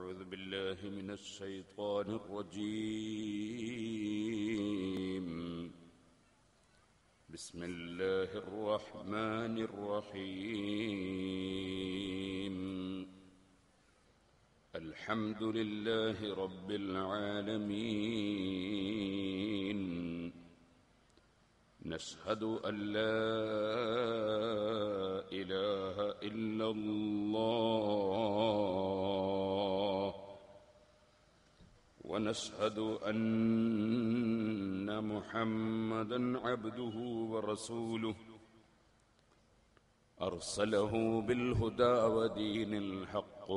أعوذ بالله من الشيطان الرجيم. بسم الله الرحمن الرحيم. الحمد لله رب العالمين. نشهد أن لا إله إلا الله ونشهد أن محمدًا عبده ورسوله أرسله بالهدى ودين الحق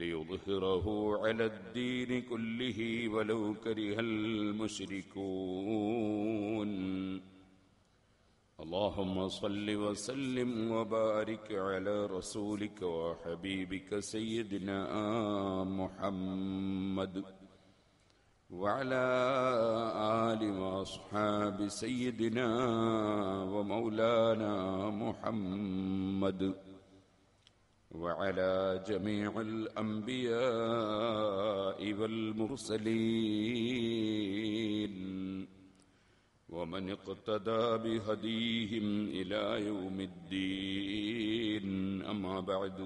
ليظهره على الدين كله ولو كره المشركون. اللهم صل وسلم وبارك على رسولك وحبيبك سيدنا محمد وعلى آل وأصحاب سيدنا ومولانا محمد وعلى جميع الأنبياء والمرسلين ومن اقتدى بهديهم إلى يوم الدين. أما بعد،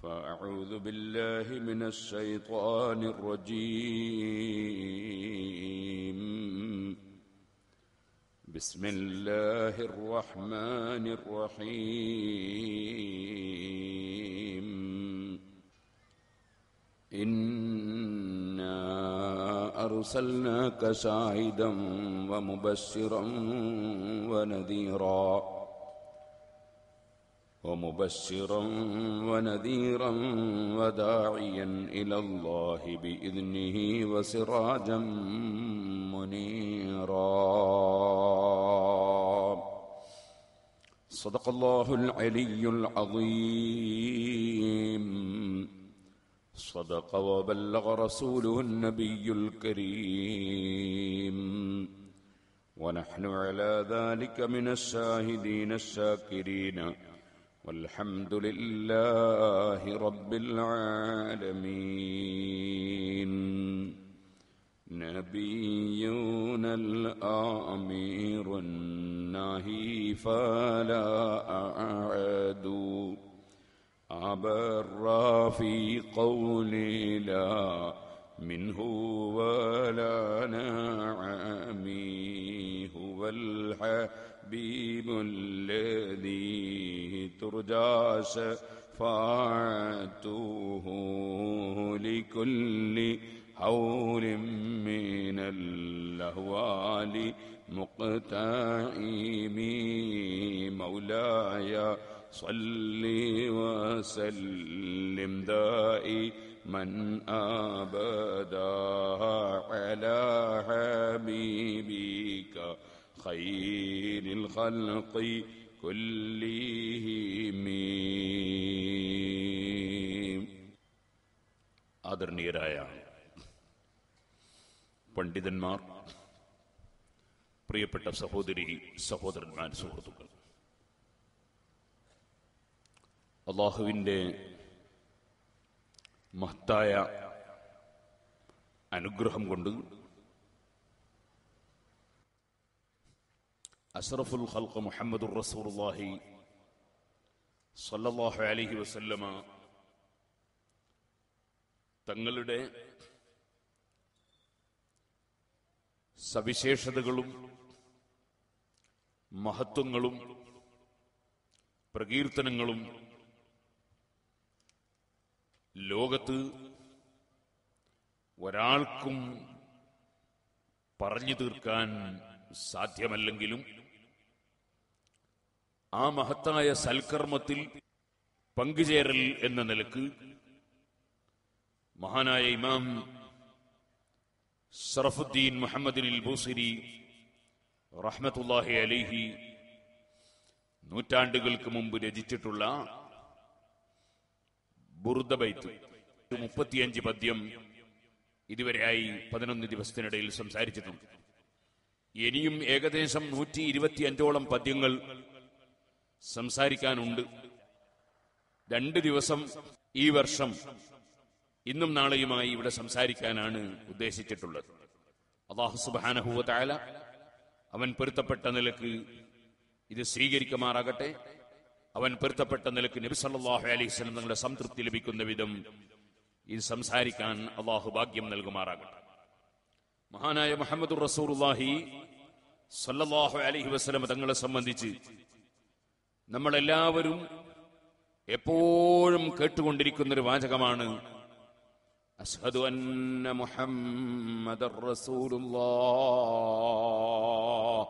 فأعوذ بالله من الشيطان الرجيم. بسم الله الرحمن الرحيم. إنا أرسلناك شاهدا ومبشرا ونذيرا وداعيا إلى الله بإذنه وسراجا منيرا. صدق الله العلي العظيم. صدق وبلغ رسوله النبي الكريم. ونحن على ذلك من الشاهدين الشاكرين، والحمد لله رب العالمين. نبينا الأمير الناهي فلا أعاد أبر في قولي لا منه ولا نعمي، هو الحبيب الذي ترجى شفاعته لكل حول من الأهوال مقتحمي. مولاي صلِّ وسلِّم دائمًا أبدًا على حبيبك خير الخلق كلهم. ആദരണീയരായ പണ്ഡിതന്മാർ, പ്രിയപ്പെട്ട സഹോദരി സഹോദരന്മാർ, സുഹൃത്തുക്കൾ, അള്ളാഹുവിൻ്റെ മഹത്തായ അനുഗ്രഹം കൊണ്ട് അഷ്റഫുൽ ഖൽഖ് മുഹമ്മദുർ റസൂലുള്ളാഹി സല്ലല്ലാഹു അലൈഹി വസല്ലമ തങ്ങളുടെ സവിശേഷതകളും മഹത്വങ്ങളും പ്രകീർത്തനങ്ങളും ലോകത്ത് ഒരാൾക്കും പറഞ്ഞു തീർക്കാൻ സാധ്യമല്ലെങ്കിലും ആ മഹത്തായ സൽക്കർമ്മത്തിൽ പങ്കുചേരൽ എന്ന നിലക്ക് മഹാനായ ഇമാം ശറഫുദ്ദീൻ മുഹമ്മദുൽ ബൂസരി റഹ്മത്തുള്ളാഹി അലൈഹി നൂറ്റാണ്ടുകൾക്ക് മുമ്പ് രചിച്ചിട്ടുള്ള ബുർദ ബൈത്ത് 35 പദ്യം ഇതുവരെയായി 11 ദിവസത്തിനിടയിൽ സംസാരിച്ചിട്ടുണ്ട്. ഇനിയും ഏകദേശം 125ഓളം പദ്യങ്ങൾ സംസാരിക്കാനുണ്ട്. 2 ദിവസം ഈ വർഷം ഇന്നും നാളെയുമായി ഇവിടെ സംസാരിക്കാനാണ് ഉദ്ദേശിച്ചിട്ടുള്ളത്. അല്ലാഹു സുബ്ഹാനഹു വ തആല അവൻ പൊരുത്തപ്പെട്ട നിലക്ക് ഇത് സ്വീകരിക്കുമാറാകട്ടെ. അവൻ പൊരുത്തപ്പെട്ട നിലക്ക് നബി സല്ലല്ലാഹു അലൈഹി വസല്ലം തങ്ങളുടെ സംതൃപ്തി ലഭിക്കുന്ന വിധം ഇത് സംസാരിക്കാൻ അല്ലാഹു ഭാഗ്യം നൽകുമാറാകട്ടെ. മഹാനായ മുഹമ്മദുർ റസൂലുള്ളാഹി സല്ലല്ലാഹു അലൈഹി വസല്ലം തങ്ങളെ സംബന്ധിച്ച് നമ്മളെല്ലാവരും എപ്പോഴും കേട്ടുകൊണ്ടിരിക്കുന്നൊരു വാചകമാണ് അശ്ഹദു അന്ന മുഹമ്മദർ റസൂലുള്ളാഹ്.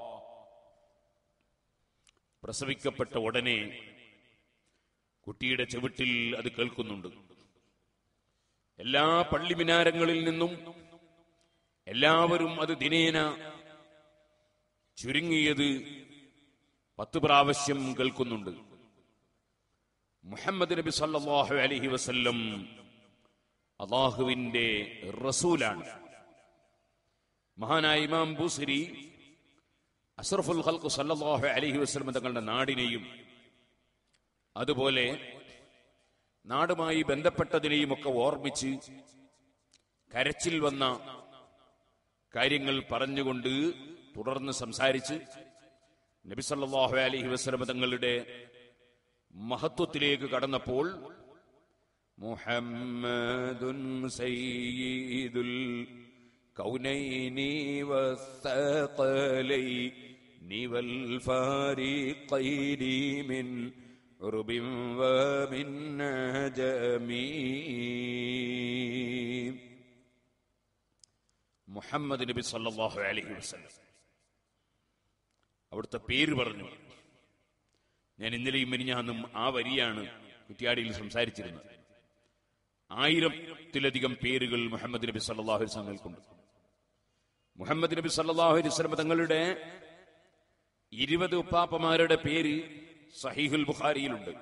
പ്രസവിക്കപ്പെട്ട ഉടനെ കുട്ടിയുടെ ചെവിട്ടിൽ അത് കേൾക്കുന്നുണ്ട്. എല്ലാ പള്ളി മിനാരങ്ങളിൽ നിന്നും എല്ലാവരും അത് ദിനേന ചുരുങ്ങിയത് 10 പ്രാവശ്യം കേൾക്കുന്നുണ്ട്. മുഹമ്മദ് നബി സല്ലല്ലാഹു അലൈഹി വസല്ലം അല്ലാഹുവിന്റെ റസൂലാണ്. മഹാനായ ഇമാം ബുസരി അഷ്റഫുൽ ഖൽഖ് സല്ലല്ലാഹു അലൈഹി വസല്ലം തങ്ങളുടെ നാടിനെയും അതുപോലെ നാടുമായി ബന്ധപ്പെട്ടതിനെയും ഒക്കെ ഓർമ്മിച്ച് കരച്ചിൽ വന്ന കാര്യങ്ങൾ പറഞ്ഞുകൊണ്ട് തുടർന്ന് സംസാരിച്ച് നബി സല്ലല്ലാഹു അലൈഹി വസല്ലം തങ്ങളുടെ മഹത്വത്തിലേക്ക് കടന്നപ്പോൾ മുഹമ്മദുൻ സയ്യിദുൽ കൗനൈനി വസ്സഖലൈനി വൽ ഫാരിഖൈനി മിൻ ഉർബിൻ വമിൻ അജമീ. മുഹമ്മദ് നബി സല്ലല്ലാഹു അലൈഹി വസല്ലം അവിടുത്തെ പേര് പറഞ്ഞു. ഞാൻ ഇന്നലെയും മിനിഞ്ഞാന്നും ആ വരിയാണ് കുറ്റ്യാടിയിൽ സംസാരിച്ചിരുന്നത്. 1000-ലധികം പേരുകൾ മുഹമ്മദ് നബി സല്ലല്ലാഹു അലൈഹി വസല്ലമക്കുണ്ട്. മുഹമ്മദ് നബി സല്ലല്ലാഹു അലൈഹി വസല്ലം തങ്ങളുടെ 20 ഉപ്പാപ്പമാരുടെ പേര് സഹീഹുൽ ബുഖാരിയിലുണ്ട്.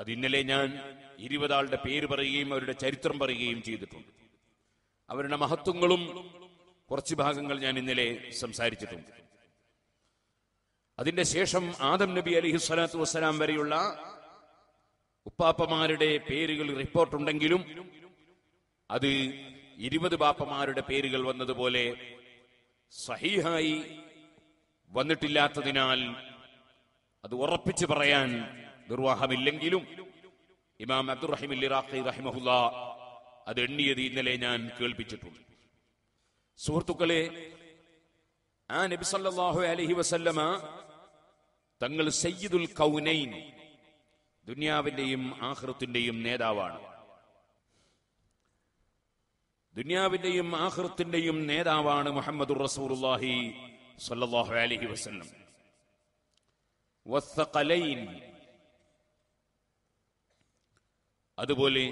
അത് ഇന്നലെ ഞാൻ 20 ആളുടെ പേര് പറയുകയും അവരുടെ ചരിത്രം പറയുകയും ചെയ്തിട്ടുണ്ട്. അവരുടെ മഹത്വങ്ങളും കുറച്ച് ഭാഗങ്ങൾ ഞാൻ ഇന്നലെ സംസാരിച്ചിട്ടുണ്ട്. അതിന്റെ ശേഷം ആദം നബി അലൈഹി സ്വലാത്തു വസ്സലാം വരെയുള്ള ഉപ്പാപ്പമാരുടെ പേരുകൾ റിപ്പോർട്ടുണ്ടെങ്കിലും അത് 20 ബാപ്പമാരുടെ പേരുകൾ വന്നതുപോലെ സഹീഹായി വന്നിട്ടില്ലാത്തതിനാൽ അത് ഉറപ്പിച്ചു പറയാൻ നിർവാഹമില്ലെങ്കിലും ഇമാം അബ്ദുറഹിം ഇറാഖി റഹിമഹുല്ല അത് എണ്ണിയത് ഇന്നലെ ഞാൻ കേൾപ്പിച്ചിട്ടുണ്ട്. സുഹൃത്തുക്കളെ, ആ നബി സല്ലല്ലാഹു അലൈഹി വസല്ലമ തങ്ങൾ സയ്യിദുൽ കൗനൈൻ, ദുനിയാവിന്റെയും ആഖിറത്തിന്റെയും നേതാവാണ്. ദുനിയാവിന്റെയും ആഖിറത്തിന്റെയും നേതാവാണ് മുഹമ്മദുർ റസൂലുള്ളാഹി സല്ലല്ലാഹു അലൈഹി വസല്ലം. വസ്സഖലൈൻ, അതുപോലെ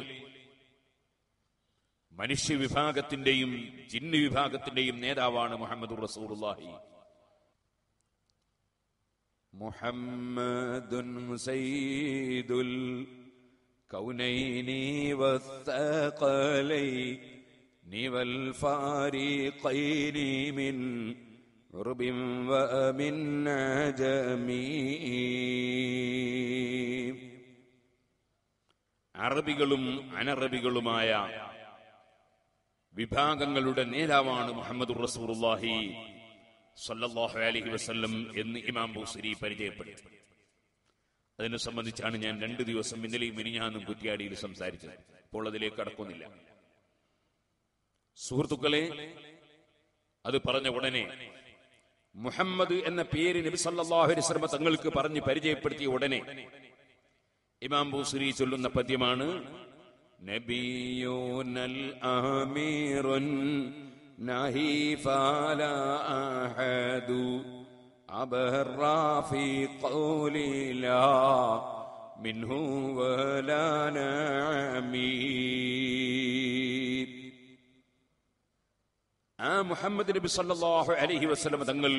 മനുഷ്യ വിഭാഗത്തിന്റെയും ജിന്ന് വിഭാഗത്തിന്റെയും നേതാവാണ് മുഹമ്മദുർ റസൂലുള്ളാഹി. മുഹമ്മദുൻ സയ്യിദുൽ കൗനൈനി വസ്സഖലൈനി വൽ ഫാരിഖൈനി മിൻ ഉർബിൻ വമിൻ അജമീ. അറബികളും അനറബികളുമായ വിഭാഗങ്ങളുടെ നേതാവാണ് മുഹമ്മദുർ റസൂലുള്ളാഹി സല്ലല്ലാഹു അലൈഹി വസല്ലം എന്ന് ഇമാം ബുസരി പരിചയപ്പെടുത്തി. അതിനെ സംബന്ധിച്ചാണ് ഞാൻ 2 ദിവസം ഇന്നലെയും മിനിഞ്ഞാന്നും കുറ്റ്യാടിയിൽ സംസാരിച്ചത്. ഇപ്പോൾ അതിലേക്ക് കടക്കുന്നില്ല. സുഹൃത്തുക്കളെ, അത് പറഞ്ഞ ഉടനെ മുഹമ്മദ് എന്ന പേര് നബി സല്ലല്ലാഹു അലൈഹി വസല്ലം തങ്ങൾക്ക് പറഞ്ഞ് പരിചയപ്പെടുത്തിയ ഉടനെ ഇമാം ബുസരി ചൊല്ലുന്ന പദ്യമാണ് നബിയുനൽ ആമീറുൻ നഹി ഫല അഹദു അബറ ഫീ ഖൗലി ലാ മിൻഹു വല നഅമീ. ആ മുഹമ്മദ് നബി സല്ലല്ലാഹു അലൈഹി വസല്ലം തങ്ങൾ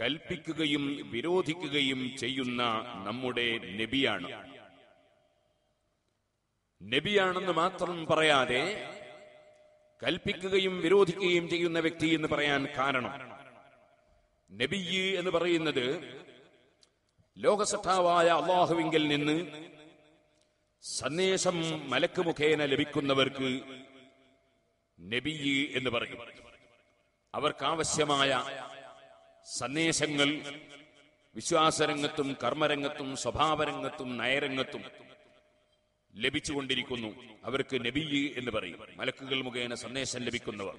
കൽപ്പിക്കുകയും വിരോധിക്കുകയും ചെയ്യുന്ന നമ്മുടെ നബിയാണ്. നബിയാണെന്ന് മാത്രം പറയാതെ കൽപ്പിക്കുകയും വിരോധിക്കുകയും ചെയ്യുന്ന വ്യക്തി എന്ന് പറയാൻ കാരണം, നബിയ് എന്ന് പറയുന്നത് ലോകസത്താവായ അള്ളാഹുവിങ്കിൽ നിന്ന് സന്ദേശം മലക്ക് മുഖേന ലഭിക്കുന്നവർക്ക് നബി എന്ന് പറയും. അവർക്കാവശ്യമായ സന്ദേശങ്ങൾ വിശ്വാസരംഗത്തും കർമ്മരംഗത്തും സ്വഭാവരംഗത്തും നയരംഗത്തും ലഭിച്ചുകൊണ്ടിരിക്കുന്നു. അവർക്ക് നബി എന്ന് പറയും. മലക്കുകൾ മുഖേന സന്ദേശം ലഭിക്കുന്നവർ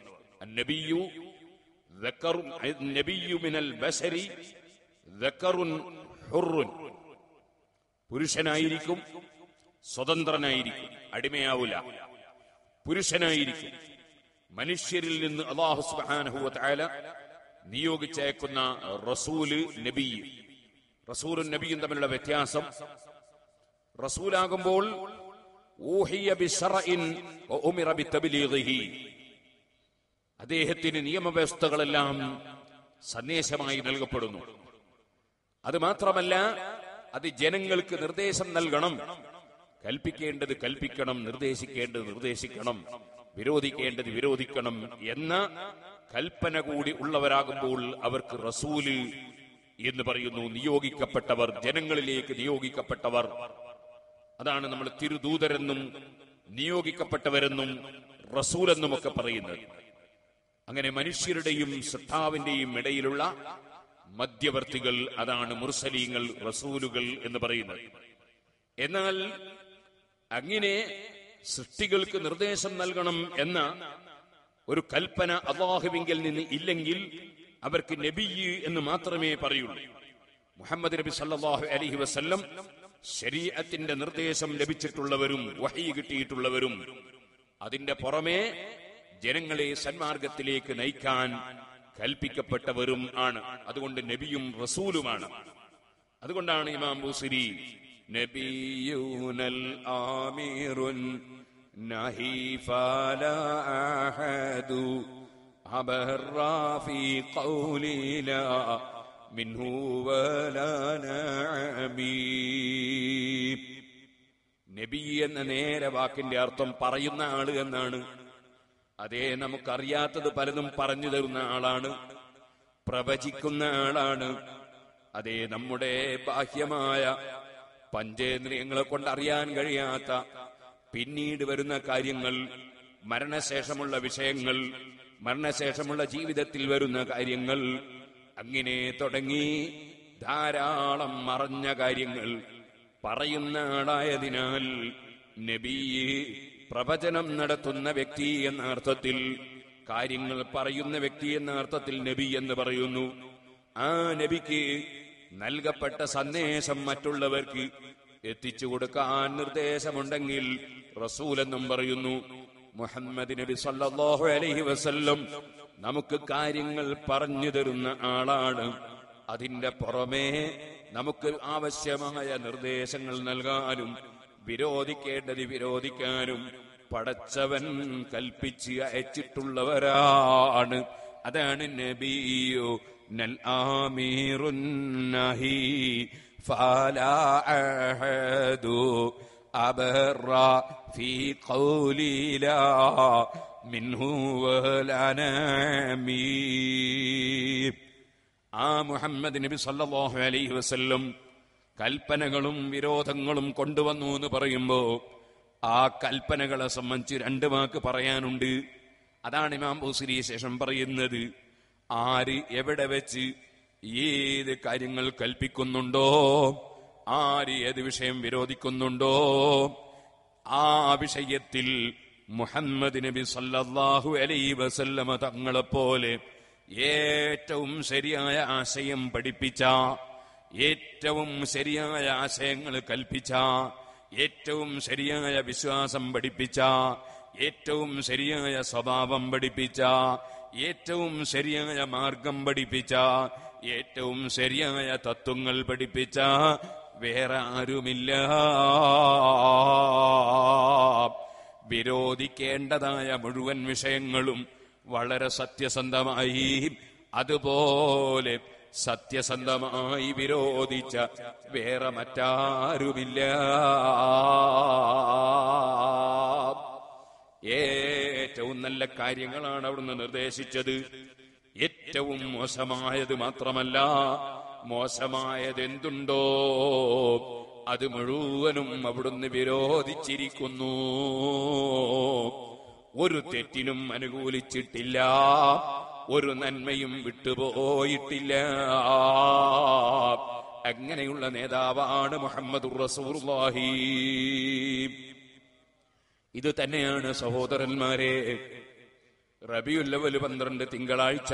പുരുഷനായിരിക്കും, സ്വതന്ത്രനായിരിക്കും, അടിമയാവില്ല, പുരുഷനായിരിക്കും. മനുഷ്യരിൽ നിന്ന് അല്ലാഹു സുബ്ഹാനഹു വ തആല നിയോഗിച്ചയക്കുന്ന റസൂല് നബി, റസൂലും നബിയും തമ്മിലുള്ള വ്യത്യാസം, റസൂലാകുമ്പോൾ ഊഹിയ ബിശറഇൻ വ ഉമിറ ബിതബ്ലീഗിഹി, അദ്ദേഹത്തിന് നിയമവ്യവസ്ഥകളെല്ലാം സന്ദേശമായി നൽകപ്പെടുന്നു. അത് മാത്രമല്ല, അത് ജനങ്ങൾക്ക് നിർദ്ദേശം നൽകണം, കൽപ്പിക്കേണ്ടത് കൽപ്പിക്കണം, നിർദ്ദേശിക്കേണ്ടത് നിർദ്ദേശിക്കണം, വിരോധിക്കേണ്ടത് വിരോധിക്കണം എന്ന കൽപ്പന കൂടി ഉള്ളവരാകുമ്പോൾ അവർക്ക് റസൂല് എന്ന് പറയുന്നു. നിയോഗിക്കപ്പെട്ടവർ, ജനങ്ങളിലേക്ക് നിയോഗിക്കപ്പെട്ടവർ. അതാണ് നമ്മൾ തിരുദൂതരെന്നും നിയോഗിക്കപ്പെട്ടവരെന്നും റസൂലെന്നുമൊക്കെ പറയുന്നത്. അങ്ങനെ മനുഷ്യരുടെയും ശ്രദ്ധാവിന്റെയും ഇടയിലുള്ള മധ്യവർത്തികൾ, അതാണ് മുർസലീങ്ങൾ, റസൂലുകൾ എന്ന് പറയുന്നത്. എന്നാൽ അങ്ങനെ സൃഷ്ടികൾക്ക് നിർദ്ദേശം നൽകണം എന്ന ഒരു കൽപ്പന അല്ലാഹുവിങ്കിൽ നിന്ന് ഇല്ലെങ്കിൽ അവർക്ക് നബി എന്ന് മാത്രമേ പറയുള്ളൂ. മുഹമ്മദ് നബി സല്ലല്ലാഹു അലൈഹി വസല്ലം ശരീഅത്തിന്റെ നിർദ്ദേശം ലഭിച്ചിട്ടുള്ളവരും വഹീ കിട്ടിയിട്ടുള്ളവരും, അതിന്റെ പുറമേ ജനങ്ങളെ സന്മാർഗത്തിലേക്ക് നയിക്കാൻ കൽപ്പിക്കപ്പെട്ടവരും ആണ്. അതുകൊണ്ട് നബിയും റസൂലുമാണ്. അതുകൊണ്ടാണ് ഇമാം ബൂസരി നബിയുനൽ ആമിറുൻ നഹി ഫലാ അഹദു അബറാ ഫീ ഖൗലി ലാ മിൻഹു വലാ നഅബി. നബി എന്ന നേരെ വാക്കിന്റെ അർത്ഥം പറയുന്ന ആള് എന്നാണ്. അതേ, നമുക്കറിയാത്തത് പലതും പറഞ്ഞു തരുന്ന ആളാണ്, പ്രവചിക്കുന്ന ആളാണ്. അതേ, നമ്മുടെ ബാഹ്യമായ പഞ്ചേന്ദ്രിയങ്ങളെ കൊണ്ടറിയാൻ കഴിയാത്ത പിന്നീട് വരുന്ന കാര്യങ്ങൾ, മരണശേഷമുള്ള വിഷയങ്ങൾ, മരണശേഷമുള്ള ജീവിതത്തിൽ വരുന്ന കാര്യങ്ങൾ, അങ്ങനെ തുടങ്ങി ധാരാളം മറഞ്ഞ കാര്യങ്ങൾ പറയുന്ന ആളായതിനാൽ നബി പ്രവചനം നടത്തുന്ന വ്യക്തി എന്ന അർത്ഥത്തിൽ, കാര്യങ്ങൾ പറയുന്ന വ്യക്തി എന്ന അർത്ഥത്തിൽ നബി എന്ന് പറയുന്നു. ആ നബിക്ക് നൽകപ്പെട്ട സന്ദേശം മറ്റുള്ളവർക്ക് എത്തിച്ചു കൊടുക്കാൻ നിർദ്ദേശമുണ്ടെങ്കിൽ റസൂൽ എന്നും പറയുന്നു. മുഹമ്മദ് നബി സല്ലല്ലാഹു അലൈഹി വസല്ലം നമുക്ക് കാര്യങ്ങൾ പറഞ്ഞു തരുന്ന ആളാണ്. അതിന്റെ പുറമേ നമുക്ക് ആവശ്യമായ നിർദ്ദേശങ്ങൾ നൽകാനും വിരോധിക്കേണ്ടത് വിരോധിക്കാനും പടച്ചവൻ കൽപ്പിച്ച് അയച്ചിട്ടുള്ളവരാണ്. അതാണ് നബിയു നൽ ആമീറുൻ നഹി ഫലാ അഹദു അബറാ ഫീ ഖൗലി ലാ മിൻഹു വലാ നഅമീ. ആ മുഹമ്മദ് നബി സല്ലല്ലാഹു അലൈഹി വസല്ലം കൽപ്പനകളും വിരോധങ്ങളും കൊണ്ടുവന്നു എന്ന് പറയുമ്പോൾ ആ കൽപ്പനകളെ സംബന്ധിച്ച് രണ്ട് വാക്ക് പറയാനുണ്ട്. അതാണ് ഇമാം ബൂസരി ശേഷം പറയുന്നത്. ആര് എവിടെ വെച്ച് ഏത് കാര്യങ്ങൾ കൽപ്പിക്കുന്നുണ്ടോ, ആര് ഏത് വിഷയം വിരോധിക്കുന്നുണ്ടോ, ആ വിഷയത്തിൽ മുഹമ്മദ് നബി സല്ലല്ലാഹു അലൈഹി വസല്ലമ തങ്ങളെപ്പോലെ ഏറ്റവും ശരിയായ ആശയം പഠിപ്പിച്ച, ഏറ്റവും ശരിയായ ആശയങ്ങൾ കൽപ്പിച്ച, ഏറ്റവും ശരിയായ വിശ്വാസം പഠിപ്പിച്ച, ഏറ്റവും ശരിയായ സ്വഭാവം പഠിപ്പിച്ച, ഏറ്റവും ശരിയായ മാർഗം പഠിപ്പിച്ച, ഏറ്റവും ശരിയായ തത്വങ്ങൾ പഠിപ്പിച്ച വേറെ ആരുമില്ല. വിരോധിക്കേണ്ടതായ മുഴുവൻ വിഷയങ്ങളും വളരെ സത്യസന്ധമായി, അതുപോലെ സത്യസന്ധമായി വിരോധിച്ച വേറെ മറ്റാരുമില്ല. ഏറ്റവും നല്ല കാര്യങ്ങളാണ് അവിടുന്ന് നിർദ്ദേശിച്ചത്, ഏറ്റവും മോശമായത് മാത്രമല്ല, മോശമായതെന്തുണ്ടോ അത് മുഴുവനും അവിടുന്ന് വിരോധിച്ചിരിക്കുന്നു, ഒരു തെറ്റിനും അനുകൂലിച്ചിട്ടില്ല, ഒരു നന്മയും വിട്ടുപോയിട്ടില്ല. അങ്ങനെയുള്ള നേതാവാണ് മുഹമ്മദുർ റസൂലുള്ളാഹി. ഇത് തന്നെയാണ് സഹോദരന്മാരെ റബിയുൽ അവ്വൽ 12 തിങ്കളാഴ്ച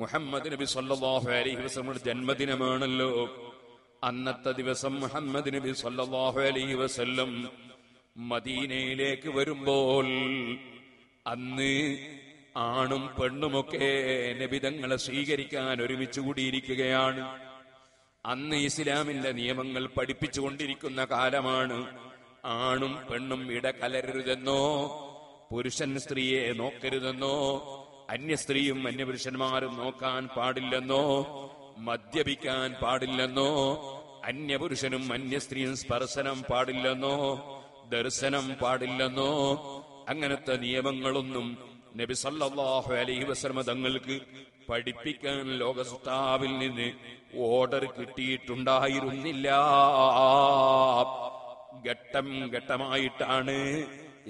മുഹമ്മദ് നബി സല്ലല്ലാഹു അലൈഹി വസല്ലമയുടെ ജന്മദിനമാണല്ലോ. അന്നത്തെ ദിവസം മുഹമ്മദ് നബി സല്ലല്ലാഹു അലൈഹി വസല്ലം മദീനയിലേക്ക് വരുമ്പോൾ അന്ന് ആണും പെണ്ണുമൊക്കെ നബി തങ്ങളെ സ്വീകരിക്കാൻ ഒരുമിച്ച് കൂടിയിരിക്കുകയാണ്. അന്ന് ഇസ്ലാമിന്റെ നിയമങ്ങൾ പഠിപ്പിച്ചുകൊണ്ടിരിക്കുന്ന കാലമാണ്. ആണും പെണ്ണും ഇടകലരരുതെന്നോ പുരുഷൻ സ്ത്രീയെ നോക്കരുതെന്നോ അന്യ സ്ത്രീയും അന്യപുരുഷന്മാരും നോക്കാൻ പാടില്ലെന്നോ മദ്യപിക്കാൻ പാടില്ലെന്നോ അന്യപുരുഷനും അന്യ സ്ത്രീയും സ്പർശനം പാടില്ലെന്നോ ദർശനം പാടില്ലെന്നോ അങ്ങനത്തെ നിയമങ്ങളൊന്നും നബി സല്ലല്ലാഹു അലൈഹി വസല്ലം തങ്ങൾക്ക് പഠിപ്പിക്കാൻ ലോകസ്താവിൽ നിന്ന് ഓർഡർ കിട്ടിയിട്ടുണ്ടായിരുന്നില്ല. ഘട്ടം ഘട്ടമായിട്ടാണ്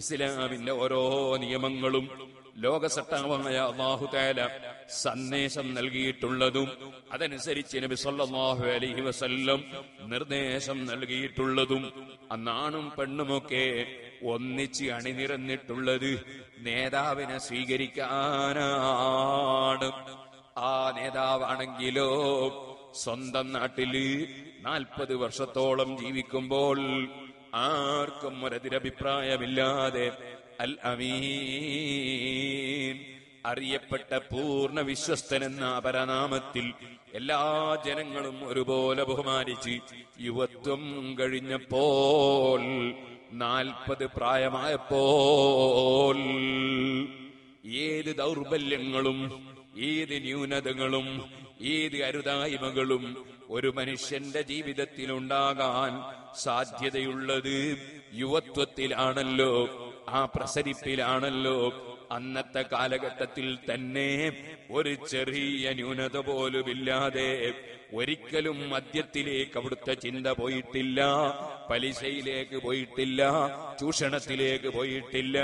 ഇസ്ലാമിന്റെ ഓരോ നിയമങ്ങളും ലോകസത്താവായ അല്ലാഹു തആല സന്ദേശം നൽകിയിട്ടുള്ളതും അതനുസരിച്ച് നബി സല്ലല്ലാഹു അലൈഹി വസല്ലം നിർദ്ദേശം നൽകിയിട്ടുള്ളതും അന്നാണും പെണ്ണുമൊക്കെ ഒന്നിച്ച് അണിനിരന്നിട്ടുള്ളത് നേതാവിനെ സ്വീകരിക്കാനാണ്. ആ നേതാവാണെങ്കിലോ സ്വന്തം നാട്ടില് 40 വർഷത്തോളം ജീവിക്കുമ്പോൾ ആർക്കും ഒരതിരഭിപ്രായമില്ലാതെ അൽ അമീൻ, അറിയപ്പെട്ട പൂർണ്ണ വിശ്വസ്തൻ എന്ന അപരനാമത്തിൽ എല്ലാ ജനങ്ങളും ഒരുപോലെ ബഹുമാനിച്ച് യുവത്വം കഴിഞ്ഞപ്പോൾ 40 പ്രായമായപ്പോൾ ഏത് ദൗർബല്യങ്ങളും ഏത് ന്യൂനതകളും ഏത് അരുതായ്മകളും ഒരു മനുഷ്യന്റെ ജീവിതത്തിലുണ്ടാകാൻ സാധ്യതയുള്ളത് യുവത്വത്തിലാണല്ലോ, ആ പ്രസരിപ്പിലാണല്ലോ. അന്നത്തെ കാലഘട്ടത്തിൽ തന്നെ ഒരു ചെറിയ ന്യൂനത പോലുമില്ലാതെ ഒരിക്കലും മദ്യത്തിലേക്ക് അവിടുത്തെ ചിന്ത പോയിട്ടില്ല, പലിശയിലേക്ക് പോയിട്ടില്ല, ചൂഷണത്തിലേക്ക് പോയിട്ടില്ല,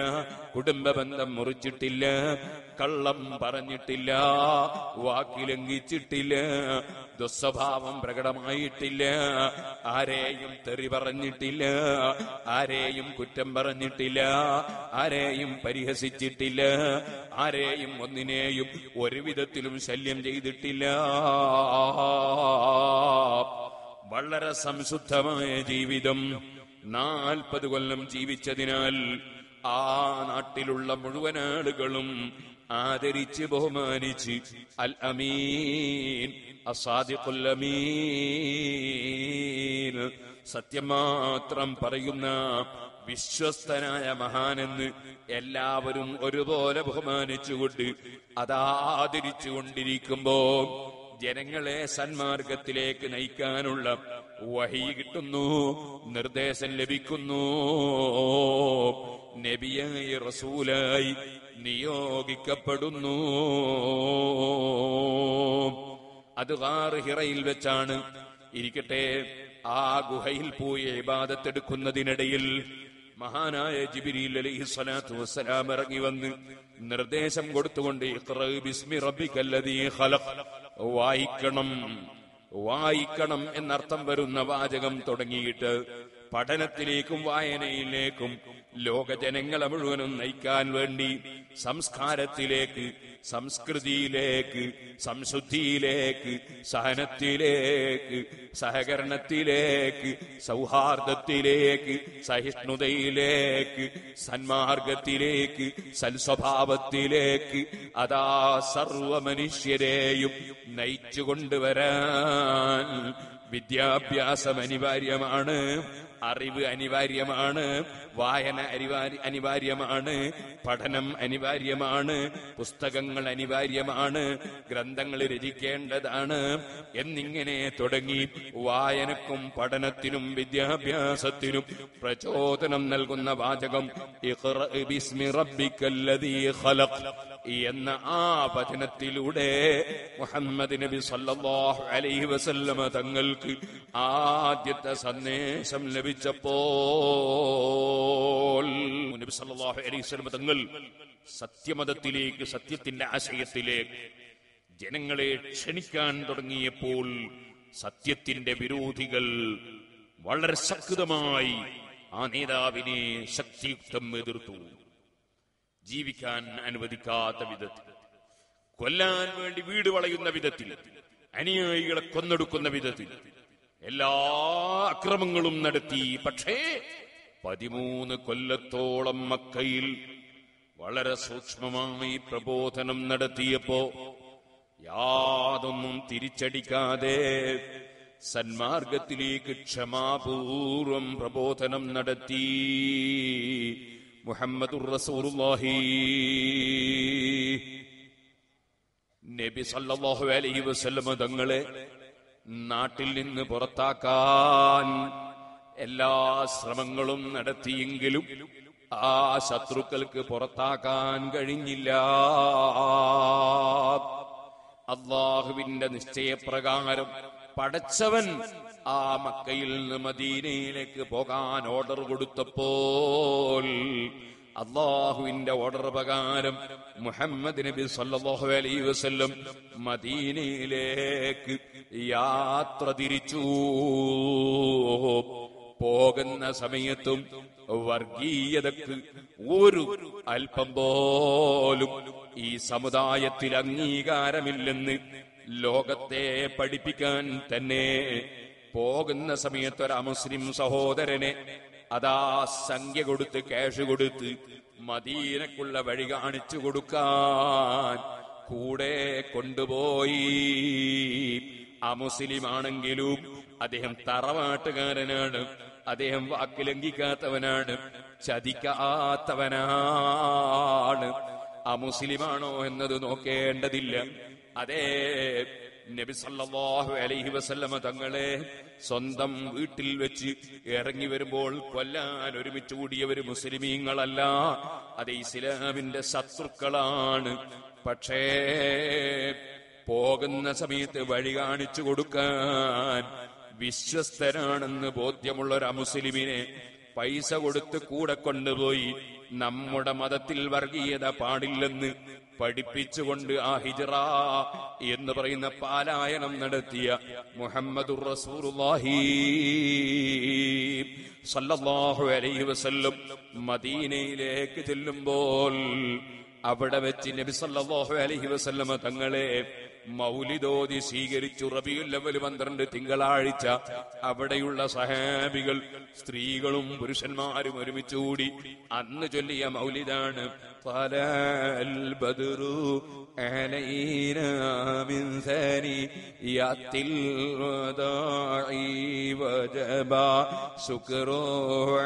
കുടുംബബന്ധം മുറിച്ചിട്ടില്ല, കള്ളം പറഞ്ഞിട്ടില്ല, വാക്കിലംഘിച്ചിട്ടില്ല, ദുസ്വഭാവം പ്രകടമായിട്ടില്ല, ആരെയും തെറി പറഞ്ഞിട്ടില്ല, ആരെയും കുറ്റം പറഞ്ഞിട്ടില്ല, ആരെയും പരിഹസിച്ചിട്ടില്ല, ആരെയും ഒന്നിനെയും ഒരുവിധത്തിലും ശല്യം ചെയ്തിട്ടില്ല. വളരെ സംശുദ്ധമായ ജീവിതം 40 കൊല്ലം ജീവിച്ചതിനാൽ ആ നാട്ടിലുള്ള മുഴുവൻ ആളുകളും ആദരിച്ച് ബഹുമാനിച്ച് അൽ അമീൻ, അസാദിഖുൽ അമീൻ, സത്യം മാത്രം പറയുന്ന വിശ്വസ്തനായ മഹാനെന്ന് എല്ലാവരും ഒരുപോലെ ബഹുമാനിച്ചുകൊണ്ട് അതാദരിച്ചു കൊണ്ടിരിക്കുമ്പോ ജനങ്ങളെ സന്മാർഗത്തിലേക്ക് നയിക്കാനുള്ള വഹി കിട്ടുന്നു, നിർദ്ദേശം ലഭിക്കുന്നു, നബിയായി റസൂലായി നിയോഗിക്കപ്പെടുന്നു. അത് ഗാർ ഹിറയിൽ വെച്ചാണ്. ഇരിക്കട്ടെ, ആ ഗുഹയിൽ പോയി ഇബാദത്തെടുക്കുന്നതിനിടയിൽ മഹാനായ ജിബ്രീൽ അലൈഹി സ്വലാത്തു വസ്സലാം ഇറങ്ങി വന്ന് നിർദ്ദേശം കൊടുത്തുകൊണ്ട് ഇഖ്റ ബിസ്മി റബ്ബിക്കല്ലദീ ഖലഖ്, വായിക്കണം വായിക്കണം എന്നർത്ഥം വരുന്ന വാചകം തുടങ്ങിയിട്ട് പഠനത്തിലേക്കും വായനയിലേക്കും ലോകജനങ്ങളെ മുഴുവനും നയിക്കാൻ വേണ്ടി സംസ്കാരത്തിലേക്ക്, സംസ്കൃതിയിലേക്ക്, സംശുദ്ധിയിലേക്ക്, സഹനത്തിലേക്ക്, സഹകരണത്തിലേക്ക്, സൗഹാർദ്ദത്തിലേക്ക്, സഹിഷ്ണുതയിലേക്ക്, സന്മാർഗത്തിലേക്ക്, സൽസ്വഭാവത്തിലേക്ക് അതാ സർവ മനുഷ്യരെയും നയിച്ചു കൊണ്ടുവരാൻ വിദ്യാഭ്യാസം അനിവാര്യമാണ്, അറിവ് അനിവാര്യമാണ്, വായന അനിവാര്യമാണ്, പഠനം അനിവാര്യമാണ്, പുസ്തകങ്ങൾ അനിവാര്യമാണ്, ഗ്രന്ഥങ്ങൾ രചിക്കേണ്ടതാണ് എന്നിങ്ങനെ തുടങ്ങി വായനക്കും പഠനത്തിനും വിദ്യാഭ്യാസത്തിനും പ്രചോദനം നൽകുന്ന വാചകം ഇഖ്റ ബിസ്മി റബ്ബിക്കല്ലദീ ഖലഖ്, എന്ന ആ വചനത്തിലൂടെ മുഹമ്മദ് നബി സല്ലല്ലാഹു അലൈഹി വസല്ലമ തങ്ങൾക്ക് ആദ്യത്തെ സന്ദേശം ലഭിച്ചപ്പോൾ നബി സല്ലല്ലാഹു അലൈഹി വസല്ലമ തങ്ങൾ സത്യമതത്തിലേക്ക്, സത്യത്തിന്റെ ആശയത്തിലേക്ക് ജനങ്ങളെ ക്ഷണിക്കാൻ തുടങ്ങിയപ്പോൾ സത്യത്തിന്റെ വിരോധികൾ വളരെ ശക്തമായി ആ നേതാവിനെ ശക്തിയുക്തം എതിർത്തു. ജീവിക്കാൻ അനുവദിക്കാത്ത വിധത്തിൽ, കൊല്ലാൻ വേണ്ടി വീട് വളയുന്ന വിധത്തിൽ, അനുയായികളെ കൊന്നൊടുക്കുന്ന വിധത്തിൽ എല്ലാ അക്രമങ്ങളും നടത്തി. പക്ഷേ 13 കൊല്ലത്തോളം മക്കയിൽ വളരെ സൂക്ഷ്മമായി പ്രബോധനം നടത്തിയപ്പോ യാതൊന്നും തിരിച്ചടിക്കാതെ സന്മാർഗത്തിലേക്ക് ക്ഷമാപൂർവം പ്രബോധനം നടത്തി മുഹമ്മദുർ റസൂലുള്ളാഹി നബി സല്ലല്ലാഹു അലൈഹി വസല്ലമ തങ്ങളെ നാട്ടിൽ നിന്ന് പുറത്താക്കാൻ എല്ലാ ശ്രമങ്ങളും നടത്തിയെങ്കിലും ആ ശത്രുക്കൾക്ക് പുറത്താക്കാൻ കഴിഞ്ഞില്ല. അല്ലാഹുവിന്റെ നിശ്ചയപ്രകാരം പടച്ചവൻ ആ മക്കയിൽ നിന്ന് മദീനയിലേക്ക് പോകാൻ ഓർഡർ കൊടുത്തപ്പോൾ അല്ലാഹുവിന്റെ ഓർഡർ പ്രകാരം മുഹമ്മദ് നബി സല്ലല്ലാഹു അലൈഹി വസല്ലം മദീനയിലേക്ക് യാത്ര തിരിച്ചു. പോകുന്ന സമയത്തും വർഗീയതക്ക് ഒരു അല്പം പോലും ഈ സമുദായത്തിൽ അംഗീകാരമില്ലെന്ന് ലോകത്തെ പഠിപ്പിക്കാൻ തന്നെ പോകുന്ന സമയത്ത് ഒരു മുസ്ലിം സഹോദരനെ അതാ സംഖ്യ കൊടുത്ത്, ക്യാഷ് കൊടുത്ത് മദീനക്കുള്ള വഴി കാണിച്ചു കൊടുക്കാൻ കൂടെ കൊണ്ടുപോയി. ആ മുസ്ലിം ആണെങ്കിലും അദ്ദേഹം തറവാട്ടുകാരനാണ്, അദ്ദേഹം വാക്ക് ലംഘിക്കാത്തവനാണ്, ചതിക്കാത്തവനാണ്. ആ മുസ്ലിമാണോ എന്നത് നോക്കേണ്ടതില്ല. അതേ നബി സല്ലല്ലാഹു അലൈഹി വസല്ലമ തങ്ങളെ സ്വന്തം വീട്ടിൽ വെച്ച് ഇറങ്ങി വരുമ്പോൾ കൊല്ലാൻ ഒരുമിച്ച് കൂടിയവർ മുസ്ലിമീങ്ങളല്ല, അത് ഇസ്ലാമിന്റെ ശത്രുക്കളാണ്. പക്ഷേ പോകുന്ന സമയത്ത് വഴി കാണിച്ചു കൊടുക്കാൻ വിശ്വസ്തരാണെന്ന് ബോധ്യമുള്ള ഒരു മുസ്ലിമിനെ പൈസ കൊടുത്ത് കൂടെ കൊണ്ടുപോയി നമ്മുടെ മതത്തിൽ വർഗീയത പാടില്ലെന്ന് പഠിപ്പിച്ചുകൊണ്ട് ആ ഹിജ്റ എന്ന് പറയുന്ന പാലായനം നടത്തിയ മുഹമ്മദുർ റസൂലുള്ളാഹി സല്ലല്ലാഹു അലൈഹി വസല്ലം മദീനയിലേക്ക് ചെല്ലുമ്പോൾ അവിടെ വെച്ച് നബി സല്ലല്ലാഹു അലൈഹി വസല്ലമ തങ്ങളെ മൗലിദോദി സ്വീകരിച്ചു. റബിയുൽ അവ്വൽ 12 തിങ്കളാഴ്ച അവിടെയുള്ള സഹാബികൾ സ്ത്രീകളും പുരുഷന്മാരും ഒരുമിച്ചുകൂടി അന്ന് ചൊല്ലിയ മൗലിദാണ് ത്വലൽ ബദറു അലൈനാ മിൻ സനിയത്തിൽ വദാഇ വജബ ശുക്റു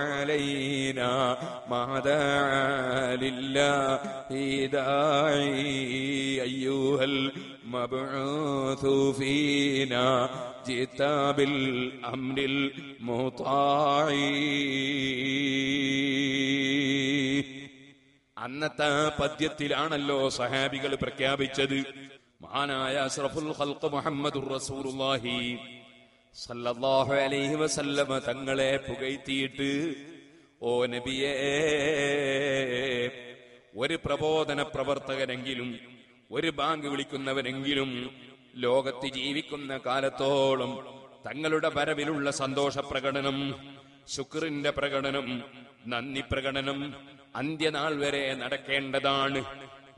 അലൈനാ മഅദാ ലില്ലാഹി ദാഇ അയ്യുഹൽ മബ്ഊഥു ഫീനാ ജിതാ ബിൽ അംരിൽ മുതാഇ. അന്നത്തെ പദ്യത്തിലാണല്ലോ സഹാബികൾ പ്രഖ്യാപിച്ചത്. മഹാനായ അഷ്റഫുൽ ഖൽഖ് മുഹമ്മദുർ റസൂലുള്ളാഹി സല്ലല്ലാഹു അലൈഹി വസല്ലമ തങ്ങളെ പുകഴ്ത്തിയിട്ട്, ഓ നബിയേ, ഒരു പ്രബോധന പ്രവർത്തകനെങ്കിലും, ഒരു ബാങ്ക് വിളിക്കുന്നവരെങ്കിലും ലോകത്ത് ജീവിക്കുന്ന കാലത്തോളം തങ്ങളുടെ വരവിലുള്ള സന്തോഷ പ്രകടനം, ശുക്റിന്റെ പ്രകടനം, നന്ദി പ്രകടനം അന്ത്യനാൾ വരെ നടക്കേണ്ടതാണ്.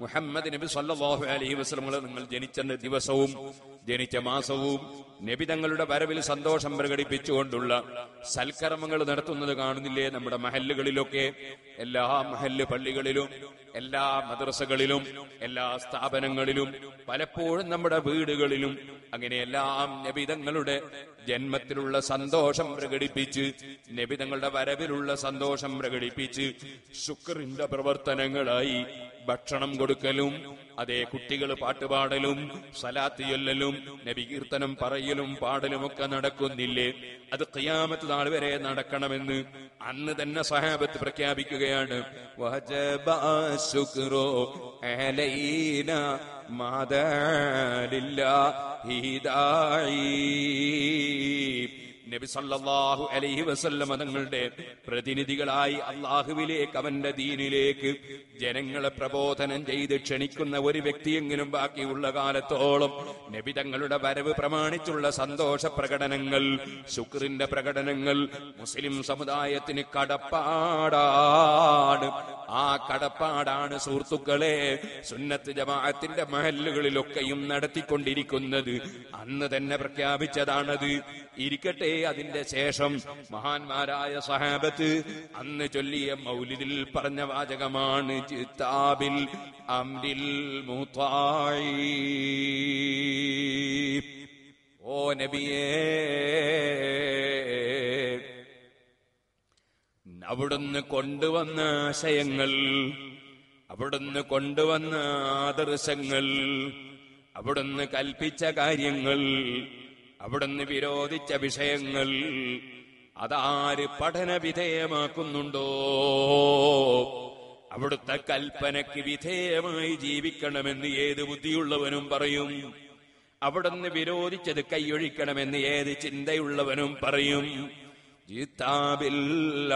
മുഹമ്മദ് നബി സല്ലല്ലാഹു അലൈഹി വസല്ലം നിങ്ങൾ ജനിച്ച ദിവസവും ജനിച്ച മാസവും നബി തങ്ങളുടെ വരവിൽ സന്തോഷം പ്രകടിപ്പിച്ചുകൊണ്ടുള്ള സൽക്കർമ്മങ്ങൾ നടത്തുന്നത് കാണുന്നില്ലേ നമ്മുടെ മഹല്ലുകളിലൊക്കെ? എല്ലാ മഹല്ല് പള്ളികളിലും, എല്ലാ മദ്രസകളിലും, എല്ലാ സ്ഥാപനങ്ങളിലും, പലപ്പോഴും നമ്മുടെ വീടുകളിലും അങ്ങനെയെല്ലാം നബി തങ്ങളുടെ ജന്മത്തിലുള്ള സന്തോഷം പ്രകടിപ്പിച്ച്, നബി തങ്ങളുടെ വരവിലുള്ള സന്തോഷം പ്രകടിപ്പിച്ച് ശുക്റിന്റെ പ്രവർത്തനങ്ങളായി ഭക്ഷണം കൊടുക്കലും അതേ കുട്ടികൾ പാട്ടുപാടലും സലാത്ത് ചൊല്ലലും നബി കീർത്തനം പറയലും പാടലും ഒക്കെ നടക്കുന്നില്ലേ? അത് ഖിയാമത്ത് നാൾ വരെ നടക്കണമെന്ന് അന്ന് തന്നെ സഹാബത്ത് പ്രഖ്യാപിക്കുകയാണ്. നബി സല്ലല്ലാഹു അലൈഹി വസല്ലം തങ്ങളുടെ പ്രതിനിധികളായി അള്ളാഹുവിലേക്ക് അവന്റെ ദീനിലേക്ക് ജനങ്ങളെ പ്രബോധനം ചെയ്ത് ക്ഷണിക്കുന്ന ഒരു വ്യക്തിയെങ്കിലും ബാക്കിയുള്ള കാലത്തോളം നബി തങ്ങളുടെ വരവ് പ്രമാണിച്ചുള്ള സന്തോഷ പ്രകടനങ്ങൾ, ശുക്റിന്റെ പ്രകടനങ്ങൾ മുസ്ലിം സമുദായത്തിന് കടപ്പാടാണ്. ആ കടപ്പാടാണ് സുഹൃത്തുക്കളെ സുന്നത്ത് ജമാഅത്തിന്റെ മഹല്ലുകളിലൊക്കെയും നടത്തിക്കൊണ്ടിരിക്കുന്നത്. അന്ന് തന്നെ പ്രഖ്യാപിച്ചതാണത്. ഇരിക്കട്ടെ, അതിന്റെ ശേഷം മഹാന്മാരായ സഹാബത്ത് അന്ന് ചൊല്ലിയ മൗലിദിൽ പറഞ്ഞ വാചകമാണ് ചിതാബിൽ അംരിൽ മുതായി. ഓ നബിയേ, അവിടുന്ന് കൊണ്ടുവന്ന ആശയങ്ങൾ, അവിടുന്ന് കൊണ്ടുവന്ന ആദർശങ്ങൾ, അവിടുന്ന് കൽപ്പിച്ച കാര്യങ്ങൾ, അവിടുന്ന് വിരോധിച്ച വിഷയങ്ങൾ അതാര് പഠന വിധേയമാക്കുന്നുണ്ടോ അവിടുത്തെ കൽപ്പനയ്ക്ക് വിധേയമായി ജീവിക്കണമെന്ന് ഏത് ബുദ്ധിയുള്ളവനും പറയും. അവിടുന്ന് വിരോധിച്ചത് കൈയൊഴിക്കണമെന്ന് ഏത് ചിന്തയുള്ളവനും പറയും. ജിതാബിൽ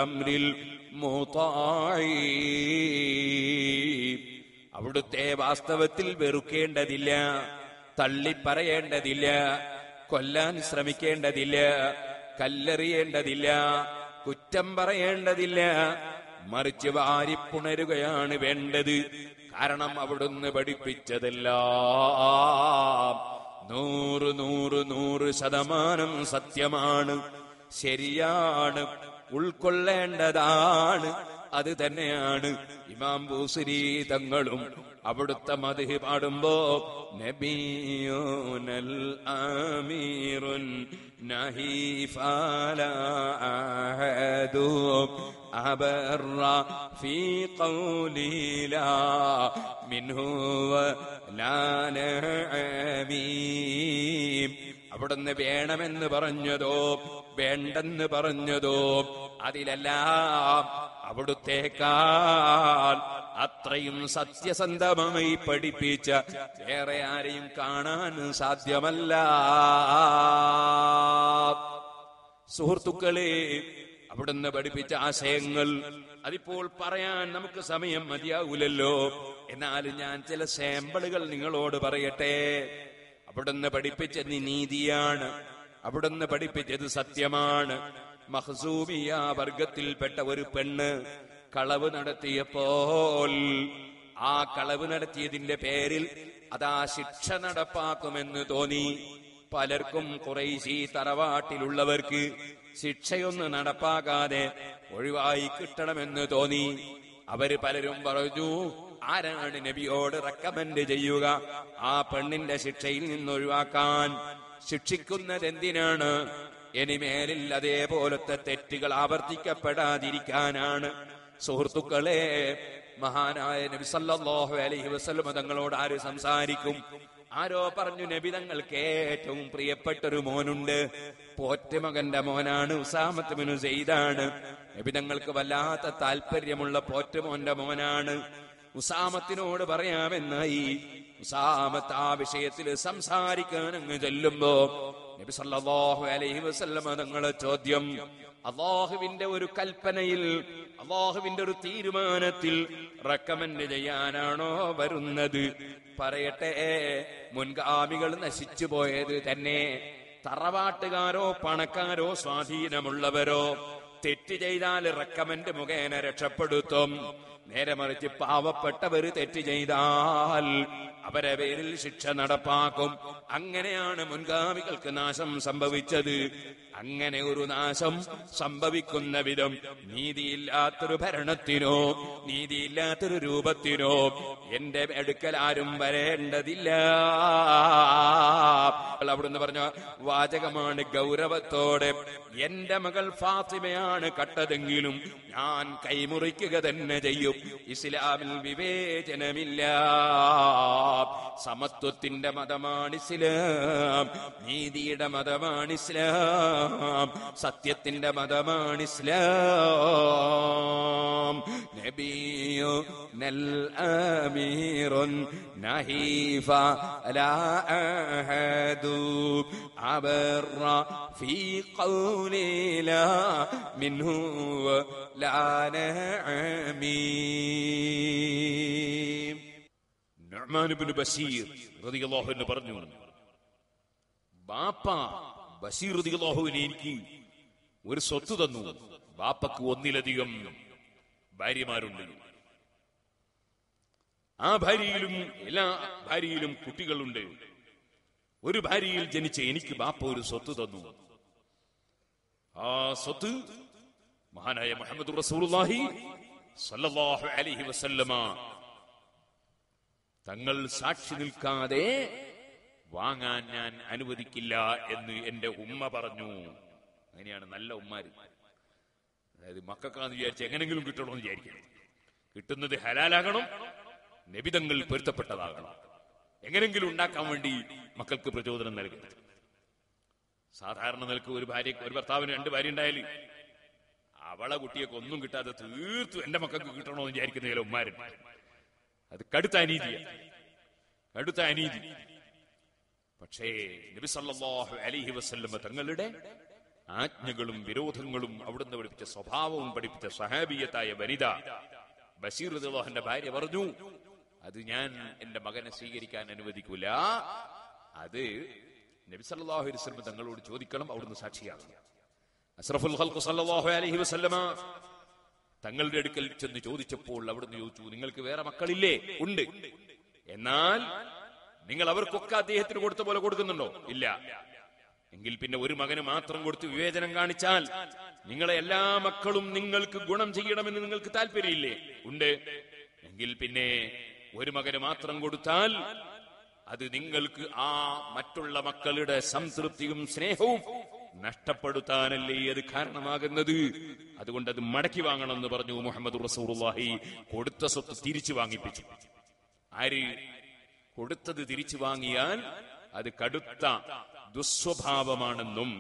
അംരിൽ മുതായി, അവിടുത്തെ വാസ്തവത്തിൽ വെറുക്കേണ്ടതില്ല, തള്ളിപ്പറയേണ്ടതില്ല, കൊല്ലാൻ ശ്രമിക്കേണ്ടതില്ല, കല്ലെറിയേണ്ടതില്ല, കുറ്റം പറയേണ്ടതില്ല, മറിച്ച് വാരിപ്പുണരുകയാണ് വേണ്ടത്. കാരണം അവിടുന്ന് പഠിപ്പിച്ചതെല്ലാം 100% സത്യമാണ്, ശരിയാണ്, ഉൾക്കൊള്ളേണ്ടതാണ്. അത് തന്നെയാണ് ഇമാം ബൂസരി തങ്ങളും അവിടുത്തെ മദ്ഹ് പാടുമ്പോ നബിയുനൽ ആമീറുൻ നഹി ഫലാ അഹദു അബറ ഫീ ഖൗലി ലാ മിൻഹു വലാ നഅമീം. അവിടുന്ന് വേണമെന്ന് പറഞ്ഞതോ വേണ്ടെന്ന് പറഞ്ഞതോ അതിലെല്ലാം അവിടുത്തേക്കാൾ അത്രയും സത്യസന്ധമായി പഠിപ്പിച്ച വേറെ ആരെയും കാണാൻ സാധ്യമല്ല. സുഹൃത്തുക്കളെ, അവിടുന്ന് പഠിപ്പിച്ച ആശയങ്ങൾ അതിപ്പോൾ പറയാൻ നമുക്ക് സമയം മതിയാവൂലല്ലോ. എന്നാലും ഞാൻ ചില സാമ്പിളുകൾ നിങ്ങളോട് പറയട്ടെ. അവിടുന്ന് പഠിപ്പിച്ചത് നീതിയാണ്, അവിടുന്ന് പഠിപ്പിച്ചത് സത്യമാണ്. മഖ്സൂമിയ വർഗത്തിൽപ്പെട്ട ഒരു പെണ്ണ് കളവ് നടത്തിയപ്പോൾ ആ കളവ് നടത്തിയതിന്റെ പേരിൽ അതാ ശിക്ഷ നടപ്പാക്കുമെന്ന് തോന്നി. പലർക്കും ഖുറൈശി തറവാട്ടിലുള്ളവർക്ക് ശിക്ഷയൊന്നും നടപ്പാക്കാതെ ഒഴിവായി കിട്ടണമെന്ന് തോന്നി. അവര് പലരും പറഞ്ഞു, ആരാണ് നബിയോട് റെക്കമെൻഡ് ചെയ്യുക ആ പെണ്ണിന്റെ ശിക്ഷയിൽ നിന്നൊഴിവാക്കാൻ? ശിക്ഷിക്കുന്നതെന്തിനാണ്? എനിമേലിൽ അതേപോലത്തെ തെറ്റുകൾ ആവർത്തിക്കപ്പെടാതിരിക്കാനാണ്. സുഹൃത്തുക്കളെ, മഹാനായ നബി സല്ലല്ലാഹു അലൈഹി വസല്ലം തങ്ങളോട് ആര് സംസാരിക്കും? ആരോ പറഞ്ഞു, നബി തങ്ങൾക്ക് ഏറ്റവും പ്രിയപ്പെട്ടൊരു മോനുണ്ട്, പോറ്റുമകന്റെ മോനാണ്, ഉസാമത്ത് ബിൻ സെയ്ദാണ്. നബി തങ്ങൾക്ക് വല്ലാത്ത താല്പര്യമുള്ള പോറ്റുമോന്റെ മോനാണ്. ഉസാമത്തിനോട് പറയാമെന്നായി. ഉസാമത്ത് ആ വിഷയത്തിൽ സംസാരിക്കാൻ അങ്ങ് ചെല്ലുമ്പോ നബി സല്ലല്ലാഹു അലൈഹി വസല്ലം തങ്ങളുടെ ചോദ്യം, അല്ലാഹുവിന്റെ ഒരു കൽപ്പനയിൽ, അല്ലാഹുവിന്റെ ഒരു തീരുമാനത്തിൽ റെക്കമെൻഡ് ചെയ്യാനാണോ വരുന്നത്? പറയട്ടെ, മുൻഗാമികൾ നശിച്ചു പോയത് തന്നെ. തറവാട്ടുകാരോ പണക്കാരോ സ്വാധീനമുള്ളവരോ തെറ്റ് ചെയ്താൽ റെക്കമെൻഡ് മുഖേന രക്ഷപ്പെടുത്തും. നേരെ മറിച്ച് പാവപ്പെട്ടവര് തെറ്റ് ചെയ്താൽ അവരെ പേരിൽ ശിക്ഷ നടപ്പാക്കും. അങ്ങനെയാണ് മുൻഗാമികൾക്ക് നാശം സംഭവിച്ചത്. അങ്ങനെ ഒരു നാശം സംഭവിക്കുന്ന വിധം നീതിയില്ലാത്തൊരു ഭരണത്തിനോ നീതിയില്ലാത്തൊരു രൂപത്തിനോ എന്റെ അടുക്കൽ ആരും വരേണ്ടതില്ല. അവിടുന്ന് പറഞ്ഞ വാചകമാണ് ഗൗരവത്തോടെ, എന്റെ മകൾ ഫാത്തിമയാണ് കട്ടതെങ്കിലും ഞാൻ കൈമുറിക്കുക തന്നെ ചെയ്യും. ഇസ്ലാമിൽ വിവേചനമില്ല. സമത്വത്തിന്റെ മതമാണ് ഇസ്ലാം, നീതിയുടെ മതമാണ് ഇസ്ലാം, സത്യത്തിന്റെ മതമാണ് ഇസ്ലാം. നബിയു നൽ അമീറുൻ നഹീഫ ലാ അഹദു അബറ ഫീ ഖൗലി ലാ മിൻഹു ലാ നഅമീ. നുഅ്മാൻ ഇബ്നു ബശീർ റളിയല്ലാഹു അൻഹു പറഞ്ഞു, ബാപ്പ ബശീർ റളിയല്ലാഹു അൻഹു എനിക്ക് ഒരു സ്വത്ത് തന്നു. ബാപ്പക്ക് ഒന്നിലധികം ഭാര്യമാരുണ്ട്. ആ ഭാര്യയിലും എല്ലാ ഭാര്യയിലും കുട്ടികളുണ്ട്. ഒരു ഭാര്യയിൽ ജനിച്ച എനിക്ക് ബാപ്പ ഒരു സ്വത്ത് തന്നു. ആ സ്വത്ത് മഹാനായ മുഹമ്മദ് റസൂലുള്ളാഹി സല്ലല്ലാഹു അലൈഹി വസല്ലമ തങ്ങൾ സാക്ഷി നിൽക്കാതെ വാങ്ങാൻ ഞാൻ അനുവദിക്കില്ല എന്ന് എന്റെ ഉമ്മ പറഞ്ഞു. അങ്ങനെയാണ് നല്ല ഉമ്മാര്. അതായത് മക്കൾക്കാന്ന് വിചാരിച്ച് എങ്ങനെങ്കിലും കിട്ടണമെന്ന് വിചാരിക്കണം. കിട്ടുന്നത് ഹലാലാകണം, നബിതങ്ങൾ പൊരുത്തപ്പെട്ടതാകണം. എങ്ങനെങ്കിലും ഉണ്ടാക്കാൻ വേണ്ടി മക്കൾക്ക് പ്രചോദനം നൽകുന്നത്. സാധാരണ നിലക്ക് ഒരു ഭർത്താവിന് രണ്ട് ഭാര്യ ഉണ്ടായാല് അവളെ കുട്ടിയൊക്കെ ഒന്നും കിട്ടാതെ തീർത്തും എന്റെ മക്കൾക്ക് കിട്ടണമെന്ന് വിചാരിക്കുന്ന ചില ഉമ്മാരും. അത് കടുത്ത അനീതിയാണ്, കടുത്ത അനീതി. പക്ഷേ നബി സല്ലല്ലാഹു അലൈഹി വസല്ലമ തങ്ങളുടെ ആജ്ഞകളും വിരോധങ്ങളും അവിടുന്ന് പഠിപ്പിച്ച സ്വഭാവവും പഠിപ്പിച്ച സഹാബിയത്തായ വനിത ബശീർ റളിയല്ലാഹു അൻഹുവിന്റെ ഭാര്യ പറഞ്ഞു, അത് ഞാൻ എന്റെ മകനെ സ്വീകരിക്കാൻ അനുവദിക്കൂല. അത് നബി സല്ലല്ലാഹു അലൈഹി വസല്ലമ തങ്ങളോട് ചോദിക്കണം, അവിടുന്ന് സാക്ഷിയാകണം. അസ്റഫുൽ ഖൽഖ് സല്ലല്ലാഹു അലൈഹി വസല്ലമ തങ്ങളുടെ അടുക്കൽ ചെന്ന് ചോദിച്ചപ്പോൾ അവിടുന്ന് ചോദിച്ചു, നിങ്ങൾക്ക് വേറെ മക്കളില്ലേ? ഉണ്ട്. എന്നാൽ നിങ്ങൾ അവർക്കൊക്കെ അദ്ദേഹത്തിന് കൊടുത്ത പോലെ കൊടുക്കുന്നുണ്ടോ? ഇല്ല. എങ്കിൽ പിന്നെ ഒരു മകന് മാത്രം കൊടുത്ത് വിവേചനം കാണിച്ചാൽ നിങ്ങളെ എല്ലാ മക്കളും നിങ്ങൾക്ക് ഗുണം ചെയ്യണമെന്ന് നിങ്ങൾക്ക് താല്പര്യമില്ലേ? ഉണ്ട്. എങ്കിൽ പിന്നെ ഒരു മകന് മാത്രം കൊടുത്താൽ അത് നിങ്ങൾക്ക് ആ മറ്റുള്ള മക്കളുടെ സംതൃപ്തിയും സ്നേഹവും നഷ്ടപ്പെടുത്താനല്ലേ അത് കാരണമാകുന്നത്. അതുകൊണ്ട് അത് മടക്കി വാങ്ങണം എന്ന് പറഞ്ഞു മുഹമ്മദ് റസൂലുള്ളാഹി. കൊടുത്ത സ്വത്ത് തിരിച്ചു വാങ്ങിപ്പിച്ചു. ആര് കൊടുത്തത് തിരിച്ചു വാങ്ങിയാൽ അത് കടുത്ത ദുസ്വഭാവമാണെന്നും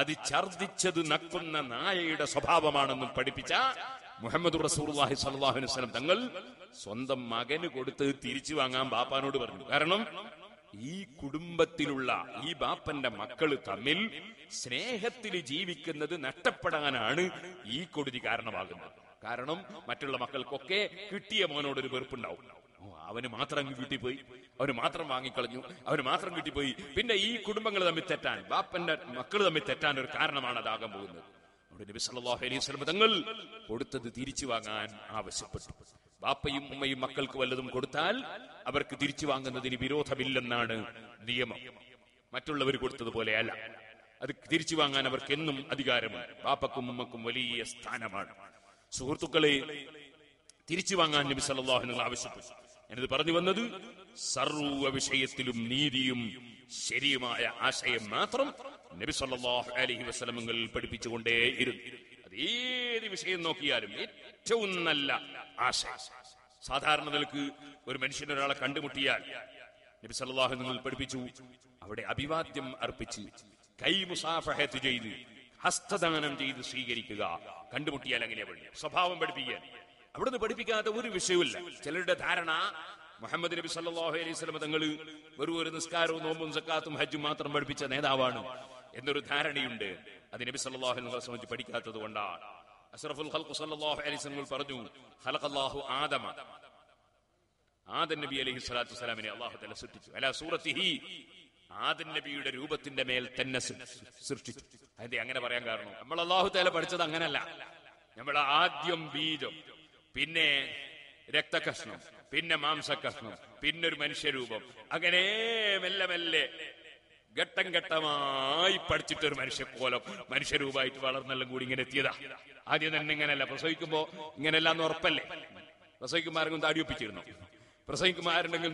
അത് ഛർദിച്ചത് നക്കുന്ന നായയുടെ സ്വഭാവമാണെന്നും പഠിപ്പിച്ച മുഹമ്മദ് റസൂലുള്ളാഹി സ്വല്ലല്ലാഹു അലൈഹി വസല്ലം തങ്ങൾ സ്വന്തം മകന് കൊടുത്തത് തിരിച്ചു വാങ്ങാൻ ബാപ്പാനോട് പറഞ്ഞു. കാരണം ഈ കുടുംബത്തിലുള്ള ഈ ബാപ്പന്റെ മക്കൾ തമ്മിൽ സ്നേഹത്തിൽ ജീവിക്കുന്നത് നഷ്ടപ്പെടാനാണ് ഈ കൊടുതി കാരണമാകുന്നത്. കാരണം മറ്റുള്ള മക്കൾക്കൊക്കെ കിട്ടിയ മോനോടൊരു വെറുപ്പുണ്ടാവും. അവന് മാത്രം കിട്ടിപ്പോയി, അവന് മാത്രം വാങ്ങിക്കളഞ്ഞു, അവന് മാത്രം കിട്ടിപ്പോയി. പിന്നെ ഈ കുടുംബങ്ങൾ തമ്മിൽ തെറ്റാൻ, ബാപ്പന്റെ മക്കൾ തമ്മിൽ തെറ്റാൻ ഒരു കാരണമാണ് അതാകാൻ പോകുന്നത്. നബി സല്ലല്ലാഹു അലൈഹി വസല്ലം തങ്ങൾ കൊടുത്തത് തിരിച്ചു വാങ്ങാൻ ആവശ്യപ്പെട്ടു. ബാപ്പയും ഉമ്മയും മക്കൾക്ക് വല്ലതും കൊടുത്താൽ അവർക്ക് തിരിച്ചു വാങ്ങുന്നതിന് വിരോധമില്ലെന്നാണ് നിയമം. മറ്റുള്ളവർ കൊടുത്തതുപോലെ അല്ല. അത് തിരിച്ചു വാങ്ങാൻ അവർക്ക് എന്നും അധികാരമാണ്. ബാപ്പക്കും ഉമ്മക്കും വലിയ സ്ഥാനമാണ്. സുഹൃത്തുക്കളെ, തിരിച്ചു വാങ്ങാൻ നബി സല്ലല്ലാഹു അലൈഹി വസല്ലം ആവശ്യപ്പെട്ടു. ഞാനിത് പറഞ്ഞു വന്നത് സർവ്വ വിഷയത്തിലും നീതിയും ശരിയുമായ ആശയം മാത്രം നബി സല്ലല്ലാഹു അലൈഹി വസല്ലം പഠിപ്പിച്ചുകൊണ്ടേയിരുന്നു. അതേത് വിഷയം നോക്കിയാലും ഏറ്റവും നല്ല ആശയം. സാധാരണ നിലക്ക് ഒരു മനുഷ്യൻ ഒരാളെ കണ്ടുമുട്ടിയാൽ നബി സല്ലല്ലാഹു അലൈഹി വസല്ലം പഠിപ്പിച്ചു, അവിടെ അഭിവാദ്യം അർപ്പിച്ച് കൈ മുസാഫഹത്ത് ചെയ്ത് ഹസ്തദാനം ചെയ്ത് സ്വീകരിക്കുക. കണ്ടുമുട്ടിയാൽ അങ്ങനെയാ പഠിക്കുക, സ്വഭാവം പഠിപ്പിക്കാൻ. അവിടുന്ന് പഠിപ്പിക്കാത്ത ഒരു വിഷയമില്ല. ചിലരുടെ ധാരണ മുഹമ്മദ് നബി സല്ലല്ലാഹു അലൈഹി വസല്ലം തങ്ങൾ ഒരു നിസ്കാരവും നോമ്പും സക്കാത്തും ഹജ്ജും മാത്രം പഠിപ്പിച്ച നേതാവാണ് എന്നൊരു ധാരണയുണ്ട്. അത് നബി സല്ലല്ലാഹു അലൈഹി വസല്ലം സംബന്ധിച്ച് പഠിക്കാത്തത് കൊണ്ടാണ്. അസ്റഫുൽ ഖൽഖ് സല്ലല്ലാഹു അലൈഹി വസല്ലം പറഞ്ഞു, ഖലഖല്ലാഹു ആദമ, ആദം നബി അലൈഹി സ്വലാത്തു വസ്സലാമിനെ അല്ലാഹു തആല സൃഷ്ടിച്ചു. അലാ സൂറത്തിഹി, ആദം നബിയുടെ രൂപത്തിന്റെ മേൽ തന്നെ സൃഷ്ടിച്ചു. അതിന്റെ അങ്ങനെ പറയാൻ കാരണം നമ്മൾ അല്ലാഹു തആല പഠിച്ചത് അങ്ങനല്ല. നമ്മൾ ആദ്യം ബീജം, പിന്നെ രക്തകഷ്ണം, പിന്നെ മാംസകഷ്ണം, പിന്നൊരു മനുഷ്യരൂപം, അങ്ങനെ മെല്ലെ മെല്ലെ ഘട്ടം ഘട്ടമായി പഠിച്ചിട്ട് ഒരു മനുഷ്യക്കോലം മനുഷ്യരൂപമായിട്ട് വളർന്നെല്ലാം കൂടി ഇങ്ങനെ എത്തിയതാ. ആദ്യം തന്നെ ഇങ്ങനെയല്ല, പ്രസവിക്കുമ്പോ ഇങ്ങനെയല്ല എന്ന് ഉറപ്പല്ലേ? പ്രസവിക്കുമാരെങ്കിലും താടി ഒപ്പിച്ചിരുന്നു, പ്രസവിക്കുമാരുണ്ടെങ്കിൽ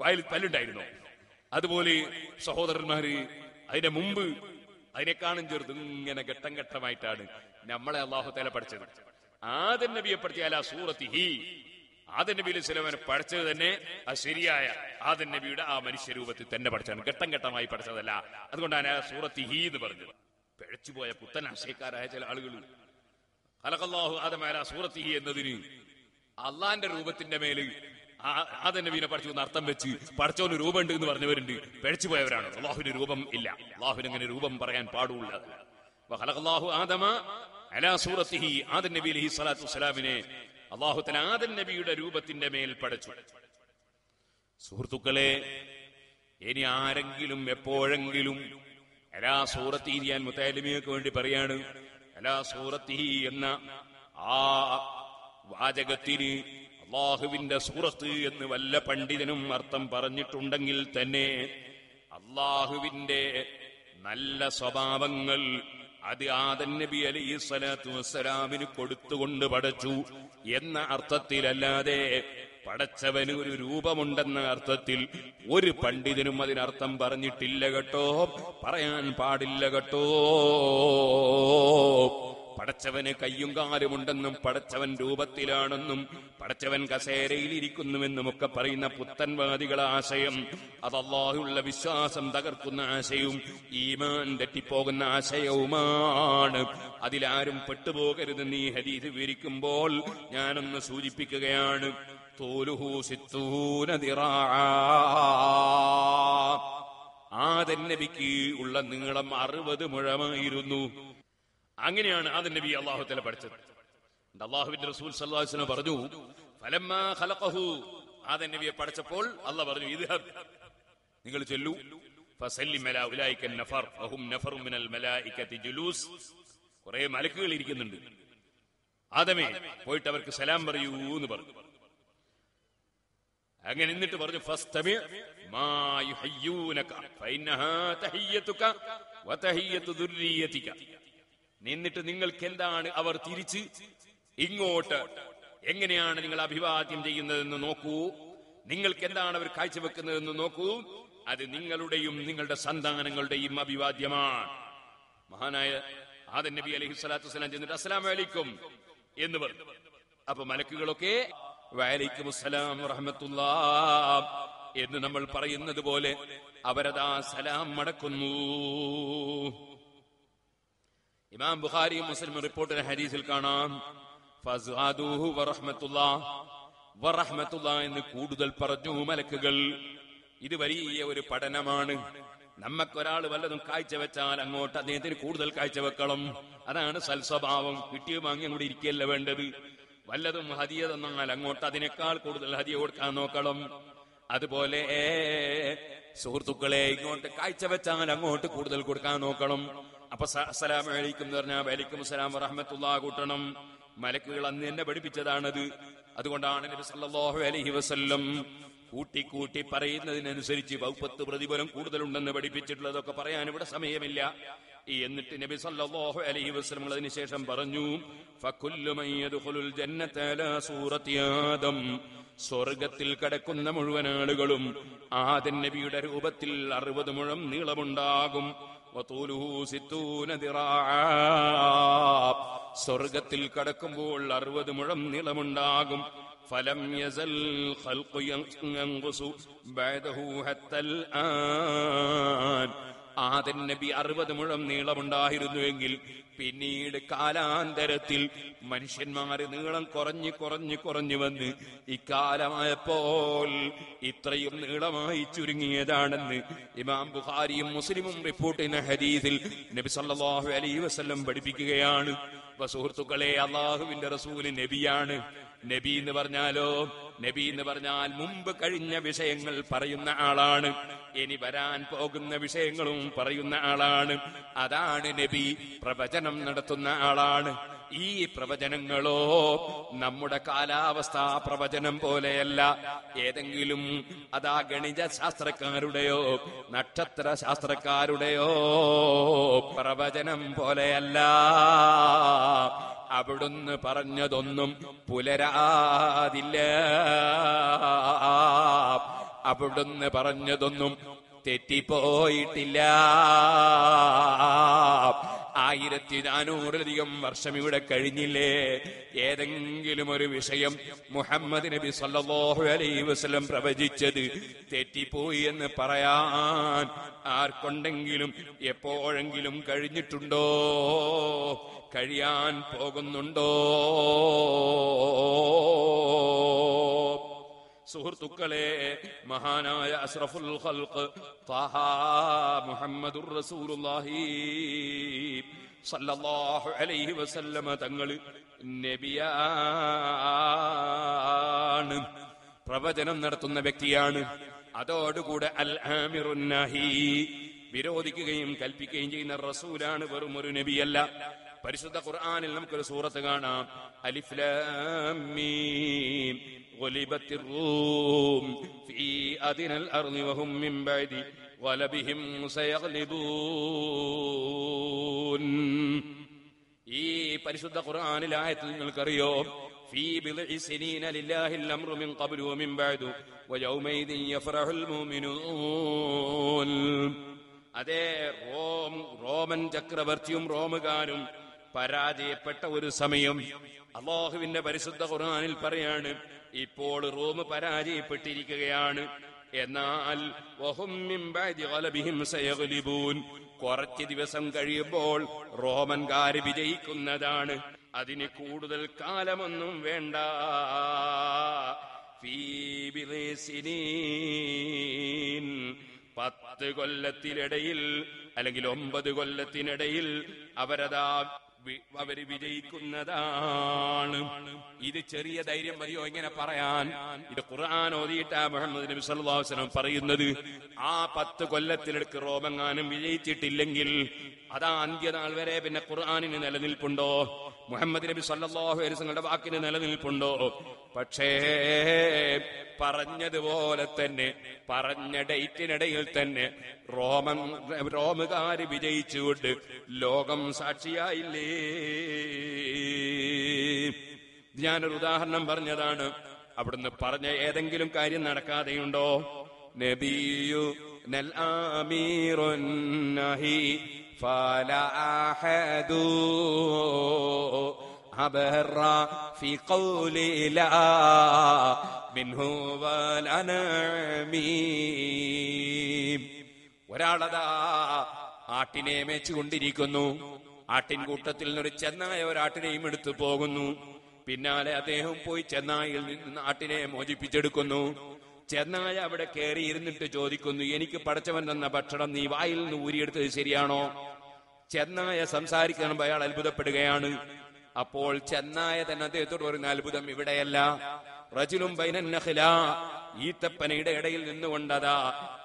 വായിൽ പല്ലുണ്ടായിരുന്നു. അതുപോലെ സഹോദരന്മാര് അതിന്റെ മുമ്പ് അതിനെക്കാളും ചെറുത് ഇങ്ങനെ ഘട്ടം ഘട്ടമായിട്ടാണ് നമ്മളെ അല്ലാഹു തആല പഠിച്ചത്. ആദം നബിയെ പഠിച്ചാൽ ആ സൂറത്തിഹി, ആദം നബി അലൈഹി സ്വലാമിനെ പഠിച്ചത് തന്നെ ആ ശരിയായ ആദം നബിയുടെ ആ മനുഷ്യരൂപത്തിൽ തന്നെ പഠിച്ചതാണ്, ഘട്ടം ഘട്ടമായി പഠിച്ചതല്ല. അതുകൊണ്ടാണ് ആ സൂറത്തിഹി എന്ന് പറഞ്ഞത്. പിഴച്ചുപോയ പുത്തൻ ആശയക്കാരായ ചില ആളുകൾ ഖലഖല്ലാഹു ആദമ അലാ സൂറത്തിഹി എന്നതിന് അള്ളാന്റെ രൂപത്തിന്റെ മേല് ആദം നബീനെ പഠിച്ചു എന്ന് അർത്ഥം വെച്ച് പഠിച്ചവന് രൂപം ഉണ്ട് എന്ന് പറഞ്ഞവരുണ്ട്. പിഴച്ചുപോയവരാണ്. അള്ളാഹുവിന് രൂപം ഇല്ല, അള്ളാഹുവിന് അങ്ങനെ രൂപം പറയാൻ പാടുള്ള. ഖലഖല്ലാഹു ആദമ അലാ സൂറത്തിഹി, ആദം നബി അലൈഹി സ്വലാത്തു വസ്സലാമിനെ അല്ലാഹു തആല ആദം നബിയുടെ രൂപത്തിന്റെ മേൽ പടച്ചു. സുഹൃത്തുക്കളെ, ഇനി ആരെങ്കിലും എപ്പോഴെങ്കിലും അലാ സൂറത്തിഹി, ഞാൻ മുത്തഅല്ലിമിയക്ക് വേണ്ടി പറയാണ്, അലാ സൂറത്തിഹി എന്ന ആ വാചകത്തിന് അല്ലാഹുവിന്റെ സൂറത്ത് എന്ന് വല്ല പണ്ഡിതനും അർത്ഥം പറഞ്ഞിട്ടുണ്ടെങ്കിൽ തന്നെ അല്ലാഹുവിന്റെ നല്ല സ്വഭാവങ്ങൾ അത് ആദം നബി അലൈഹി സ്വലാത്തു വസ്സലാമിന് കൊടുത്തുകൊണ്ട് പടച്ചു എന്ന അർത്ഥത്തിലല്ലാതെ പടച്ചവന് ഒരു രൂപമുണ്ടെന്ന അർത്ഥത്തിൽ ഒരു പണ്ഡിതനും അതിനർത്ഥം പറഞ്ഞിട്ടില്ല കേട്ടോ, പറയാൻ പാടില്ല കേട്ടോ. പടച്ചവന് കയ്യും കാലുമുണ്ടെന്നും പടച്ചവൻ രൂപത്തിലാണെന്നും പടച്ചവൻ കസേരയിൽ ഇരിക്കുന്നുവെന്നും ഒക്കെ പറയുന്ന പുത്തൻവാദികളെ ആശയം, അത് അല്ലാഹുവിലുള്ള വിശ്വാസം തകർക്കുന്ന ആശയവും ഈമാൻ തെറ്റിപ്പോകുന്ന ആശയവുമാണ്. അതിലാരും പെട്ടുപോകരുതെന്ന് ഈ ഹദീസ് വിവരിക്കുമ്പോൾ ഞാനൊന്ന് സൂചിപ്പിക്കുകയാണ്. തൂലുഹു സിത്തൂന ദിറാ, ആദം നബിക്ക് ഉള്ള നീളം 60 മുഴമായിരുന്നു. അങ്ങനെയാണ് ആദം നബി അല്ലാഹു തആല പഠിച്ചത്. അല്ലാഹുവിന്റെ റസൂൽ സല്ലല്ലാഹു അലൈഹി വസല്ലം പറഞ്ഞു, ഫലമ്മാ ഖലഖഹു, ആദം നബിയെ പഠിച്ചപ്പോൾ അല്ലാഹു പറഞ്ഞു, ഇദ്ഹബ്, നിങ്ങൾ ചെല്ലൂ, ഫസല്ലിം അലാ ഉലൈക നഫർ വഹും നഫർ മിനൽ മലായികതി ജുലൂസ്, കുറേ മലക്കുകൾ ഇരിക്കുന്നുണ്ട്, ആദമേ പോയിട്ട് അവർക്ക് സലാം പറയൂ എന്ന് പറഞ്ഞു. അങ്ങനെ എന്നിട്ട് പറഞ്ഞു, ഫസ്തമി മാ യുഹയ്യൂനക ഫഇന്നഹാ തഹിയ്യതുക വതഹിയ്യതു ദുർരിയതിക, എന്നിട്ട് നിങ്ങൾക്ക് എന്താണ് അവർ തിരിച്ച് ഇങ്ങോട്ട് എങ്ങനെയാണ് നിങ്ങൾ അഭിവാദ്യം ചെയ്യുന്നതെന്ന് നോക്കൂ, നിങ്ങൾക്ക് എന്താണ് അവർ കാഴ്ചവെക്കുന്നതെന്ന് നോക്കൂ, അത് നിങ്ങളുടെയും നിങ്ങളുടെ സന്താനങ്ങളുടെയും അഭിവാദ്യമാണ്. മഹാനായ ആദം നബി അലൈഹി സ്വലാത്തു വസ്സലാം ചെന്നിട്ട് അസ്സലാമു അലൈക്കും എന്ന് പറഞ്ഞു. അപ്പൊ മലക്കുകളൊക്കെ വഅലൈക്കും അസ്സലാം വറഹ്മത്തുള്ളാഹ് എന്ന് നമ്മൾ പറയുന്നത് പോലെ അവരതാ സലാം മടക്കുന്നു. ഇമാം ബുഖാരിയും മുസ്ലിം റിപ്പോർട്ടിന്റെ ഹദീസിൽ കാണാം, ഫസ്അദൂഹു വറഹ്മത്തുള്ളാഹ് വറഹ്മത്തുള്ളാഹ് എന്ന് കൂടുതൽ പറഞ്ഞു മലക്കുകൾ. ഇത് വലിയ ഒരു പഠനമാണ്. നമ്മക്കൊരാൾ വല്ലതും കാഴ്ചവെച്ചാൽ അങ്ങോട്ട് അദ്ദേഹത്തിന് കൂടുതൽ കാഴ്ചവെക്കണം. അതാണ് സൽസ്വഭാവം. കിട്ടിയ വാങ്ങി അങ്ങോട്ട് ഇരിക്കുകയല്ല വേണ്ടത്. വല്ലതും ഹദിയ തന്നാൽ അങ്ങോട്ട് അതിനേക്കാൾ കൂടുതൽ ഹദിയ കൊടുക്കാൻ നോക്കണം. അതുപോലെ സുഹൃത്തുക്കളെ, ഇങ്ങോട്ട് കാഴ്ചവെച്ചാൽ അങ്ങോട്ട് കൂടുതൽ കൊടുക്കാൻ നോക്കണം. അപ്പൊ അസ്സലാമു അലൈക്കും എന്ന് പറഞ്ഞാൽ വഅലൈക്കും അസ്സലാം വറഹ്മത്തുള്ളാഹി കൂട്ടണം. മലക്കുകൾ അന്ന് എന്നെ പഠിപ്പിച്ചതാണത്. അതുകൊണ്ടാണ് നബി സല്ലല്ലാഹു അലൈഹി വസല്ലം കൂട്ടി കൂട്ടി പറയുന്നതിനനുസരിച്ച് 10 പ്രതിഫലം കൂടുതലുണ്ടെന്ന് പഠിപ്പിച്ചിട്ടുള്ളതൊക്കെ പറയാൻ ഇവിടെ സമയമില്ല. എന്നിട്ട് നബി സല്ലല്ലാഹു അലൈഹി വസല്ലം അതിന് ശേഷം പറഞ്ഞു, ഫകുല്ലു മൻ യദ്ഖുലുൽ ജന്നത അലാ സൂറത്തി ആദം, സ്വർഗത്തിൽ കടക്കുന്ന മുഴുവൻ ആളുകളും ആദം നബിയുടെ രൂപത്തിൽ 60 മുഴം നീളമുണ്ടാകും. വതൂലുഹു സിത്തൂന ദിറാ, സ്വർഗത്തിൽ കടക്കുമ്പോൾ 60 മുഴം നീളമുണ്ടാകും. ഫലം യസൽ ഖൽഖു യൻഖുസു ബഅദഹു ഹത്തൽ ആൻ, ആദം നബി 60 മുഴം നീളമുണ്ടായിരുന്നുവെങ്കിൽ പിന്നീട് കാലാന്തരത്തിൽ മനുഷ്യന്മാര് നീളം കുറഞ്ഞ് കുറഞ്ഞ് കുറഞ്ഞു വന്ന് ഇക്കാലമായപ്പോൾ ഇത്രയും നീളമായി ചുരുങ്ങിയതാണെന്ന് ഇമാം ബുഖാരിയും മുസ്ലിമും റിപ്പോർട്ട് ചെയ്യുന്ന ഹദീസിൽ നബി സല്ലല്ലാഹു അലൈഹി വസല്ലം പഠിപ്പിക്കുകയാണ്. സുഹൃത്തുക്കളെ, അള്ളാഹുവിന്റെ റസൂൽ നബിയാണ്. നബി എന്ന് പറഞ്ഞാലോ, നബി എന്ന് പറഞ്ഞാൽ മുമ്പ് കഴിഞ്ഞ വിഷയങ്ങൾ പറയുന്ന ആളാണ്, ഇനി വരാൻ പോകുന്ന വിഷയങ്ങളും പറയുന്ന ആളാണ്. അതാണ് നബി. പ്രവചനം നടത്തുന്ന ആളാണ്. ഈ പ്രവചനങ്ങളോ നമ്മുടെ കാലാവസ്ഥാ പ്രവചനം പോലെയല്ല. ഏതെങ്കിലും അതാ ഗണിത ശാസ്ത്രക്കാരുടെയോ നക്ഷത്ര ശാസ്ത്രക്കാരുടെയോ പ്രവചനം പോലെയല്ല. അവിടുന്ന് പറഞ്ഞതൊന്നും പുലരാതില്ല, അവിടുന്ന് പറഞ്ഞതൊന്നും തെറ്റിപ്പോയിട്ടില്ല. 1400-ലധികം വർഷം ഇവിടെ കഴിഞ്ഞില്ലേ? ഏതെങ്കിലും ഒരു വിഷയം മുഹമ്മദ് നബി സല്ലല്ലാഹു അലൈഹി വസല്ലം പ്രവചിച്ചത് തെറ്റിപ്പോയി എന്ന് പറയാൻ ആർക്കൊണ്ടെങ്കിലും എപ്പോഴെങ്കിലും കഴിഞ്ഞിട്ടുണ്ടോ? കഴിയാൻ പോകുന്നുണ്ടോ? സുഹൃത്തുക്കളെ, മഹാനായ അഷ്റഫുൽ ഖൽഖ് ത്വഹ മുഹമ്മദുർ റസൂലുള്ളാഹി സല്ലല്ലാഹു അലൈഹി വസല്ലമ തങ്ങൾ നബിയാണ്, പ്രവചനം നടത്തുന്ന വ്യക്തിയാണ്. അതോടുകൂടെ അൽ ആമിറുൻ നഹി, വിരോധിക്കുകയും കൽപ്പിക്കുകയും ചെയ്യുന്ന റസൂലാണ്, വെറും ഒരു നബിയല്ല. പരിശുദ്ധ ഖുർആനിൽ നമുക്കൊരു സൂറത്ത് കാണാം. അലിഫ് ലാം മീം غلبت الروم في أدنى الأرض وهم من بعد غلبهم سيغلبون. إيه പരിശുദ്ധ ഖുർആനിലെ ആയത്തിൽ നിങ്ങൾക്കറിയോ, في بضع سنين لله الأمر من قبل ومن بعد ويومئذ يفرح المؤمنون. അതേ റോമൻ ചക്രവർത്തിയും റോമുകാരും പരാജയപ്പെട്ട ഒരു സമയം അല്ലാഹുവിന്റെ പരിശുദ്ധ ഖുർആനിൽ പറയാണ്, ഇപ്പോൾ റോം പരാജയപ്പെട്ടിരിക്കുകയാണ്. എന്നാൽ വഹും മിൻ ബഅദി ഗലബിഹിം സയഗ്ലിബൂൻ, കുറച്ച് ദിവസം കഴിയുമ്പോൾ റോമൻകാർ വിജയിക്കുന്നതാണ്. അതിന് കൂടുതൽ കാലമൊന്നും വേണ്ട. ഫീ ബിലീസിനീൻ, 10 കൊല്ലത്തിനിടയിൽ അല്ലെങ്കിൽ 9 കൊല്ലത്തിനിടയിൽ അവര് വിജയിക്കുന്നതാണ്. ഇത് ചെറിയ ധൈര്യം മതിയോ ഇങ്ങനെ പറയാൻ? ഇത് ഖുർആൻ ഓതിയിട്ടാ മുഹമ്മദ് നബി സല്ലല്ലാഹു അലൈഹി വസല്ലം പറയുന്നത്. ആ 10 കൊല്ലത്തിലെടുക്ക് റോമെങ്ങാനും വിജയിച്ചിട്ടില്ലെങ്കിൽ അതാ അന്ത്യനാൾ വരെ പിന്നെ ഖുർആനിന് നിലനിൽപ്പുണ്ടോ? മുഹമ്മദ് നബി സല്ലല്ലാഹു അലൈഹി വസല്ലം വാക്കിന് നിലനിൽപ്പുണ്ടോ? പക്ഷേ പറഞ്ഞതുപോലെ തന്നെ, പറഞ്ഞ ഡേറ്റിനിടയിൽ തന്നെ റോമുകാര് വിജയിച്ചുകൊണ്ട് ലോകം സാക്ഷിയായില്ലേ? ഞാനൊരു ഉദാഹരണം പറഞ്ഞതാണ്. അവിടുന്ന് പറഞ്ഞ ഏതെങ്കിലും കാര്യം നടക്കാതെയുണ്ടോ? നബിയു നൽ ആമീറുൻ നഹി ഫലാ അഹദു أبهر في قولي لا منه والأنعميم. ഒരാളതാ ആട്ടിനെ മേച്ചു കൊണ്ടിരിക്കുന്നു. ആട്ടിൻകൂട്ടത്തിൽ നിന്നൊരു ചെന്നായ ഒരാട്ടിനെയും എടുത്തു പോകുന്നു. പിന്നാലെ അദ്ദേഹം പോയി ചെന്നായിൽ നിന്ന് ആട്ടിനെ മോചിപ്പിച്ചെടുക്കുന്നു. ചെന്നായ അവിടെ കയറിയിരുന്നിട്ട് ചോദിക്കുന്നു, എനിക്ക് പടച്ചവൻ തന്ന ഭക്ഷണം നീ വായിൽ നിന്ന് ഊരിയെടുത്തത് ശരിയാണോ? ചെന്നായ സംസാരിക്കുമ്പോൾ അയാൾ അത്ഭുതപ്പെടുകയാണ്. അപ്പോൾ ചെന്നായ തന്നെ അദ്ദേഹത്തോട് പറയുന്ന, അത്ഭുതം ഇവിടെയല്ല, റജുലും ബൈനന്നഖില, ഈത്തപ്പനയുടെ ഇടയിൽ നിന്നുകൊണ്ടതാ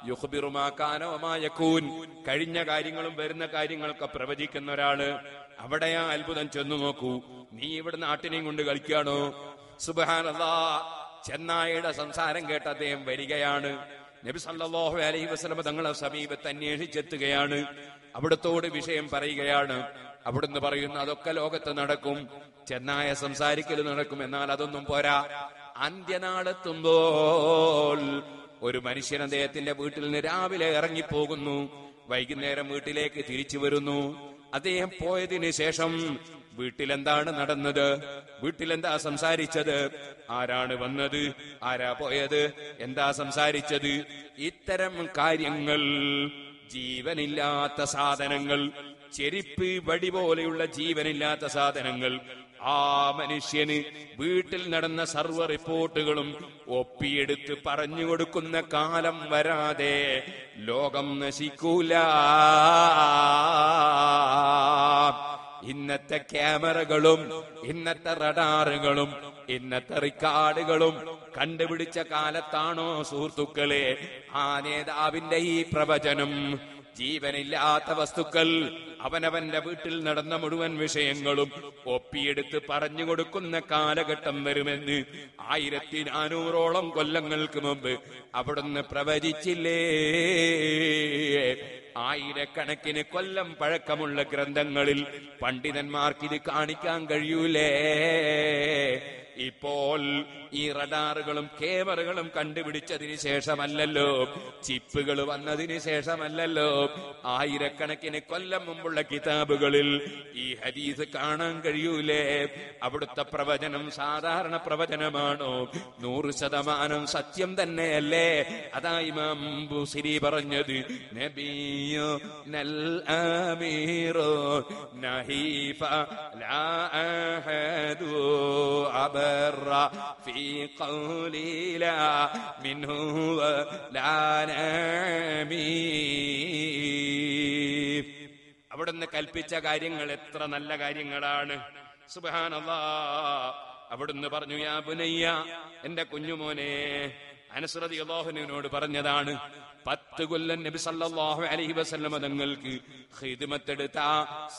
യുഖ്ബിറുമാ കാന വമാ യകൂൻ, കഴിഞ്ഞ കാര്യങ്ങളും വരുന്ന കാര്യങ്ങളൊക്കെ പ്രവചിക്കുന്ന ഒരാള്. അവിടെയാ അത്ഭുതം. ചെന്നു നോക്കൂ, നീ ഇവിടെ നാട്ടിനെയും കൊണ്ട് കളിക്കുകയാണോ? സുബ്ഹാനല്ലാഹ്. ചെന്നായയുടെ സംസാരം കേട്ട് അദ്ദേഹം വരികയാണ്. നബി സല്ലല്ലാഹു അലൈഹി വസല്ലം തങ്ങളെ സമീപത്ത് അന്വേഷിച്ചെത്തുകയാണ്. അവിടത്തോട് വിഷയം പറയുകയാണ്. അവിടുന്ന് പറയുന്നു, അതൊക്കെ ലോകത്ത് നടക്കും, ചെന്നായ സംസാരിക്കൽ നടക്കും, എന്നാൽ അതൊന്നും പോരാ, അന്ത്യനാളെത്തുമ്പോൾ ഒരു മനുഷ്യൻ അദ്ദേഹത്തിന്റെ വീട്ടിൽ നിന്ന് രാവിലെ ഇറങ്ങിപ്പോകുന്നു, വൈകുന്നേരം വീട്ടിലേക്ക് തിരിച്ചു വരുന്നു. അദ്ദേഹം പോയതിനു ശേഷം വീട്ടിലെന്താണ് നടന്നത്, വീട്ടിലെന്താ സംസാരിച്ചത്, ആരാണ് വന്നത്, ആരാ പോയത്, എന്താ സംസാരിച്ചത്, ഇത്തരം കാര്യങ്ങൾ, ജീവനില്ലാത്ത സാധനങ്ങൾ, ചെരിപ്പ് വടി പോലെയുള്ള ജീവനില്ലാത്ത സാധനങ്ങൾ ആ മനുഷ്യന് വീട്ടിൽ നടന്ന സർവ്വ റിപ്പോർട്ടുകളും ഒപ്പിയെടുത്ത് പറഞ്ഞു കൊടുക്കുന്ന കാലം വരാതെ ലോകം നശിക്കൂല. ഇന്നത്തെ ക്യാമറകളും ഇന്നത്തെ റഡാറുകളും ഇന്നത്തെ റിക്കാർഡുകളും കണ്ടുപിടിച്ച കാലത്താണോ സുഹൃത്തുക്കളെ ആ നേതാവിന്റെ ഈ പ്രവചനം? ജീവനില്ലാത്ത വസ്തുക്കൾ, അവനവന്റെ വീട്ടിൽ നടന്ന മുഴുവൻ വിഷയങ്ങളും ഒപ്പിയെടുത്ത് പറഞ്ഞു കൊടുക്കുന്ന കാലഘട്ടം വരുമെന്ന് 1400 കൊല്ലങ്ങൾക്ക് മുമ്പ് അവിടുന്ന് പ്രവചിച്ചില്ലേ? ആയിരക്കണക്കിന് കൊല്ലം പഴക്കമുള്ള ഗ്രന്ഥങ്ങളിൽ പണ്ഡിതന്മാർക്കിത് കാണിക്കാൻ കഴിയൂലേ? ഇപ്പോൾ ഈ റഡാറുകളും ക്യാമറകളും കണ്ടുപിടിച്ചതിന് ശേഷമല്ലല്ലോ, ചിപ്പുകൾ വന്നതിന് ശേഷമല്ലല്ലോ, ആയിരക്കണക്കിന് കൊല്ലം മുമ്പുള്ള കിതാബുകളിൽ ഈ ഹദീസ് കാണാൻ കഴിയൂലേ? അവിടുത്തെ പ്രവചനം സാധാരണ പ്രവചനമാണോ? 100% സത്യം തന്നെയല്ലേ? അതാ ഇമാം ബുസരി പറഞ്ഞത്, നബിയോ നൽ ആമീറോ നഹീഫ ലാ അഹദു അബ في قولي لا منه ولا نميف. അവിടുന്ന് കൽപ്പിച്ച കാര്യങ്ങൾ എത്ര നല്ല കാര്യങ്ങളാണ്. സുബ്ഹാനല്ലാഹ്. അവിടുന്ന് പറഞ്ഞു, യാ ബുനയ്യ, എന്റെ കുഞ്ഞുമോനെ, അനസ് റളിയല്ലാഹു അൻഹുവിനോട് പറഞ്ഞതാണ്, 10 കൊല്ലം നബി സല്ലല്ലാഹു അലൈഹി വസല്ലമ തങ്ങൾക്ക് ഖിദ്മത്ത് എടുത്ത,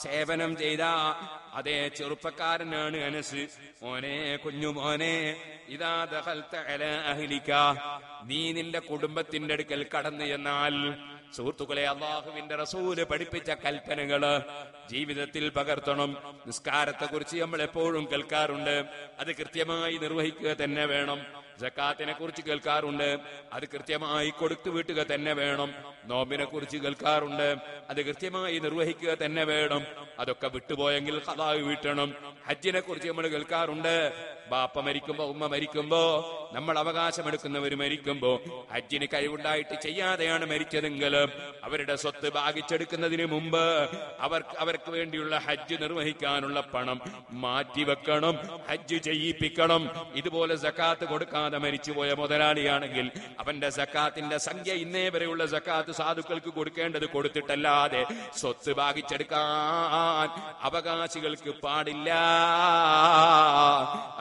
സേവനം ചെയ്ത അതേ ചെറുപ്പക്കാരനാണ് അനസ്. മോനെ, കുഞ്ഞുമോനെ, ഇദാ ദഖൽത അലാ അഹ്ലിക, നീ നിന്റെ കുടുംബത്തിന്റെ അടുക്കൽ കടന്നു എന്നാൽ, സുഹൃത്തുക്കളെ, അള്ളാഹുവിന്റെ റസൂല് പഠിപ്പിച്ച കൽപ്പനകള് ജീവിതത്തിൽ പകർത്തണം. നിസ്കാരത്തെ കുറിച്ച് നമ്മൾ എപ്പോഴും കേൾക്കാറുണ്ട്, അത് കൃത്യമായി നിർവഹിക്കുക തന്നെ വേണം. സക്കാത്തിനെ കുറിച്ച് കേൾക്കാറുണ്ട്, അത് കൃത്യമായി കൊടുത്തു വീട്ടുക തന്നെ വേണം. നോമ്പിനെ കുറിച്ച് കേൾക്കാറുണ്ട്, അത് കൃത്യമായി നിർവഹിക്കുക തന്നെ വേണം. അതൊക്കെ വിട്ടുപോയെങ്കിൽ ഖദാഅ് വീട്ടണം. ഹജ്ജിനെ കുറിച്ച് നമ്മൾ കേൾക്കാറുണ്ട്, ബാപ്പ മരിക്കുമ്പോ, ഉമ്മ മരിക്കുമ്പോ, നമ്മൾ അവകാശമെടുക്കുന്നവർ മരിക്കുമ്പോ, ഹജ്ജിന് കഴിവുണ്ടായിട്ട് ചെയ്യാതെയാണ് മരിച്ചതെങ്കിലും അവരുടെ സ്വത്ത് ഭാഗിച്ചെടുക്കുന്നതിന് മുമ്പ് അവർക്ക് വേണ്ടിയുള്ള ഹജ്ജ് നിർവഹിക്കാനുള്ള പണം മാറ്റിവെക്കണം, ഹജ്ജ് ചെയ്യിപ്പിക്കണം. ഇതുപോലെ സക്കാത്ത് കൊടുക്കാതെ മരിച്ചുപോയ മുതലാളിയാണെങ്കിൽ അവന്റെ സക്കാത്തിന്റെ സംഖ്യ ഇന്നേ വരെയുള്ള സക്കാത്ത് സാധുക്കൾക്ക് കൊടുക്കേണ്ടത് കൊടുത്തിട്ടല്ലാതെ സ്വത്ത് ഭാഗിച്ചെടുക്കാൻ അവകാശികൾക്ക് പാടില്ല.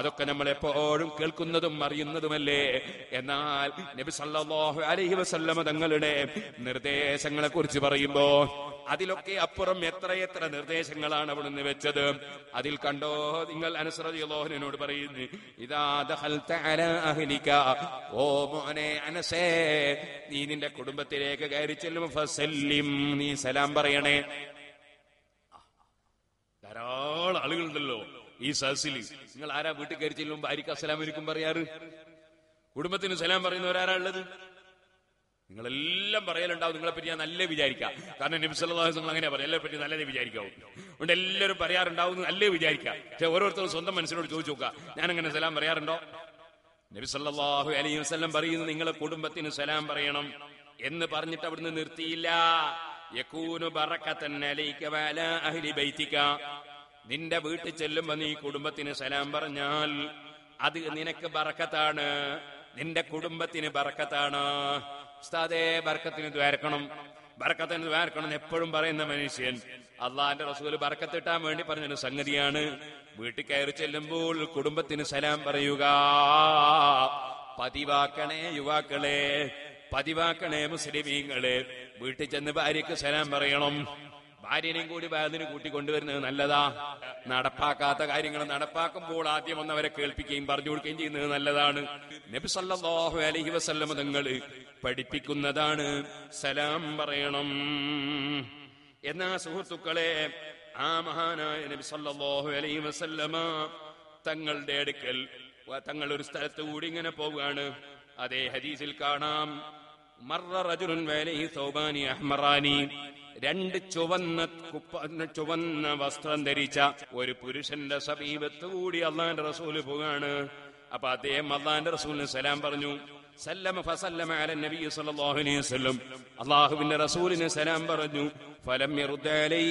അതൊക്കെ നമ്മൾ എപ്പോഴും കേൾക്കുന്നതും അറിയുന്നതുമല്ലേ? എന്നാൽ നബി സല്ലല്ലാഹു അലൈഹി വസല്ലമ തങ്ങളുടെ നിർദ്ദേശങ്ങളെ കുറിച്ച് പറയുമ്പോ അതിലൊക്കെ അപ്പുറം എത്രയെത്ര നിർദ്ദേശങ്ങളാണ് അവിടുന്ന് വെച്ചത്. അതിൽ കണ്ടോ, നിങ്ങൾ അനസ് റളിയല്ലാഹു അൻഹുവിനോട് പറയുന്നു, ഇദാ ദഖൽത അലാ അഹ്ലിക, ഓ മോനെ അനസേ, നീ നിന്റെ കുടുംബത്തിലേക്ക് കയറി ചെല്ലും, ഫസല്ലിം, നീ സലാം പറയണേ. ധാരാളം ആളുകളുണ്ടല്ലോ ഈ സദസ്സിൽ. നിങ്ങൾ ആരാ വീട്ടിൽ കയറി ചെല്ലുമ്പോ ആർക്ക് അസ്സലാമു അലൈക്കും പറയാറ്? കുടുംബത്തിന് സലാം പറയുന്നവരാരാ ഉള്ളത്? നിങ്ങളെല്ലാം പറയലുണ്ടാവും. നിങ്ങളെപ്പറ്റി ഞാൻ നല്ല വിചാരിക്കാം, കാരണം നബി സല്ലല്ലാഹു അലൈഹി വസല്ലം അങ്ങനെ പറയാം, എല്ലാവരെപ്പറ്റി നല്ലതേ വിചാരിക്കാവും. അതുകൊണ്ട് എല്ലാവരും പറയാറുണ്ടാവും, നല്ലേ വിചാരിക്കാം. പക്ഷെ ഓരോരുത്തരും സ്വന്തം മനസ്സിനോട് ചോദിച്ചു നോക്കുക, ഞാൻ അങ്ങനെ സലാം പറയാറുണ്ടോ? നബി സല്ലല്ലാഹു അലൈഹി വസല്ലം പറയുന്നു, നിങ്ങളെ കുടുംബത്തിന് സലാം പറയണം എന്ന് പറഞ്ഞിട്ട് അവിടുന്ന് നിർത്തിയില്ല. യകൂനു ബറകതൻ അലൈക വഅല അഹ്ലി ബൈതിക, നിന്റെ വീട്ടിൽ ചെല്ലുമ്പോ നീ കുടുംബത്തിന് സലാം പറഞ്ഞാൽ അത് നിനക്ക് ബറക്കത്താണ്, നിന്റെ കുടുംബത്തിന് ബറക്കത്താണ്. ഉസ്താദേ, ബർക്കത്തിന് ദ്വാരക്കണം, ബർക്കത്തിന് ദ്വാരക്കണം എപ്പോഴും പറയുന്ന മനുഷ്യൻ, അള്ളാന്റെ റസൂല് ബർക്കത്തിട്ടാൻ വേണ്ടി പറഞ്ഞൊരു സംഗതിയാണ്, വീട്ടിൽ കയറി ചെല്ലുമ്പോൾ കുടുംബത്തിന് സലാം പറയുക. പതിവാക്കണേ യുവാക്കളെ, പതിവാക്കണേ മുസ്ലിമീങ്ങളെ. വീട്ടിൽ ചെന്ന് ഭാര്യക്ക് സലാം പറയണം. ഭാര്യനെയും കൂടി വേദന കൂട്ടിക്കൊണ്ടുവരുന്നത് നല്ലതാ. നടപ്പാക്കാത്ത കാര്യങ്ങൾ നടപ്പാക്കുമ്പോൾ ആദ്യം ഒന്നവരെ കേൾപ്പിക്കുകയും പറഞ്ഞു കൊടുക്കുകയും ചെയ്യുന്നത് നല്ലതാണ്. നബി സല്ലല്ലാഹു അലൈഹി വസല്ലം തങ്ങൾ പഠിപ്പിക്കുന്നതാണ് സലാം പറയണം. എന്നാ സുഹൃത്തുക്കളെ, ആ മഹാനായ നബി സല്ലല്ലാഹു അലൈഹി വസല്ലമ തങ്ങളുടെ അടുക്കൽ തങ്ങൾ ഒരു സ്ഥലത്ത് കൂടി ഇങ്ങനെ പോവുകയാണ്. അതേ ഹദീസിൽ കാണാം, മർറ റജുലുൻ വലൈഹി സൗബാനി അഹ്മറാനി, 2 ചുവന്ന വസ്ത്രം ധരിച്ച ഒരു പുരുഷന്റെ സമീപത്ത് കൂടി അള്ളാന്റെ റസൂല് പോവാണ്. അപ്പൊ അദ്ദേഹം അള്ളാന്റെ റസൂലിന് സലാം പറഞ്ഞു. സല്ലമ ഫസല്ലമ അല നബി സല്ലല്ലാഹു അലൈഹി വസല്ലം, അള്ളാഹുവിന്റെ റസൂലിന് സലാം പറഞ്ഞു. ഫലം യർദ അലൈ,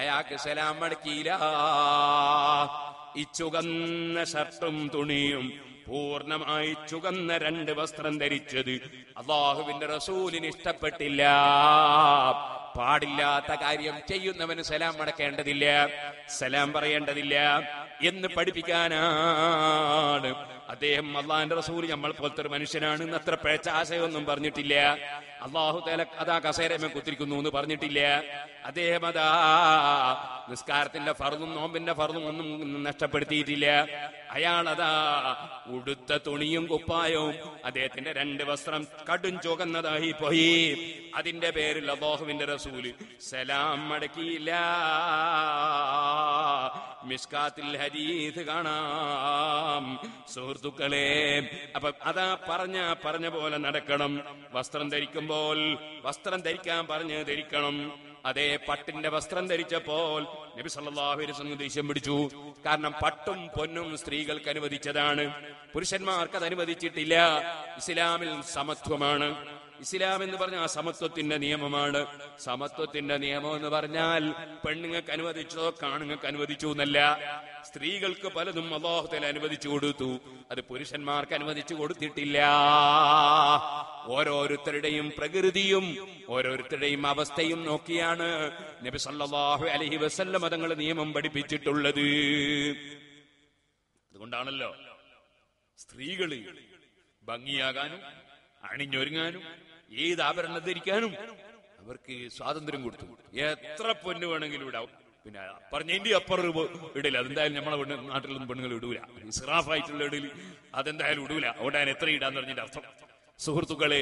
അയാൾക്ക് സലാം മടക്കിയില്ല. ഈ ചുവന്ന ഷർട്ടും തുണിയും പൂർണ്ണമായി ചുകന്ന രണ്ട് വസ്ത്രം ധരിച്ചത് അല്ലാഹുവിന്റെ റസൂലിന് ഇഷ്ടപ്പെട്ടില്ല. പാടില്ലാത്ത കാര്യം ചെയ്യുന്നവന് സലാം മടക്കേണ്ടതില്ല, സലാം പറയേണ്ടതില്ല എന്ന് പഠിപ്പിക്കാനാണ് അദ്ദേഹം. അള്ളാഹിന്റെ റസൂൽ നമ്മൾ പോലത്തെ ഒരു മനുഷ്യനാണ് അത്ര പേച്ച ആശയമൊന്നും പറഞ്ഞിട്ടില്ല. അള്ളാഹു തആല അതാ കസേരമേ കുത്തിരിക്കുന്നു എന്ന് പറഞ്ഞിട്ടില്ല. അദ്ദേഹം അതാ നിസ്കാരത്തിന്റെ ഫർദും നോമ്പിന്റെ ഫർദും ഒന്നും നഷ്ടപ്പെടുത്തിയിട്ടില്ല. അയാൾ അതാ ഉടുത്ത തുണിയും കുപ്പായവും അദ്ദേഹത്തിന്റെ രണ്ട് വസ്ത്രം കടും ചുകന്നതായി പോയി. അതിന്റെ പേരിൽ അല്ലാഹുവിന്റെ റസൂൽ സലാം മടക്കിയില്ല. മിസ്കാത്തിൽ ഹദീസ് കാണാം സുഹൃത്തുക്കളെ. അപ്പൊ അതാ പറഞ്ഞ പോലെ നടക്കണം. വസ്ത്രം ധരിക്കുമ്പോൾ വസ്ത്രം ധരിക്കാൻ പറഞ്ഞ് ധരിക്കണം. അതേ പട്ടിന്റെ വസ്ത്രം ധരിച്ചപ്പോൾ നബി സല്ലല്ലാഹു അലൈഹി വസല്ലം ദേഷ്യം പിടിച്ചു. കാരണം പട്ടും പൊന്നും സ്ത്രീകൾക്ക് അനുവദിച്ചതാണ്, പുരുഷന്മാർക്ക് അത് അനുവദിച്ചിട്ടില്ല. ഇസ്ലാമിൽ സമത്വമാണ്. ഇസ്ലാം എന്ന് പറഞ്ഞ ആ സമത്വത്തിന്റെ നിയമമാണ്. സമത്വത്തിന്റെ നിയമം എന്ന് പറഞ്ഞാൽ പെണ്ണുങ്ങൾക്ക് അനുവദിച്ചതോ കാണുങ്ങൾക്ക് അനുവദിച്ചു എന്നല്ല. സ്ത്രീകൾക്ക് പലതും അല്ലാഹു തആല അനുവദിച്ചു കൊടുത്തു, അത് പുരുഷന്മാർക്ക് അനുവദിച്ചു കൊടുത്തിട്ടില്ല. ഓരോരുത്തരുടെയും പ്രകൃതിയും ഓരോരുത്തരുടെയും അവസ്ഥയും നോക്കിയാണ് നബി സല്ലല്ലാഹു അലൈഹി വസല്ലം തങ്ങൾ നിയമം പഠിപ്പിച്ചിട്ടുള്ളത്. അതുകൊണ്ടാണല്ലോ സ്ത്രീകള് ഭംഗിയാകാനും അണിഞ്ഞൊരുങ്ങാനും ഏത് ആഭരണം ധരിക്കാനും അവർക്ക് സ്വാതന്ത്ര്യം കൊടുത്തു. എത്ര പൊന്നു വേണമെങ്കിലും ഇടാം. പിന്നെ പറഞ്ഞതിന്റെ അപ്പുറം ഇടില്ല. അതെന്തായാലും നമ്മളെ നാട്ടിലൊന്നും പെണ്ണുങ്ങൾ ഇടൂല. ഇസ്റാഫായിട്ടുള്ള ഇടയിൽ അതെന്തായാലും ഇടൂല. അവിടെ ഞാൻ എത്ര ഇടാന്ന് പറഞ്ഞതിന്റെ അർത്ഥം. സുഹൃത്തുക്കളെ,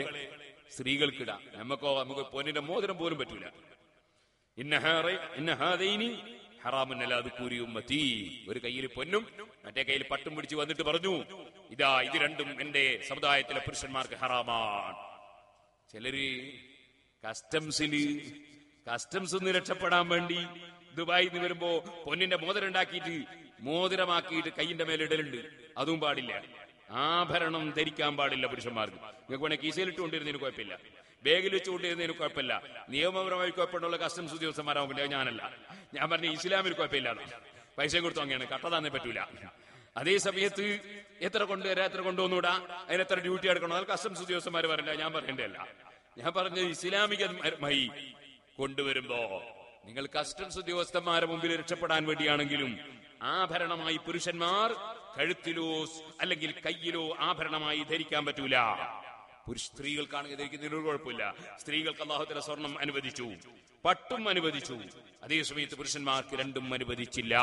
സ്ത്രീകൾക്ക് ഇടാം, നമുക്കോ നമുക്ക് പൊന്നിന്റെ മോതിരം പോലും പറ്റൂല. ഹറാമുന്നല്ല അത് കൂരിയും മതി. ഒരു കയ്യിൽ പൊന്നും മറ്റേ കയ്യിൽ പട്ടും പിടിച്ച് വന്നിട്ട് പറഞ്ഞു, ഇതാ ഇത് രണ്ടും എന്റെ സമുദായത്തിലെ പുരുഷന്മാർക്ക് ഹറാമാണ്. ചിലര് കസ്റ്റംസിന്ന് രക്ഷപ്പെടാൻ വേണ്ടി ദുബായിൽ നിന്ന് വരുമ്പോ പൊന്നിന്റെ മോതിരം ഉണ്ടാക്കിയിട്ട് മോതിരമാക്കിയിട്ട് കയ്യിന്റെ മേലെ ഇടലുണ്ട്. അതും പാടില്ല. ആഭരണം ധരിക്കാൻ പാടില്ല പുരുഷന്മാർക്ക്. നിങ്ങൾക്ക് വേണേൽ കീസയിലിട്ടുകൊണ്ടിരുന്നതിന് കുഴപ്പമില്ല, ബാഗിൽ വെച്ചുകൊണ്ടിരുന്നതിന് കുഴപ്പമില്ല. നിയമപരമായി കുഴപ്പമുള്ള കസ്റ്റംസ് ഉദ്യോഗസ്ഥന്മാരാകുമ്പോൾ ഞാനല്ല, ഞാൻ പറഞ്ഞു ഇസ്ലാമിൽ കുഴപ്പമില്ല, പൈസയും കൊടുത്തു അങ്ങനെയാണ് കട്ടതാന്നേ പറ്റൂല. അതേ സമയത്ത് എത്ര കൊണ്ടുവരാ എത്ര കൊണ്ടുവന്നൂടാ, അതിനെത്ര ഡ്യൂട്ടി എടുക്കണോ അത് കസ്റ്റംസ് ഉദ്യോഗസ്ഥന്മാർ പറയണ്ട, ഞാൻ പറയേണ്ടതല്ല. ഞാൻ പറഞ്ഞത് ഇസ്ലാമികമായി കൊണ്ടുവരുമ്പോ നിങ്ങൾ കസ്റ്റംസ് ഉദ്യോഗസ്ഥന്മാരെ മുമ്പിൽ രക്ഷപ്പെടാൻ വേണ്ടിയാണെങ്കിലും ആഭരണമായി പുരുഷന്മാർ കഴുത്തിലോ അല്ലെങ്കിൽ കയ്യിലോ ആഭരണമായി ധരിക്കാൻ പറ്റൂല. സ്ത്രീകൾക്കാണെങ്കിൽ ധരിക്കുന്നതിന് ഒരു കുഴപ്പമില്ല. സ്ത്രീകൾക്ക് അല്ലാഹു തആല സ്വർണം അനുവദിച്ചു, പട്ടും അനുവദിച്ചു. അതേസമയത്ത് പുരുഷന്മാർക്ക് രണ്ടും അനുവദിച്ചില്ല.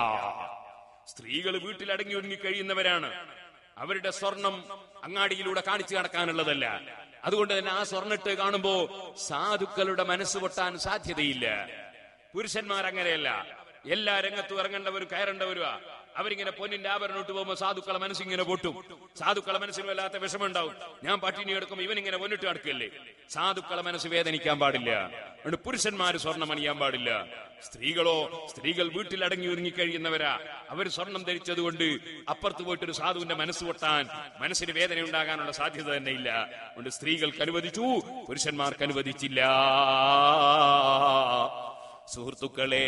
സ്ത്രീകൾ വീട്ടിലടങ്ങി ഒതുങ്ങി കഴിയുന്നവരാണ്. അവരുടെ സ്വർണം അങ്ങാടിയിലൂടെ കാണിച്ചു നടക്കാനുള്ളതല്ല. അതുകൊണ്ട് തന്നെ ആ സ്വർണ്ണിട്ട് കാണുമ്പോ സാധുക്കളുടെ മനസ്സ് പൊട്ടാൻ സാധ്യതയില്ല. പുരുഷന്മാരങ്ങനെയല്ല. എല്ലാ രംഗത്തും ഇറങ്ങേണ്ടവരും കയറേണ്ടവരുവാ. അവരിങ്ങനെ പൊന്നിന്റെ ആഭരണം ഇട്ട് പോകുമ്പോൾ സാധുക്കളെ മനസ്സിങ്ങനെ പൊട്ടും. സാധുക്കളെ മനസ്സിൽ വല്ലാത്ത വിഷമുണ്ടാവും. ഞാൻ പട്ടിണി എടുക്കുമ്പോൾ ഇവനിങ്ങനെ പൊന്നിട്ട് നടക്കുകയല്ലേ. സാധുക്കളെ മനസ്സ് വേദനിക്കാൻ പാടില്ല. അതുകൊണ്ട് പുരുഷന്മാര് സ്വർണം അണിയാൻ പാടില്ല. സ്ത്രീകളോ, സ്ത്രീകൾ വീട്ടിലടങ്ങി ഒതുങ്ങി കഴിയുന്നവരാ. അവർ സ്വർണം ധരിച്ചത് കൊണ്ട് അപ്പുറത്ത് പോയിട്ടൊരു സാധുവിന്റെ മനസ്സ് പൊട്ടാൻ, മനസ്സിന് വേദന ഉണ്ടാകാനുള്ള സാധ്യത തന്നെ ഇല്ല. അതുകൊണ്ട് സ്ത്രീകൾക്ക് അനുവദിച്ചു, പുരുഷന്മാർക്ക് അനുവദിച്ചില്ല. സുഹൃത്തുക്കളെ,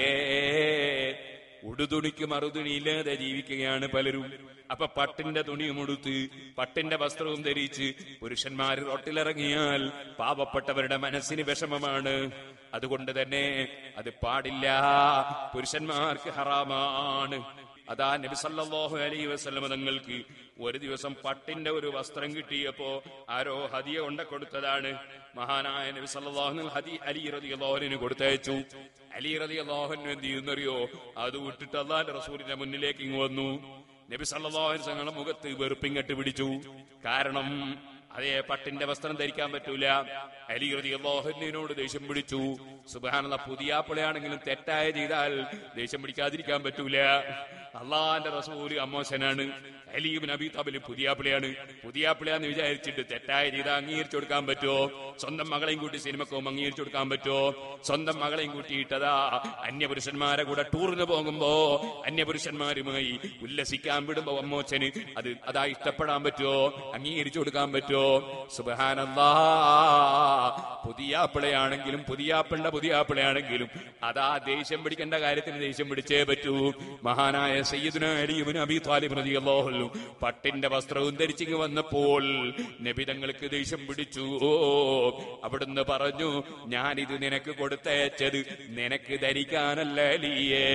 ഉടുതുണിക്ക് മറുതുണിയില്ലാതെ ജീവിക്കുകയാണ് പലരും. അപ്പൊ പട്ടിന്റെ തുണിയും ഉടുത്ത് പട്ടിന്റെ വസ്ത്രവും ധരിച്ച് പുരുഷന്മാർ റോട്ടിലിറങ്ങിയാൽ പാവപ്പെട്ടവരുടെ മനസ്സിന് വിഷമമാണ്. അതുകൊണ്ട് തന്നെ അത് പാടില്ല, പുരുഷന്മാർക്ക് ഹറാമാണ്. അതാ നബി സല്ലല്ലാഹു അലൈഹി വസല്ലം തങ്ങൾക്ക് ഒരു ദിവസം പട്ടിന്റെ ഒരു വസ്ത്രം കിട്ടിയപ്പോ ആരോ ഹദിയ കൊണ്ട കൊടുത്തതാണ്. മഹാനായ നബി സല്ലല്ലാഹു അലൈഹി വസല്ലം അലി റളിയല്ലാഹു അൻഹു കൊടുത്തയച്ചു. അലി റളിയല്ലാഹു അൻഹു എന്ത് ചെയ്യുന്നറിയോ? അത് വിട്ടിട്ട് അല്ലാഹുവിന്റെ റസൂലിന്റെ മുന്നിലേക്ക് ഇങ്ങ് വന്നു. നബി സല്ലല്ലാഹു അലൈഹി വസല്ലം മുഖത്ത് വെറുപ്പിങ്ങട്ട് പിടിച്ചു. കാരണം അതേ പട്ടിന്റെ വസ്ത്രം ധരിക്കാൻ പറ്റൂല. അലി റളിയല്ലാഹു അൻഹുവിനോട് ദേഷ്യം പിടിച്ചു. സുബ്ഹാനല്ലാഹ്, പുതിയാപ്പിളയാണെങ്കിലും തെറ്റായ ചെയ്താൽ ദേഷ്യം പിടിക്കാതിരിക്കാൻ പറ്റൂല. അള്ളാന്റെ റസൂല് അമ്മോശനാണ്, അലി ഇബ്നു അബീ ത്വാലിബ് പുതിയാപ്പിളയാണ്. പുതിയാപ്പിളയാന്ന് വിചാരിച്ചിട്ട് തെറ്റായ ചെയ്താൽ അംഗീകരിച്ചു കൊടുക്കാൻ പറ്റുമോ? സ്വന്തം മകളെയും കൂട്ടി സിനിമക്കും അംഗീകരിച്ചു കൊടുക്കാൻ പറ്റുമോ? സ്വന്തം മകളെയും കൂട്ടിയിട്ടതാ അന്യപുരുഷന്മാരെ കൂടെ ടൂറിന് പോകുമ്പോ അന്യപുരുഷന്മാരുമായി ഉല്ലസിക്കാൻ വിടുമ്പോ അമ്മോശന് അത് അതാ ഇഷ്ടപ്പെടാൻ പറ്റുമോ? അംഗീകരിച്ചു കൊടുക്കാൻ പറ്റുമോ? സുബ്ഹാനല്ലാഹ്, പുതിയാപ്പിളയാണെങ്കിലും പുതിയാപ്പിളുടെ പുതിയാപ്പിളയാണെങ്കിലും അതാ ദേഷ്യം പിടിക്കേണ്ട കാര്യത്തിന് ദേഷ്യം പിടിച്ചേ പറ്റൂ. മഹാനായ സയ്യിദുനാ അലി ഇബ്നു അബീ താലിബ് റളിയല്ലാഹു അൻഹു പട്ടിന്റെ വസ്ത്രവും ധരിച്ചിങ്ങ് വന്നപ്പോൾ നബി തങ്ങൾക്ക് ദേഷ്യം പിടിച്ചു. അവിടുന്ന് പറഞ്ഞു, ഞാനിത് നിനക്ക് കൊടുത്തയച്ചത് നിനക്ക് ധരിക്കാനല്ല അലിയേ,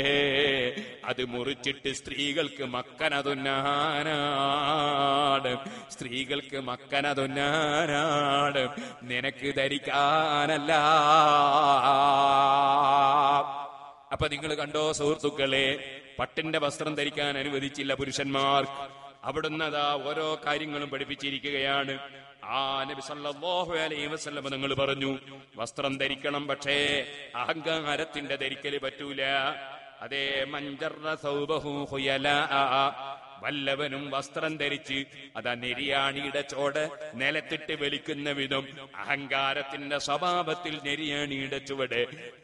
അത് മുറിച്ചിട്ട് സ്ത്രീകൾക്ക് മക്കന തുന്നാനാണ്, സ്ത്രീകൾക്ക് മക്കന തുന്നാനാണ്, നിനക്ക് ധരിക്കാനല്ല. അപ്പൊ നിങ്ങൾ കണ്ടോ സുഹൃത്തുക്കളെ, പട്ടിന്റെ വസ്ത്രം ധരിക്കാൻ അനുവദിച്ചില്ല പുരുഷന്മാർക്ക്. അവിടുന്ന് അതാ ഓരോ കാര്യങ്ങളും പഠിപ്പിച്ചിരിക്കുകയാണ്. ആ നബി സല്ലല്ലാഹു അലൈഹി വസല്ലം നിങ്ങൾ പറഞ്ഞു, വസ്ത്രം ധരിക്കണം, പക്ഷേ അഹങ്കാരത്തിന്റെ ധരിക്കല് പറ്റൂല. അതേ മഞ്ചർന സൗബഹു ഹുയല, വല്ലവനും വസ്ത്രം ധരിച്ച് അതാ നെരിയാണിയുടെ ചോട് നിലത്തിട്ട് വലിക്കുന്ന വിധം, അഹങ്കാരത്തിന്റെ സ്വഭാവത്തിൽ നെരിയാണിയുടെ ചുവട്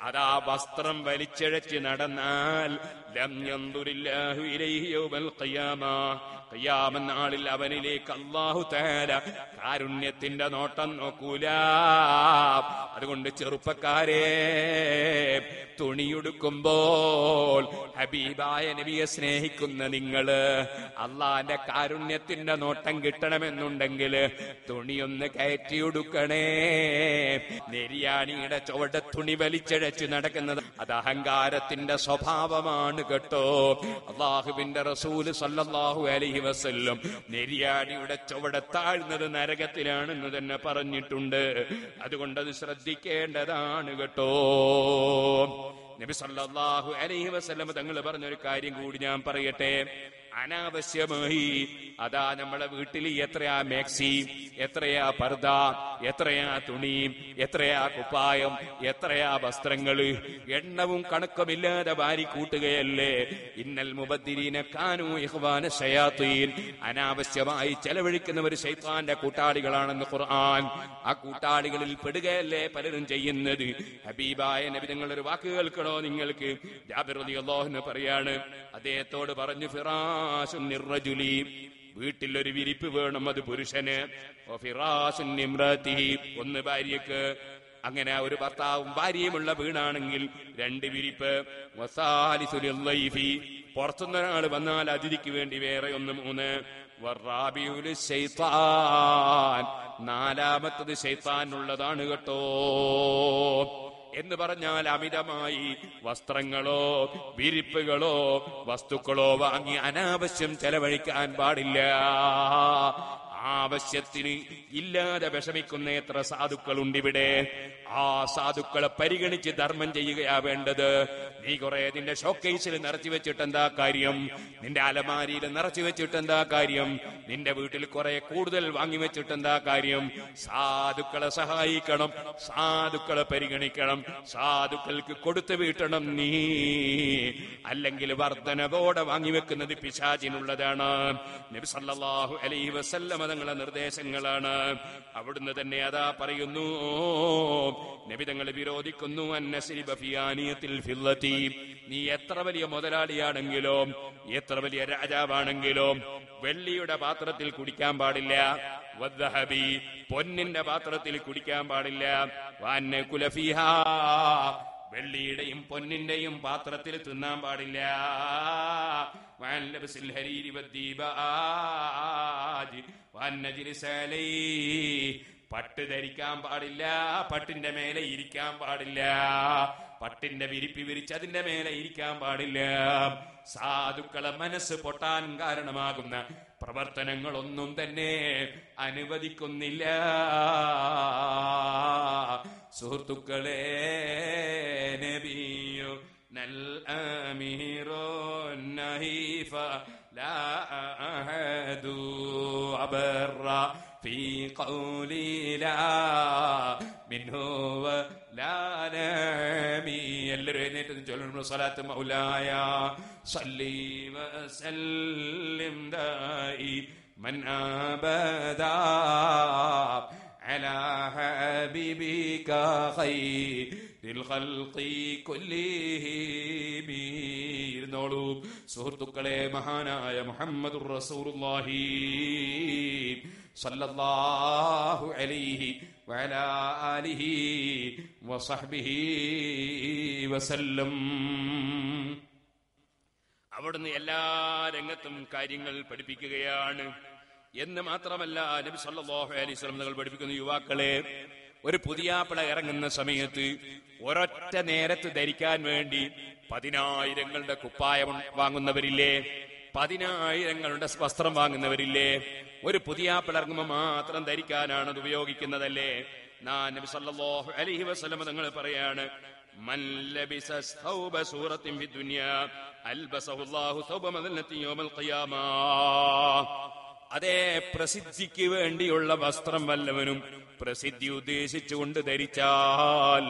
അതാ വസ്ത്രം വലിച്ചിഴച്ച് നടന്നാൽ ലം യൻദുരില്ലാഹു ഇലൈഹി യൗമൽ ഖിയാമ, ഖിയാമ നാളിൽ അവനിലേക്ക് അല്ലാഹു തആല കാരുണ്യത്തിന്റെ നോട്ടം നോക്കൂല. അതുകൊണ്ട് ചെറുപ്പക്കാരെ, തുണിയുടുക്കുമ്പോൾ ഹബീബായ നബിയെ സ്നേഹിക്കുന്ന നിങ്ങള് അള്ളാന്റെ കാരുണ്യത്തിന്റെ നോട്ടം കിട്ടണമെന്നുണ്ടെങ്കിൽ തുണിയൊന്ന് കയറ്റിയുടുക്കണേ. നെരിയാണിയുടെ ചുവടെ തുണി വലിച്ചിഴച്ച് നടക്കുന്നത് അത് അഹങ്കാരത്തിന്റെ സ്വഭാവമാണ് കേട്ടോ. അള്ളാഹുവിന്റെ റസൂല് സല്ലല്ലാഹു അലൈഹി വസല്ലം നെരിയാണിയുടെ ചുവടെ താഴ്ന്നത് നരകത്തിലാണെന്ന് തന്നെ പറഞ്ഞിട്ടുണ്ട്. അതുകൊണ്ടത് ശ്രദ്ധിക്കേണ്ടതാണ് കേട്ടോ. നബി സല്ലല്ലാഹു അലൈഹി വസല്ലം തങ്ങൾ പറഞ്ഞൊരു കാര്യം കൂടി ഞാൻ പറയട്ടെ. അനാവശ്യമായി അതാ നമ്മളെ വീട്ടിൽ എത്രയാ മാക്സി, എത്രയാ പർദ്ദ, എത്രയാ തുണി, എത്രയാ കുപ്പായം, എത്രയാ വസ്ത്രങ്ങള്, എണ്ണവും കണക്കുമില്ലാതെ വാരി കൂട്ടുകയല്ലേ. ഇന്നൽ മുബദ്ദിരീന കാനൂ ഇഖ്വാന ശയാതീൻ, അനാവശ്യമായി ചെലവഴിക്കുന്നവർ ശൈത്താന്റെ കൂട്ടാളികളാണെന്ന് ഖുർആൻ. ആ കൂട്ടാളികളിൽ പെടുകയല്ലേ പലരും ചെയ്യുന്നത്. ഹബീബായ നബി നിങ്ങളൊരു വാക്ക് കേൾക്കണോ? നിങ്ങൾക്ക് ജാബിർ റളിയല്ലാഹു അൻഹു പറയാണ്, അദ്ദേഹത്തോട് പറഞ്ഞു, റജുലി, വീട്ടിലൊരു വിരിപ്പ് വേണം, അത് പുരുഷന്. ഒന്ന് ഭാര്യക്ക്. അങ്ങനെ ഒരു ഭർത്താവും ഭാര്യയുമുള്ള വീടാണെങ്കിൽ രണ്ട് വിരിപ്പ്. പുറത്തുനിന്നൊരാൾ വന്നാൽ അതിഥിക്ക് വേണ്ടി വേറെ ഒന്ന്, മൂന്ന്. നാലാമത്തത് ശൈത്താനുള്ളതാണ് കേട്ടോ. എന്ന് പറഞ്ഞാൽ അമിതമായി വസ്ത്രങ്ങളോ വിരിപ്പുകളോ വസ്തുക്കളോ വാങ്ങി അനാവശ്യം ചെലവഴിക്കാൻ പാടില്ല. ആവശ്യത്തിന് ഇല്ലാതെ വിഷമിക്കുന്ന എത്ര സാധുക്കളുണ്ട് ഇവിടെ. ആ സാധുക്കളെ പരിഗണിച്ച് ധർമ്മം ചെയ്യുകയാ വേണ്ടത്. നീ കുറെ നിന്റെ ഷോക്കേസിൽ നിറച്ചു വെച്ചിട്ടെന്താ കാര്യം, നിന്റെ അലമാരിയിൽ നിറച്ചു വെച്ചിട്ടെന്താ കാര്യം, നിന്റെ വീട്ടിൽ കുറെ കൂടുതൽ വാങ്ങിവെച്ചിട്ടെന്താ കാര്യം. സാധുക്കളെ സഹായിക്കണം, സാധുക്കളെ പരിഗണിക്കണം, സാധുക്കൾക്ക് കൊടുത്തു വീട്ടണം നീ. അല്ലെങ്കിൽ വർധനവോടെ വാങ്ങിവെക്കുന്നത് പിശാചിനുള്ളതാണ്. നബി സല്ലല്ലാഹു അലൈഹി വസല്ലം തങ്ങളുടെ നിർദ്ദേശങ്ങളാണ്. അവിടുന്ന് തന്നെ അതാ പറയുന്നു, നബി തങ്ങളെ വിരോധിക്കുന്നു, നീ എത്ര വലിയ മുതലാളിയാണെങ്കിലോ എത്ര വലിയ രാജാവാണെങ്കിലോ വെള്ളിയുടെ പാത്രത്തിൽ കുടിക്കാൻ പാടില്ല, വദ്ദഹബി പൊന്നിന്റെ പാത്രത്തിൽ കുടിക്കാൻ പാടില്ല, വന്ന കുലഫിഹാ വെള്ളിയുടെയും പൊന്നിന്റെയും പാത്രത്തിൽ തിന്നാൻ പാടില്ല, പട്ട് ധരിക്കാൻ പാടില്ല, പട്ടിന്റെ മേലെ ഇരിക്കാൻ പാടില്ല, പട്ടിന്റെ വിരിപ്പി വിരിച്ച് അതിന്റെ മേലെ ഇരിക്കാൻ പാടില്ല. സാധുക്കളെ മനസ്സ് പൊട്ടാൻ കാരണമാകുന്ന പ്രവർത്തനങ്ങളൊന്നും തന്നെ അനുവദിക്കുന്നില്ല. സുഹൃത്തുക്കളെ, നബിയോ നൽഅമീറോ നഹീഫ ലാ അഹദു അബറ ഫീ ഖൗലി ലാ മിൻഹു വലാ നബി. എല്ലാവരും എഴുന്നേറ്റ് ചൊല്ലുന്ന സ്വലാത്ത്, മൗലായ സല്ലി വസല്ലിം ദായിമൻ അബദാ على حبيبك خير الخلق كلهم. ഇരുന്നോളൂ സുഹൃത്തുക്കളെ, മഹാനായ മുഹമ്മദുർ റസൂലുള്ളാഹി സല്ലല്ലാഹു അലൈഹി വഅലാ ആലിഹി വസഹ്ബിഹി വസല്ലം അവിടുന്ന് എല്ലാ രംഗത്തും കാര്യങ്ങൾ പഠിപ്പിക്കുകയാണ് എന്ന് മാത്രമല്ല നബി സല്ലല്ലാഹു അലൈഹി വസല്ലം തങ്ങൾ പഠിപ്പിക്കുന്ന യുവാക്കളെ ഒരു പുതിയാപ്പിള ഇറങ്ങുന്ന സമയത്ത് ഒരൊറ്റ നേരത്ത് ധരിക്കാൻ വേണ്ടി 10,000 കുപ്പായം വാങ്ങുന്നവരില്ലേ, 10,000 വസ്ത്രം വാങ്ങുന്നവരില്ലേ? ഒരു പുതിയാപ്പിള ഇറങ്ങുമ്പോൾ മാത്രം ധരിക്കാനാണ് അത് ഉപയോഗിക്കുന്നതല്ലേ? നബി സല്ലല്ലാഹു അലൈഹി വസല്ലം തങ്ങൾ പറയാണ് മൻ ലബിസ സൗബ സൂറത്തിൻ ഫി ദുനിയ അൽബസഹു അല്ലാഹു സൗബ മദല്ലത്തി യൗമൽ ഖിയാമാ. അതേ പ്രസിദ്ധിക്ക് വേണ്ടിയുള്ള വസ്ത്രം വല്ലവനും പ്രസിദ്ധി ഉദ്ദേശിച്ചുകൊണ്ട് ധരിച്ചാൽ,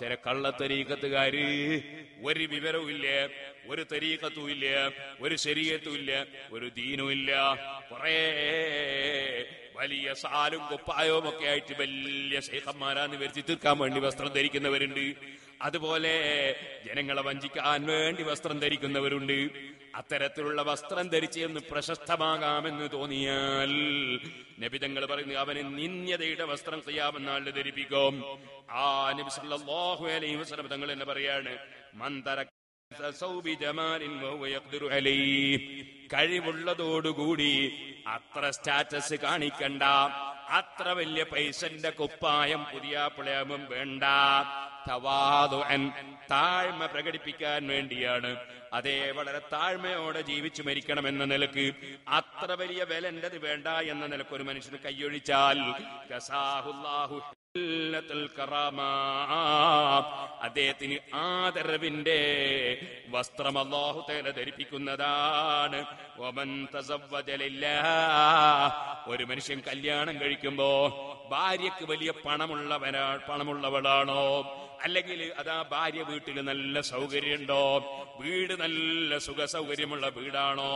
ചില കള്ള തരീഖത്തുകാര് ഒരു വിവരവും ഇല്ല, ഒരു തരീഖത്തും ഇല്ല, ഒരു ശരീഅത്തും ഇല്ല, ഒരു ദീനും ഇല്ല, കുറേ വലിയ സാലും കുപ്പായവും ഒക്കെ ആയിട്ട് വലിയ ശൈഖന്മാരാന്ന് വരുത്തി തീർക്കാൻ വേണ്ടി വസ്ത്രം ധരിക്കുന്നവരുണ്ട്. അതുപോലെ ജനങ്ങളെ വഞ്ചിക്കാൻ വേണ്ടി വസ്ത്രം ധരിക്കുന്നവരുണ്ട്. അത്തരത്തിലുള്ള വസ്ത്രം ധരിച്ചെന്ന് പ്രശസ്തമാകാമെന്ന് തോന്നിയാൽ നബി തങ്ങൾ പറയുന്നു അവന് നിന്ദ്യതയുടെ വസ്ത്രം ഖിയാമനാളിൽ ധരിപ്പിക്കും. ആ നബി സല്ലല്ലാഹു അലൈഹി വസല്ലം തങ്ങൾ എന്ന് പറയാണ് കഴിവുള്ളതോടുകൂടി അത്ര സ്റ്റാറ്റസ് കാണിക്കണ്ട, അത്ര വലിയ പൈസന്റെ കുപ്പായം പുതിയ പിളയവും വേണ്ട, തവാദുഅൻ താഴ്മ പ്രകടിപ്പിക്കാൻ വേണ്ടിയാണ്, അതേ വളരെ താഴ്മയോടെ ജീവിച്ചു മരിക്കണമെന്ന നിലക്ക് അത്ര വലിയ വിലൻ്റെത് വേണ്ട എന്ന നിലക്ക് ഒരു മനുഷ്യന് കൈയൊഴിച്ചാൽ കസാഹുല്ലാഹു ഹില്ലത്തുൽ കറാമ, അദ്ദേഹത്തിന് ആദരവിന്റെ വസ്ത്രം അല്ലാഹു തആല ധരിപ്പിക്കുന്നതാണ്. വമൻ തസവ്വജ ലില്ലാഹ്, ഒരു മനുഷ്യൻ കല്യാണം കഴിക്കുമ്പോ ഭാര്യക്ക് വലിയ പണമുള്ളവളാണോ, അല്ലെങ്കിൽ അതാ ഭാര്യ വീട്ടിൽ നല്ല സൗകര്യമുണ്ടോ, വീട് നല്ല സുഖ സൗകര്യമുള്ള വീടാണോ,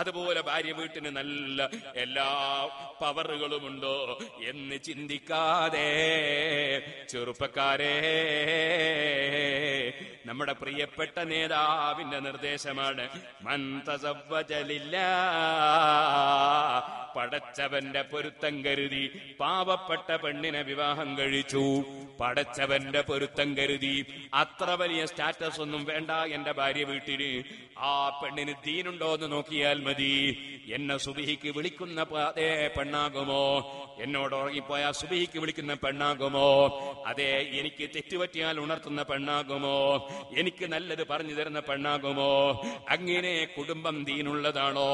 അതുപോലെ ഭാര്യ വീട്ടിന് നല്ല എല്ലാ പവറുകളുമുണ്ടോ എന്ന് ചിന്തിക്കാതെ ചെറുപ്പക്കാരെ, നമ്മുടെ പ്രിയപ്പെട്ട നേതാവിന്റെ നിർദ്ദേശമാണ് മൻ തസവ്വജ ലില്ലാഹ്, പടച്ചവന്റെ പൊരുത്തം കരുതി പാവപ്പെട്ട പെണ്ണിനെ വിവാഹം കഴിച്ചു, പടച്ചവന്റെ പൊരുത്തം കരുതി അത്ര വലിയ സ്റ്റാറ്റസ് ഒന്നും വേണ്ട എന്റെ ഭാര്യ വീട്ടിന്, ആ പെണ്ണിന് ദീനുണ്ടോ എന്ന് നോക്കിയാൽ മതി, എന്നെ സുബഹിക്ക് വിളിക്കുന്ന അതേ പെണ്ണാകുമോ, എന്നോട് ഉറങ്ങിപ്പോയാൽ സുബഹിക്ക് വിളിക്കുന്ന പെണ്ണാകുമോ, അതെ എനിക്ക് തെറ്റുപറ്റിയാൽ ഉണർത്തുന്ന പെണ്ണാകുമോ, എനിക്ക് നല്ലത് പറഞ്ഞു തരുന്ന പെണ്ണാകുമോ, അങ്ങനെ കുടുംബം ദീനുള്ളതാണോ,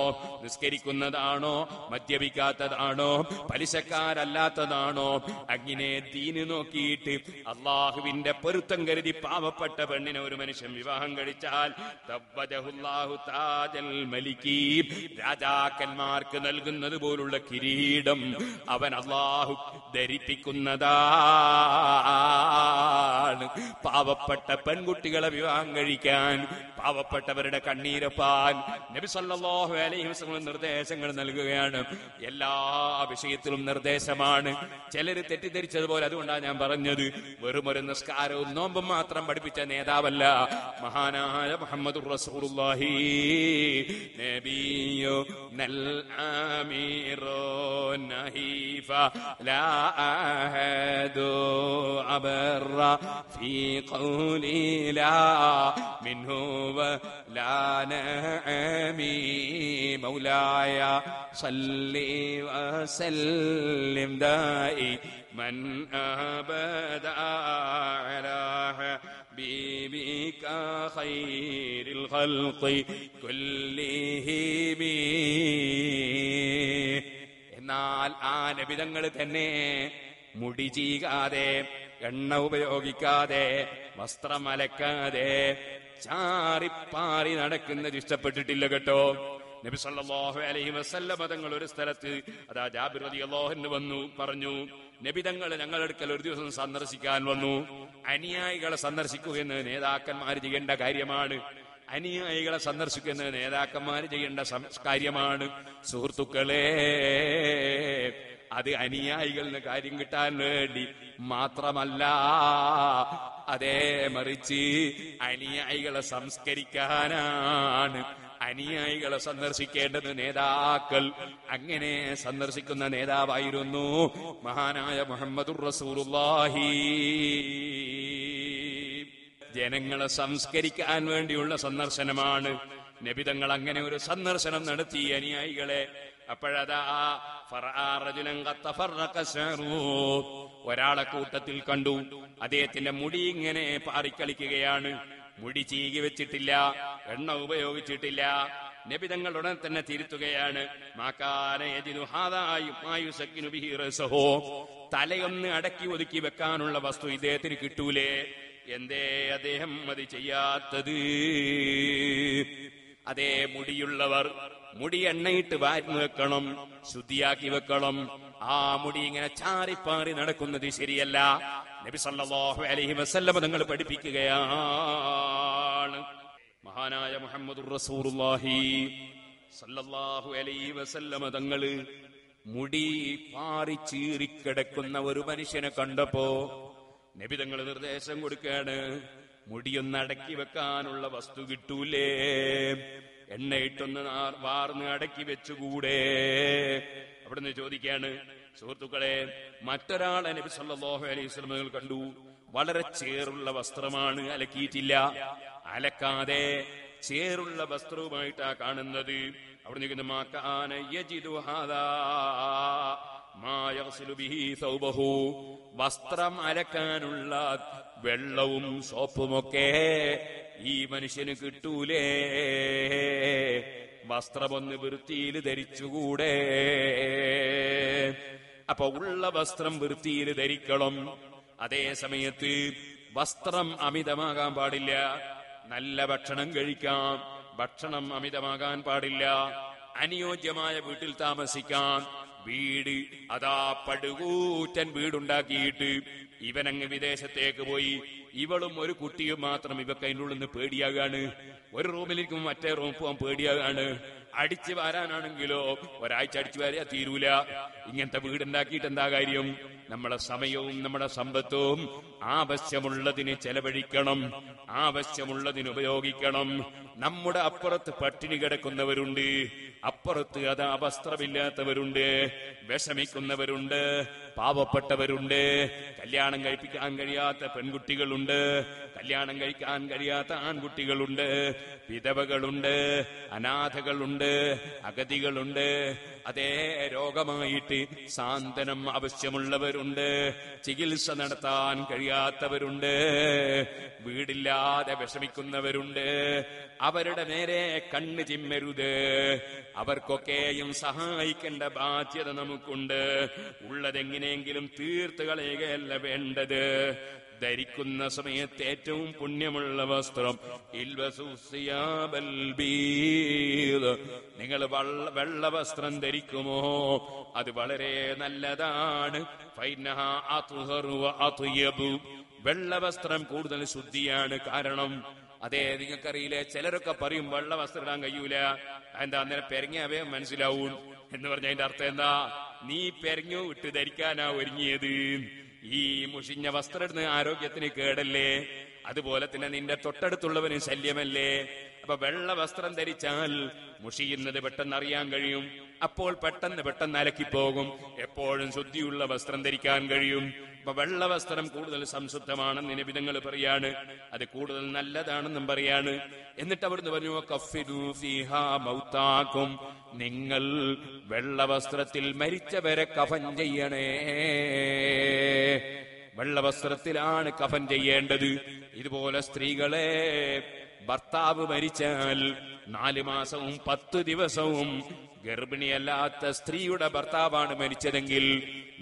നിസ്കരിക്കുന്നതാണോ, മദ്യപിക്കാത്തതാണോ, പലിശക്കാരല്ലാത്തതാണോ, അങ്ങനെ ദീന് നോക്കിയിട്ട് അള്ളാഹുവിന്റെ പൊരുത്തം കരുതി പാവപ്പെട്ട പെണ്ണിനെ ഒരു മനുഷ്യൻ വിവാഹം കഴിച്ചാൽ തബ്ബജഹുല്ലാഹു താജൽ മലികി, രാജാക്കന്മാർക്ക് നൽകുന്നത് പോലുള്ള കിരീടം അവൻ അള്ളാഹു ധരിപ്പിക്കുന്നതാണ്. പാവപ്പെട്ട പെൺകുട്ടികളെ വിവാഹം കഴിക്കാൻ, പാവപ്പെട്ടവരുടെ കണ്ണീരപ്പാൻ നബി സല്ലല്ലാഹു അലൈഹി വസല്ലം നിർദ്ദേശങ്ങൾ നൽകുകയാണ്. എല്ലാ വിഷയത്തിലും നിർദ്ദേശമാണ്. ചിലര് തെറ്റിദ്ധരിച്ചതുപോലെ, അതുകൊണ്ടാണ് ഞാൻ പറഞ്ഞത്, വെറും ഒരു നിസ്കാരവും നോമ്പും മാത്രം പഠിപ്പിച്ച നേതാവല്ല മഹാനായ മുഹമ്മദുർ റസൂലുള്ളാഹി നബിയോ നൽ ആമീറോ നഹീഫ ലാ അഹദു അബറ ഫീ ഖൗലി ലാ മിൻഹു വലാ നഅമി മൗലായ صلي وسلم دائما أبدا على حبيبك خير الخلق كلهم. എന്നാൽ ആ നബിതങ്ങൾ തന്നെ മുടി ചീകാതെ, എണ്ണ ഉപയോഗിക്കാതെ, വസ്ത്രം അലക്കാതെ ചാറിപ്പാറി നടക്കുന്നത് ഇഷ്ടപ്പെട്ടിട്ടില്ല കേട്ടോ. നബി സല്ലല്ലാഹു അലൈഹി വസല്ലം തങ്ങൾ ഒരു സ്ഥലത്ത്, അതാ ജാബിർ റളിയല്ലാഹു അൻഹു വന്നു പറഞ്ഞു, നബി തങ്ങൾ ഞങ്ങളുടെ അടുക്കൽ ഒരു ദിവസം സന്ദർശിക്കാൻ വന്നു. അനുയായികളെ സന്ദർശിക്കുകയെന്നത് നേതാക്കന്മാർ ചെയ്യേണ്ട കാര്യമാണ്, അനുയായികളെ സന്ദർശിക്കുന്നത് നേതാക്കന്മാർ ചെയ്യേണ്ട കാര്യമാണ്. സുഹൃത്തുക്കളെ, അത് അനുയായികളുടെ കാര്യം കിട്ടാൻ വേണ്ടി മാത്രമല്ല, അതേ മറിച്ച് അനുയായികളെ സംസ്കരിക്കാനാണ് അനുയായികളെ സന്ദർശിക്കേണ്ടത് നേതാക്കൾ. അങ്ങനെ സന്ദർശിക്കുന്ന നേതാവായിരുന്നു മഹാനായ മുഹമ്മദുർ റസൂലുള്ളാഹി. ജനങ്ങളെ സംസ്കരിക്കാൻ വേണ്ടിയുള്ള സന്ദർശനമാണ്. നബി തങ്ങൾ അങ്ങനെ ഒരു സന്ദർശനം നടത്തി അനുയായികളെ. അപ്പോഴതാ ഒരാളെ കൂട്ടത്തിൽ കണ്ടു, അദ്ദേഹത്തിന്റെ മുടി ഇങ്ങനെ പാറിക്കളിക്കുകയാണ്. മുടി ചീകി വെച്ചിട്ടില്ല, എണ്ണ ഉപയോഗിച്ചിട്ടില്ല. നബി തങ്ങൾ ഉടൻ തന്നെ തിരുത്തുകയാണ്, തലയൊന്ന് അടക്കി ഒതുക്കി വെക്കാനുള്ള വസ്തു ഇദ്ദേഹത്തിന് കിട്ടൂലേ, എന്തേ അദ്ദേഹം അത് ചെയ്യാത്തത്? അതേ മുടിയുള്ളവർ മുടി എണ്ണയിട്ട് വാരി വെക്കണം, ശുദ്ധിയാക്കി വെക്കണം. ആ മുടി ഇങ്ങനെ ചാറിപ്പാറി നടക്കുന്നത് ശരിയല്ല. നബി സല്ലല്ലാഹു അലൈഹി വസല്ലം തങ്ങൾ പഠിപ്പിക്കുകയാണ്. മഹാനായ മുഹമ്മദുർ റസൂലുള്ളാഹി സല്ലല്ലാഹു അലൈഹി വസല്ലം തങ്ങൾ മുടി പാറി ചീറിക്കിടക്കുന്ന ഒരു മനുഷ്യനെ കണ്ടപ്പോ നബി തങ്ങൾ നിർദ്ദേശം കൊടുക്കുകയാണ്, മുടിയൊന്ന് അടക്കി വെക്കാനുള്ള വസ്തു കിട്ടൂലേ, എണ്ണയിട്ടൊന്ന് വാർന്ന് അടക്കി വെച്ചുകൂടെ? അവിടുന്ന് ചോദിക്കുകയാണ്, സുഹൃത്തുക്കളെ, മറ്റൊരാളെ നബി സല്ലല്ലാഹു അലൈഹി വസല്ലം കണ്ടു. വളരെ ചേറുള്ള വസ്ത്രമാണ്, അലക്കിയിട്ടില്ല. അലക്കാതെ ചേറുള്ള വസ്ത്രവുമായിട്ടാ കാണുന്നത്. അവിടെ വസ്ത്രം അലക്കാനുള്ള വെള്ളവും സോപ്പുമൊക്കെ ഈ മനുഷ്യന് കിട്ടൂലേ, വസ്ത്രമൊന്ന് വൃത്തിയിൽ ധരിച്ചുകൂടെ? അപ്പൊ ഉള്ള വസ്ത്രം വൃത്തിയിൽ ധരിക്കണം, അതേ സമയത്ത് വസ്ത്രം അമിതമാകാൻ പാടില്ല. നല്ല ഭക്ഷണം കഴിക്കാം, ഭക്ഷണം അമിതമാകാൻ പാടില്ല. അനുയോജ്യമായ വീട്ടിൽ താമസിക്കാം. വീട് അതാ പടുകൂറ്റൻ വീടുണ്ടാക്കിയിട്ട് ഇവനങ്ങ് വിദേശത്തേക്ക് പോയി, ഇവളും ഒരു കുട്ടിയും മാത്രം. ഇവക്ക് അതിൻ്റെ ഉള്ളിൽ നിന്ന് പേടിയാകാണ്. ഒരു റൂമിലിരിക്കുമ്പോൾ മറ്റേ റൂമിൽ പോകാൻ പേടിയാകാണ്. അടിച്ചു വാരാനാണെങ്കിലോ ഒരാഴ്ച അടിച്ചു വാരാ തീരൂല. ഇങ്ങനത്തെ വീടുണ്ടാക്കിയിട്ട് എന്താ കാര്യം? നമ്മളെ സമയവും നമ്മുടെ സമ്പത്തും ആവശ്യമുള്ളതിന് ചെലവഴിക്കണം, ആവശ്യമുള്ളതിന് ഉപയോഗിക്കണം. നമ്മുടെ അപ്പുറത്ത് പട്ടിണി കിടക്കുന്നവരുണ്ട്, അപ്പുറത്ത് അത് അവസ്ത്രമില്ലാത്തവരുണ്ട്, വിഷമിക്കുന്നവരുണ്ട്, പാവപ്പെട്ടവരുണ്ട്, കല്യാണം കഴിപ്പിക്കാൻ കഴിയാത്ത പെൺകുട്ടികളുണ്ട്, കല്യാണം കഴിക്കാൻ കഴിയാത്ത ആൺകുട്ടികളുണ്ട്, വിധവകളുണ്ട്, അനാഥകളുണ്ട്, അഗതികളുണ്ട്. അതേ രോഗമായിട്ട് സാന്ത്വനം ആവശ്യമുള്ളവരുണ്ട്, ചികിത്സ നടത്താൻ കഴിയാത്തവരുണ്ട്, വീടില്ലാതെ വിഷമിക്കുന്നവരുണ്ട്. അവരുടെ നേരെ കണ്ണ് ചിമ്മരുത്. അവർക്കൊക്കെയും സഹായിക്കേണ്ട ബാധ്യത നമുക്കുണ്ട്. ഉള്ളതെങ്ങനെയെങ്കിലും തീർത്ത് കളയുകയല്ല വേണ്ടത്. ധരിക്കുന്ന സമയത്ത് ഏറ്റവും പുണ്യമുള്ള വസ്ത്രം നിങ്ങൾ വെള്ള വസ്ത്രം ധരിക്കുമോ, അത് വളരെ നല്ലതാണ്. വെള്ള വസ്ത്രം കൂടുതൽ ശുദ്ധിയാണ്. കാരണം അതെ, നിങ്ങൾക്കറിയില്ലേ, ചിലരൊക്കെ പറയും വെള്ള വസ്ത്രം ഇടാൻ കഴിയൂല, എന്താ അന്നേരം പെരങ്ങിയാവേ മനസ്സിലാവും എന്ന് പറഞ്ഞ അതിന്റെ അർത്ഥം എന്താ? നീ പെരഞ്ഞു ഇട്ട് ധരിക്കാനാ ഒരുങ്ങിയത്. ഈ മുഷിഞ്ഞ വസ്ത്രം ഇടുന്ന ആരോഗ്യത്തിന് കേടല്ലേ, അതുപോലെ തന്നെ നിന്റെ തൊട്ടടുത്തുള്ളവന് ശല്യമല്ലേ. അപ്പൊ വെള്ള വസ്ത്രം ധരിച്ചാൽ മുഷിയുന്നത് പെട്ടെന്ന് അറിയാൻ കഴിയും. അപ്പോൾ പെട്ടെന്ന് പെട്ടെന്ന് അലക്കിപ്പോകും. എപ്പോഴും ശുദ്ധിയുള്ള വസ്ത്രം ധരിക്കാൻ കഴിയും. അപ്പൊ വെള്ള വസ്ത്രം കൂടുതൽ സംശുദ്ധമാണെന്ന് നബി തങ്ങൾ പറയാണ്, അത് കൂടുതൽ നല്ലതാണെന്നും പറയാണ്. എന്നിട്ട് അവിടുന്ന് പറഞ്ഞു, കഫിനു ഫീഹാ മൗതാകും, നിങ്ങൾ വെള്ള വസ്ത്രത്തിൽ മരിച്ചവരെ കഫൻ ചെയ്യണേ. വെള്ള വസ്ത്രത്തിലാണ് കഫൻ ചെയ്യേണ്ടത്. ഇതുപോലെ സ്ത്രീകളെ, ഭർത്താവ് മരിച്ചാൽ 4 മാസവും 10 ദിവസവും, ഗർഭിണിയല്ലാത്ത സ്ത്രീയുടെ ഭർത്താവാണ് മരിച്ചതെങ്കിൽ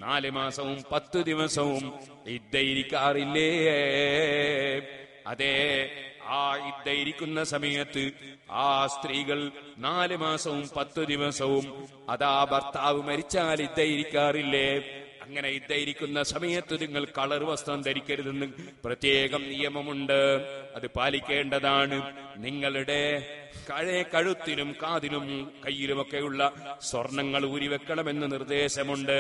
4 മാസവും 10 ദിവസവും ഇദ്ദയിരിക്കാറില്ലേ? അതെ, ആ ഇദ്ദയിരിക്കുന്ന സമയത്ത് ആ സ്ത്രീകൾ 4 മാസവും 10 ദിവസവും അതാ ഭർത്താവ് മരിച്ചാൽ ഇദ്ദയിരിക്കാറില്ലേ? അങ്ങനെ ഇദ്ദയിരിക്കുന്ന സമയത്ത് നിങ്ങൾ കളർ വസ്ത്രം ധരിക്കരുതെന്ന് പ്രത്യേകം നിയമമുണ്ട്, അത് പാലിക്കേണ്ടതാണ്. നിങ്ങളുടെ കഴുത്തിനും കാതിനും കയ്യിലുമൊക്കെയുള്ള സ്വർണങ്ങൾ ഊരിവെക്കണമെന്ന് നിർദ്ദേശമുണ്ട്.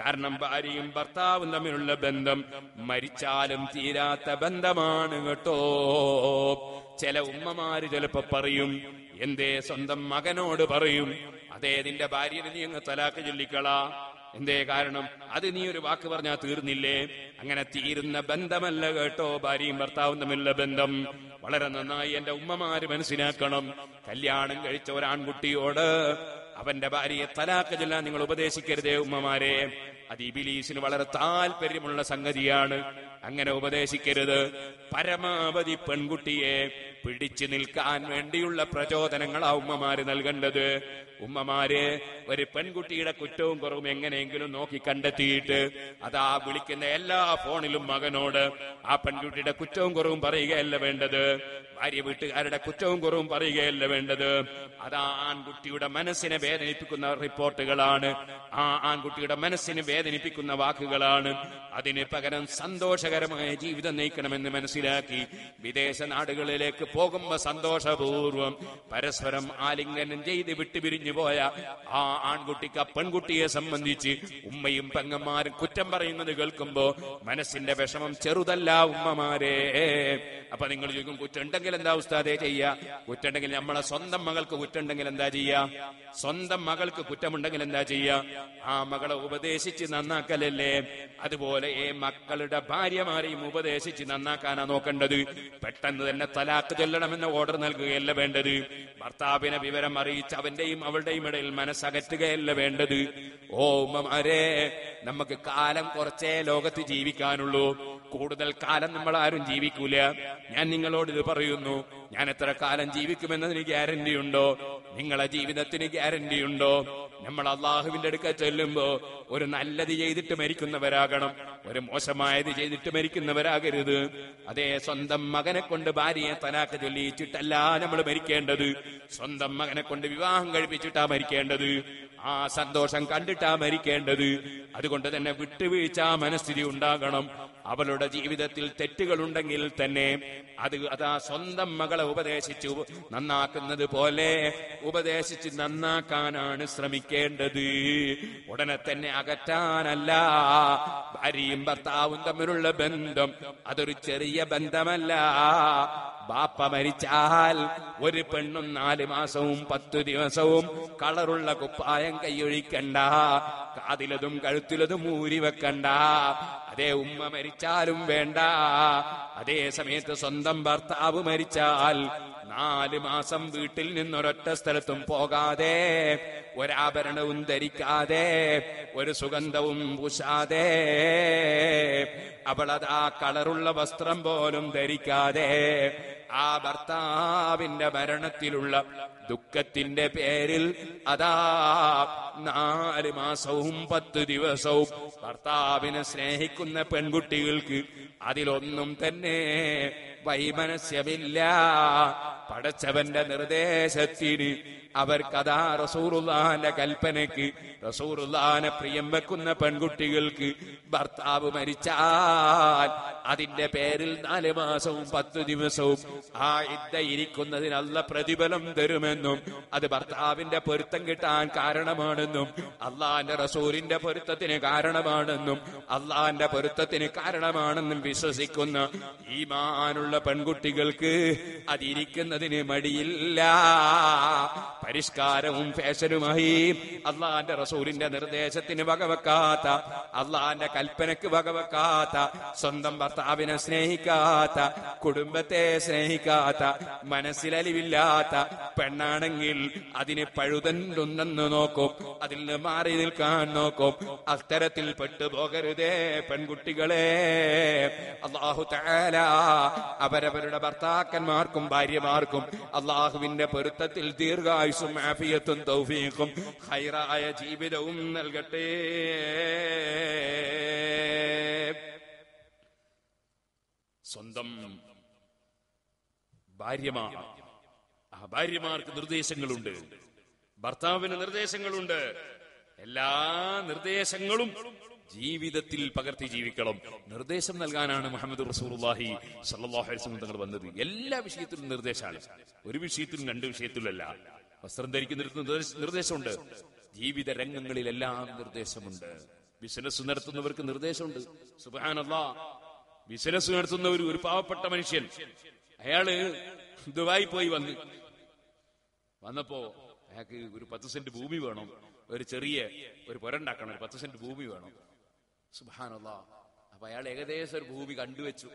കാരണം ഭാര്യയും ഭർത്താവും തമ്മിലുള്ള ബന്ധം മരിച്ചാലും തീരാത്ത ബന്ധമാണ് കേട്ടോ. ചില ഉമ്മമാര് ചിലപ്പോ പറയും, എന്തേ സ്വന്തം മകനോട് പറയും, അതേതിന്റെ ഭാര്യനെ നീ അങ്ങ് തലാക്ക് ചൊല്ലിക്കളാ, എന്തേ കാരണം? അത് നീ ഒരു വാക്ക് പറഞ്ഞാൽ തീർന്നില്ലേ? അങ്ങനെ തീരുന്ന ബന്ധമല്ല കേട്ടോ ഭാര്യയും ഭർത്താവും തമ്മിലുള്ള ബന്ധം. വളരെ നന്നായി എന്റെ ഉമ്മമാര് മനസ്സിലാക്കണം. കല്യാണം കഴിച്ച ഒരാൺകുട്ടിയോട് അവന്റെ ഭാര്യയെ തലാക്ക് ചൊല്ലാൻ നിങ്ങൾ ഉപദേശിക്കരുതേ ഉമ്മമാരെ. അത് ഇബിലീസിന് വളരെ താല്പര്യമുള്ള സംഗതിയാണ്. അങ്ങനെ ഉപദേശിക്കരുത്. പരമാവധി പെൺകുട്ടിയെ പിടിച്ചു നിൽക്കാൻ വേണ്ടിയുള്ള പ്രചോദനങ്ങളാ ഉമ്മമാര് നൽകേണ്ടത്. ഉമ്മമാര് ഒരു പെൺകുട്ടിയുടെ കുറ്റവും കുറവും എങ്ങനെയെങ്കിലും നോക്കി കണ്ടെത്തിയിട്ട് അതാ വിളിക്കുന്ന എല്ലാ ഫോണിലും മകനോട് ആ പെൺകുട്ടിയുടെ കുറ്റവും കുറവും പറയുകയല്ല വേണ്ടത്. ഭാര്യ വീട്ടുകാരുടെ കുറ്റവും കുറവും പറയുകയല്ല വേണ്ടത്. അതാ ആൺകുട്ടിയുടെ മനസ്സിനെ വേദനിപ്പിക്കുന്ന റിപ്പോർട്ടുകളാണ്, ആ ആൺകുട്ടിയുടെ മനസ്സിനെ വേദനിപ്പിക്കുന്ന വാക്കുകളാണ്. അതിന് പകരം സന്തോഷകരമായ ജീവിതം നയിക്കണമെന്ന് മനസ്സിലാക്കി വിദേശ നാടുകളിലേക്ക് പോകുമ്പോ സന്തോഷപൂർവം പരസ്പരം ആലിംഗനം ചെയ്ത് വിട്ടുപിരിഞ്ഞു പോയ ആ ആൺകുട്ടിക്ക് ആ പെൺകുട്ടിയെ സംബന്ധിച്ച് ഉമ്മയും പെങ്ങന്മാരും കുറ്റം പറയുന്നത് കേൾക്കുമ്പോ മനസ്സിന്റെ വിഷമം ചെറുതല്ല ഉമ്മമാരെ. അപ്പൊ നിങ്ങൾ ചോദിക്കും, കുറ്റുണ്ടെങ്കിൽ എന്താ ഉസ്താദേ ചെയ്യാ? കുറ്റുണ്ടെങ്കിൽ നമ്മളെ സ്വന്തം മകൾക്ക് കുറ്റുണ്ടെങ്കിൽ എന്താ ചെയ്യാ? സ്വന്തം മകൾക്ക് കുറ്റമുണ്ടെങ്കിൽ എന്താ ചെയ്യാ? ആ മകളെ ഉപദേശിച്ച് നന്നാക്കലല്ലേ? അതുപോലെ മക്കളുടെ ഭാര്യമാരെയും ഉപദേശിച്ച് നന്നാക്കാനാ നോക്കേണ്ടത്. പെട്ടെന്ന് തന്നെ തലാക്ക് ചൊല്ലണമെന്ന ഓർഡർ നൽകുകയല്ല വേണ്ടത്. ഭർത്താവിനെ വിവരം അറിയിച്ച് അവന്റെയും അവളുടെയും ഇടയിൽ മനസ്സകറ്റുകയല്ല വേണ്ടത്. ഓ ഉമ്മമാരെ, നമുക്ക് കാലം കുറച്ചേ ലോകത്ത് ജീവിക്കാനുള്ളൂ. കൂടുതൽ കാലം നമ്മൾ ആരും ജീവിക്കൂല. ഞാൻ നിങ്ങളോട് ഇത് പറയുന്നു. ഞാൻ എത്ര കാലം ജീവിക്കുമെന്നതിന് ഗ്യാരണ്ടി ഉണ്ടോ? നിങ്ങളെ ജീവിതത്തിന് ഗ്യാരണ്ടി ഉണ്ടോ? നമ്മൾ അള്ളാഹുവിന്റെ അടുക്ക ചെല്ലുമ്പോ ഒരു നല്ലത് ചെയ്തിട്ട് മരിക്കുന്നവരാകണം, ഒരു മോശമായത് ചെയ്തിട്ട് മരിക്കുന്നവരാകരുത്. അതേ, സ്വന്തം മകനെ കൊണ്ട് ഭാര്യയെ തലാക്ക് ചൊല്ലിച്ചിട്ടല്ല നമ്മൾ മരിക്കേണ്ടത്. സ്വന്തം മകനെ കൊണ്ട് വിവാഹം കഴിപ്പിച്ചിട്ടാ മരിക്കേണ്ടത്. ആ സന്തോഷം കണ്ടിട്ടാ മരിക്കേണ്ടത്. അതുകൊണ്ട് തന്നെ വിട്ടുവീഴ്ച മനസ്ഥിതി ഉണ്ടാകണം. അവളുടെ ജീവിതത്തിൽ തെറ്റുകളുണ്ടെങ്കിൽ തന്നെ അത് അതാ സ്വന്തം മകളെ ഉപദേശിച്ചു നന്നാക്കുന്നത് പോലെ ഉപദേശിച്ച് നന്നാക്കാനാണ് ശ്രമിക്കേണ്ടത്. ഉടനെ തന്നെ അകറ്റാനല്ല. ഭാര്യയും ഭർത്താവും തമ്മിലുള്ള ബന്ധം അതൊരു ചെറിയ ബന്ധമല്ല. ബാപ്പ മരിച്ചാൽ ഒരു പെണ്ണും 4 മാസവും 10 ദിവസവും കളറുള്ള കുപ്പായം കൈയൊഴിക്കണ്ട, കാതിലതും കഴുത്തിലതും ഊരി വെക്കണ്ട. അതേ, ഉമ്മ മരിച്ചാലും വേണ്ട. അതേ സമയത്ത് സ്വന്തം ഭർത്താവ് മരിച്ചാൽ 4 മാസം വീട്ടിൽ നിന്നൊരൊറ്റ സ്ഥലത്തും പോകാതെ, ഒരാഭരണവും ധരിക്കാതെ, ഒരു സുഗന്ധവും പൂശാതെ, അവളതാ കളറുള്ള വസ്ത്രം പോലും ധരിക്കാതെ ആ ഭർത്താവിന്റെ മരണത്തിലുള്ള ദുഃഖത്തിന്റെ പേരിൽ അതാ 4 മാസവും 10 ദിവസവും ഭർത്താവിനെ സ്നേഹിക്കുന്ന പെൺകുട്ടികൾക്ക് അതിലൊന്നും തന്നെ വൈമനസ്യമില്ല. പടച്ചവന്റെ നിർദ്ദേശത്തിന് അവർക്കതാ റസൂലുള്ളാഹിന്റെ കൽപ്പനയ്ക്ക്, റസൂലുള്ളാഹിനെ പ്രിയം വെക്കുന്ന പെൺകുട്ടികൾക്ക് ഭർത്താവ് മരിച്ചാൽ അതിന്റെ പേരിൽ 4 മാസവും 10 ദിവസവും ആ ഇദ്ദ ഇരിക്കുന്നതിനുള്ള പ്രതിഫലം തരുമെന്നും അത് ഭർത്താവിന്റെ പൊരുത്തം കിട്ടാൻ കാരണമാണെന്നും അള്ളാഹിന്റെ റസൂലിന്റെ പൊരുത്തത്തിന് കാരണമാണെന്നും അള്ളാഹിന്റെ പൊരുത്തത്തിന് കാരണമാണെന്നും വിശ്വസിക്കുന്ന ഈമാനുള്ള പെൺകുട്ടികൾക്ക് അതിരിക്കുന്നതിന് മടിയില്ല. പരിഷ്കാരവും ഫാഷനുമായി അള്ളാന്റെ റസൂലിന്റെ നിർദ്ദേശത്തിന് വകവെക്കാത്ത, അള്ളാന്റെ കൽപ്പനക്ക് വകവെക്കാത്ത, സ്വന്തം ഭർത്താവിനെ സ്നേഹിക്കാത്ത, കുടുംബത്തെ സ്നേഹിക്കാത്ത, മനസ്സിലലിവില്ലാത്ത പെണ്ണാണെങ്കിൽ അതിന് പഴുതണ്ടുണ്ടെന്ന് നോക്കും, അതിൽ നിന്ന് മാറി നിൽക്കാൻ നോക്കും. അത്തരത്തിൽ പെട്ടുപോകരുതേ പെൺകുട്ടികളെ. അള്ളാഹു തആല അവരവരുടെ ഭർത്താക്കന്മാർക്കും ഭാര്യമാർക്കും അള്ളാഹുവിന്റെ പൊരുത്തത്തിൽ ദീർഘായുസും ആഫിയത്തും തൗഫീഖും ഖൈറായ ജീവിതവും നൽകട്ടെ. സ്വന്തം ഭാര്യമാർ, ആ ഭാര്യമാർക്ക് നിർദ്ദേശങ്ങളുണ്ട്, ഭർത്താവിന് നിർദ്ദേശങ്ങളുണ്ട്. എല്ലാ നിർദ്ദേശങ്ങളും ജീവിതത്തിൽ പകർത്തി ജീവിക്കണം. നിർദ്ദേശം നൽകാനാണ് മുഹമ്മദ് റസൂലുള്ളാഹി സ്വല്ലല്ലാഹു അലൈഹി വസല്ലം തങ്ങൾ വന്നത്. എല്ലാ വിഷയത്തിലും നിർദ്ദേശമാണ്, ഒരു വിഷയത്തിലും 2 വിഷയത്തിലല്ല. വസ്ത്രം ധരിക്കുന്ന നിർദ്ദേശമുണ്ട്, ജീവിത രംഗങ്ങളിലെല്ലാം നിർദ്ദേശമുണ്ട്. ബിസിനസ് നടത്തുന്നവർക്ക് നിർദ്ദേശമുണ്ട്. സുബ്ഹാനല്ലാഹ്, ബിസിനസ് നടത്തുന്നവർ, ഒരു പാവപ്പെട്ട മനുഷ്യൻ, അയാള് ദുബായി പോയി വന്നപ്പോ അയാൾക്ക് ഒരു 10 സെന്റ് ഭൂമി വേണം. ഒരു ചെറിയ ഒരു പുരണ്ടാക്കണം, ഒരു 10 സെന്റ് ഭൂമി വേണം. സുബ്ഹാനല്ലാഹ്. അപ്പൊ അയാൾ ഏകദേശം ഒരു ഭൂമി കണ്ടുവെച്ചു.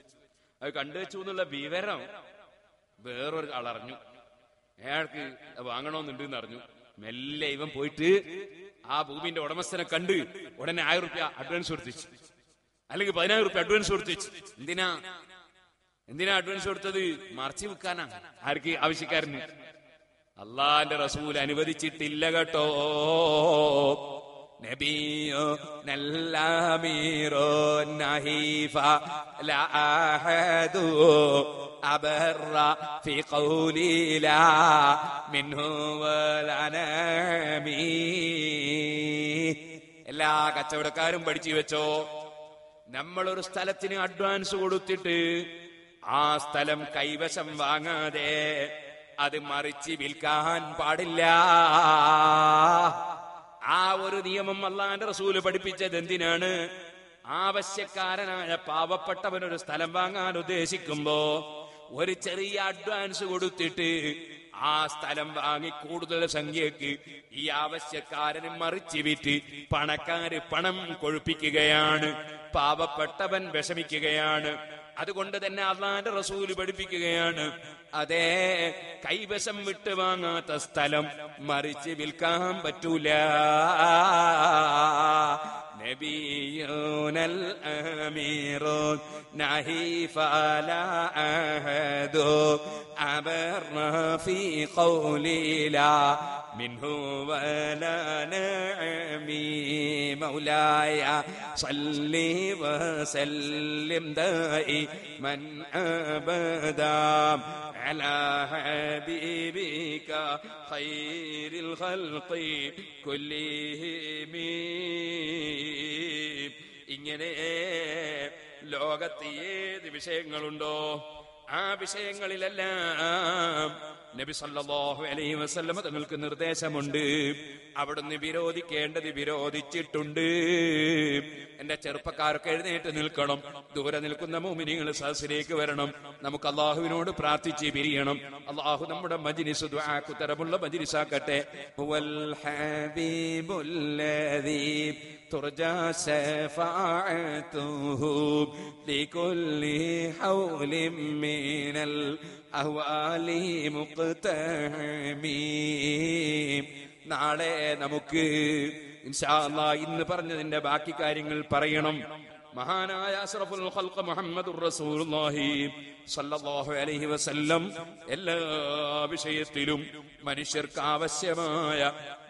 അത് കണ്ടുവെച്ചു എന്നുള്ള വിവരം വേറൊരു ആളറിഞ്ഞു. അയാൾക്ക് വാങ്ങണമെന്നുണ്ടെന്ന് അറിഞ്ഞു. മെല്ലെ ഇവൻ പോയിട്ട് ആ ഭൂമിന്റെ ഉടമസ്ഥനെ കണ്ട് ഉടനെ 1000 രൂപ അഡ്വാൻസ് കൊടുത്തിച്ചു, അല്ലെങ്കിൽ 10000 രൂപ അഡ്വാൻസ് കൊടുത്തിച്ചു. എന്തിനാ അഡ്വാൻസ് കൊടുത്തത്? മറിച്ച് വിൽക്കാനാ. ആർക്ക്? ആവശ്യക്കാരന്. അള്ളാന്റെ റസൂൽ അനുവദിച്ചിട്ടില്ല കേട്ടോ. നബിയോ നല്ലമീറോ നഹീഫ ലഅഹദു അബറ ഫീ ഖൗലി ലാ മിൻഹു വലനമീ. എല്ലാ കച്ചവടക്കാരും പഠിച്ചു വെച്ചോ, നമ്മളൊരു സ്ഥലത്തിന് അഡ്വാൻസ് കൊടുത്തിട്ട് ആ സ്ഥലം കൈവശം വാങ്ങാതെ അത് മറിച്ച് വിൽക്കാൻ പാടില്ല. ആ ഒരു നിയമം അല്ലാഹുവിന്റെ റസൂല് പഠിപ്പിച്ചത് എന്തിനാണ്? ആവശ്യക്കാരനായ പാവപ്പെട്ടവനൊരു സ്ഥലം വാങ്ങാൻ ഉദ്ദേശിക്കുമ്പോ ഒരു ചെറിയ അഡ്വാൻസ് കൊടുത്തിട്ട് ആ സ്ഥലം വാങ്ങി കൂടുതൽ സംഖ്യക്ക് ഈ ആവശ്യക്കാരന് മറിച്ച് വിറ്റ് പണക്കാര് പണം കൊഴുപ്പിക്കുകയാണ്, പാവപ്പെട്ടവൻ വിഷമിക്കുകയാണ്. അതുകൊണ്ട് തന്നെ അല്ലാഹുവിന്റെ റസൂല് പഠിപ്പിക്കുകയാണ്, അതേ കൈവശം വിട്ട് വാങ്ങാത്ത സ്ഥലം മറിച്ച് വിൽക്കാൻ പറ്റൂല. നബിയുനൽ അമീറു നഹീഫ ലഅഹദു അബറ ഫീ ഖൗലി ലാ മിൻഹു വലനമീ. മൗലായ സല്ലി വസല്ലിം ദൈമൻ അബദാ അലാ ഹബീബിക ഖൈറിൽ ഖൽഖി കുല്ലിഹിം. ഇങ്ങനെ ലോകത്ത് ഏത് വിഷയങ്ങളുണ്ടോ ആ വിഷയങ്ങളിലെല്ലാം നബി സല്ലല്ലാഹു അലൈഹി വസല്ലം തങ്ങൾക്ക് നിർദ്ദേശമുണ്ട്. അവിടുന്ന് വിരോധിക്കേണ്ടത് വിരോധിച്ചിട്ടുണ്ട്. എന്റെ ചെറുപ്പക്കാർക്ക് എഴുന്നേറ്റ് നിൽക്കണം. ദൂരെ നിൽക്കുന്ന മുഅ്മിനീങ്ങൾ സദസ്സിലേക്ക് വരണം. നമുക്ക് അല്ലാഹുവിനോട് പ്രാർത്ഥിച്ച് പിരിയണം. അല്ലാഹു നമ്മുടെ മജ്‌ലിസ് ദുആക്ക് ഉത്തരമുള്ള മജ്‌ലിസാക്കട്ടെ. വൽ ഹബീബുല്ലദീ തുർജാ ശഫാഅതുഹു ലികുല്ലി ഹൗലിൻ മിനൽ അഹ്വാലി മുഖ്തമീം. നാളെ നമുക്ക് ഇൻഷാ അല്ലാഹ് ഇന്ന് പറഞ്ഞതിന്റെ ബാക്കി കാര്യങ്ങൾ പറയണം. മഹാനായ അസ്റഫുൽ ഖൽഖ് മുഹമ്മദുർ റസൂലുള്ളാഹി സല്ലല്ലാഹു അലൈഹി വസല്ലം എല്ലാ വിഷയത്തിലും മനുഷ്യർക്ക് ആവശ്യമായ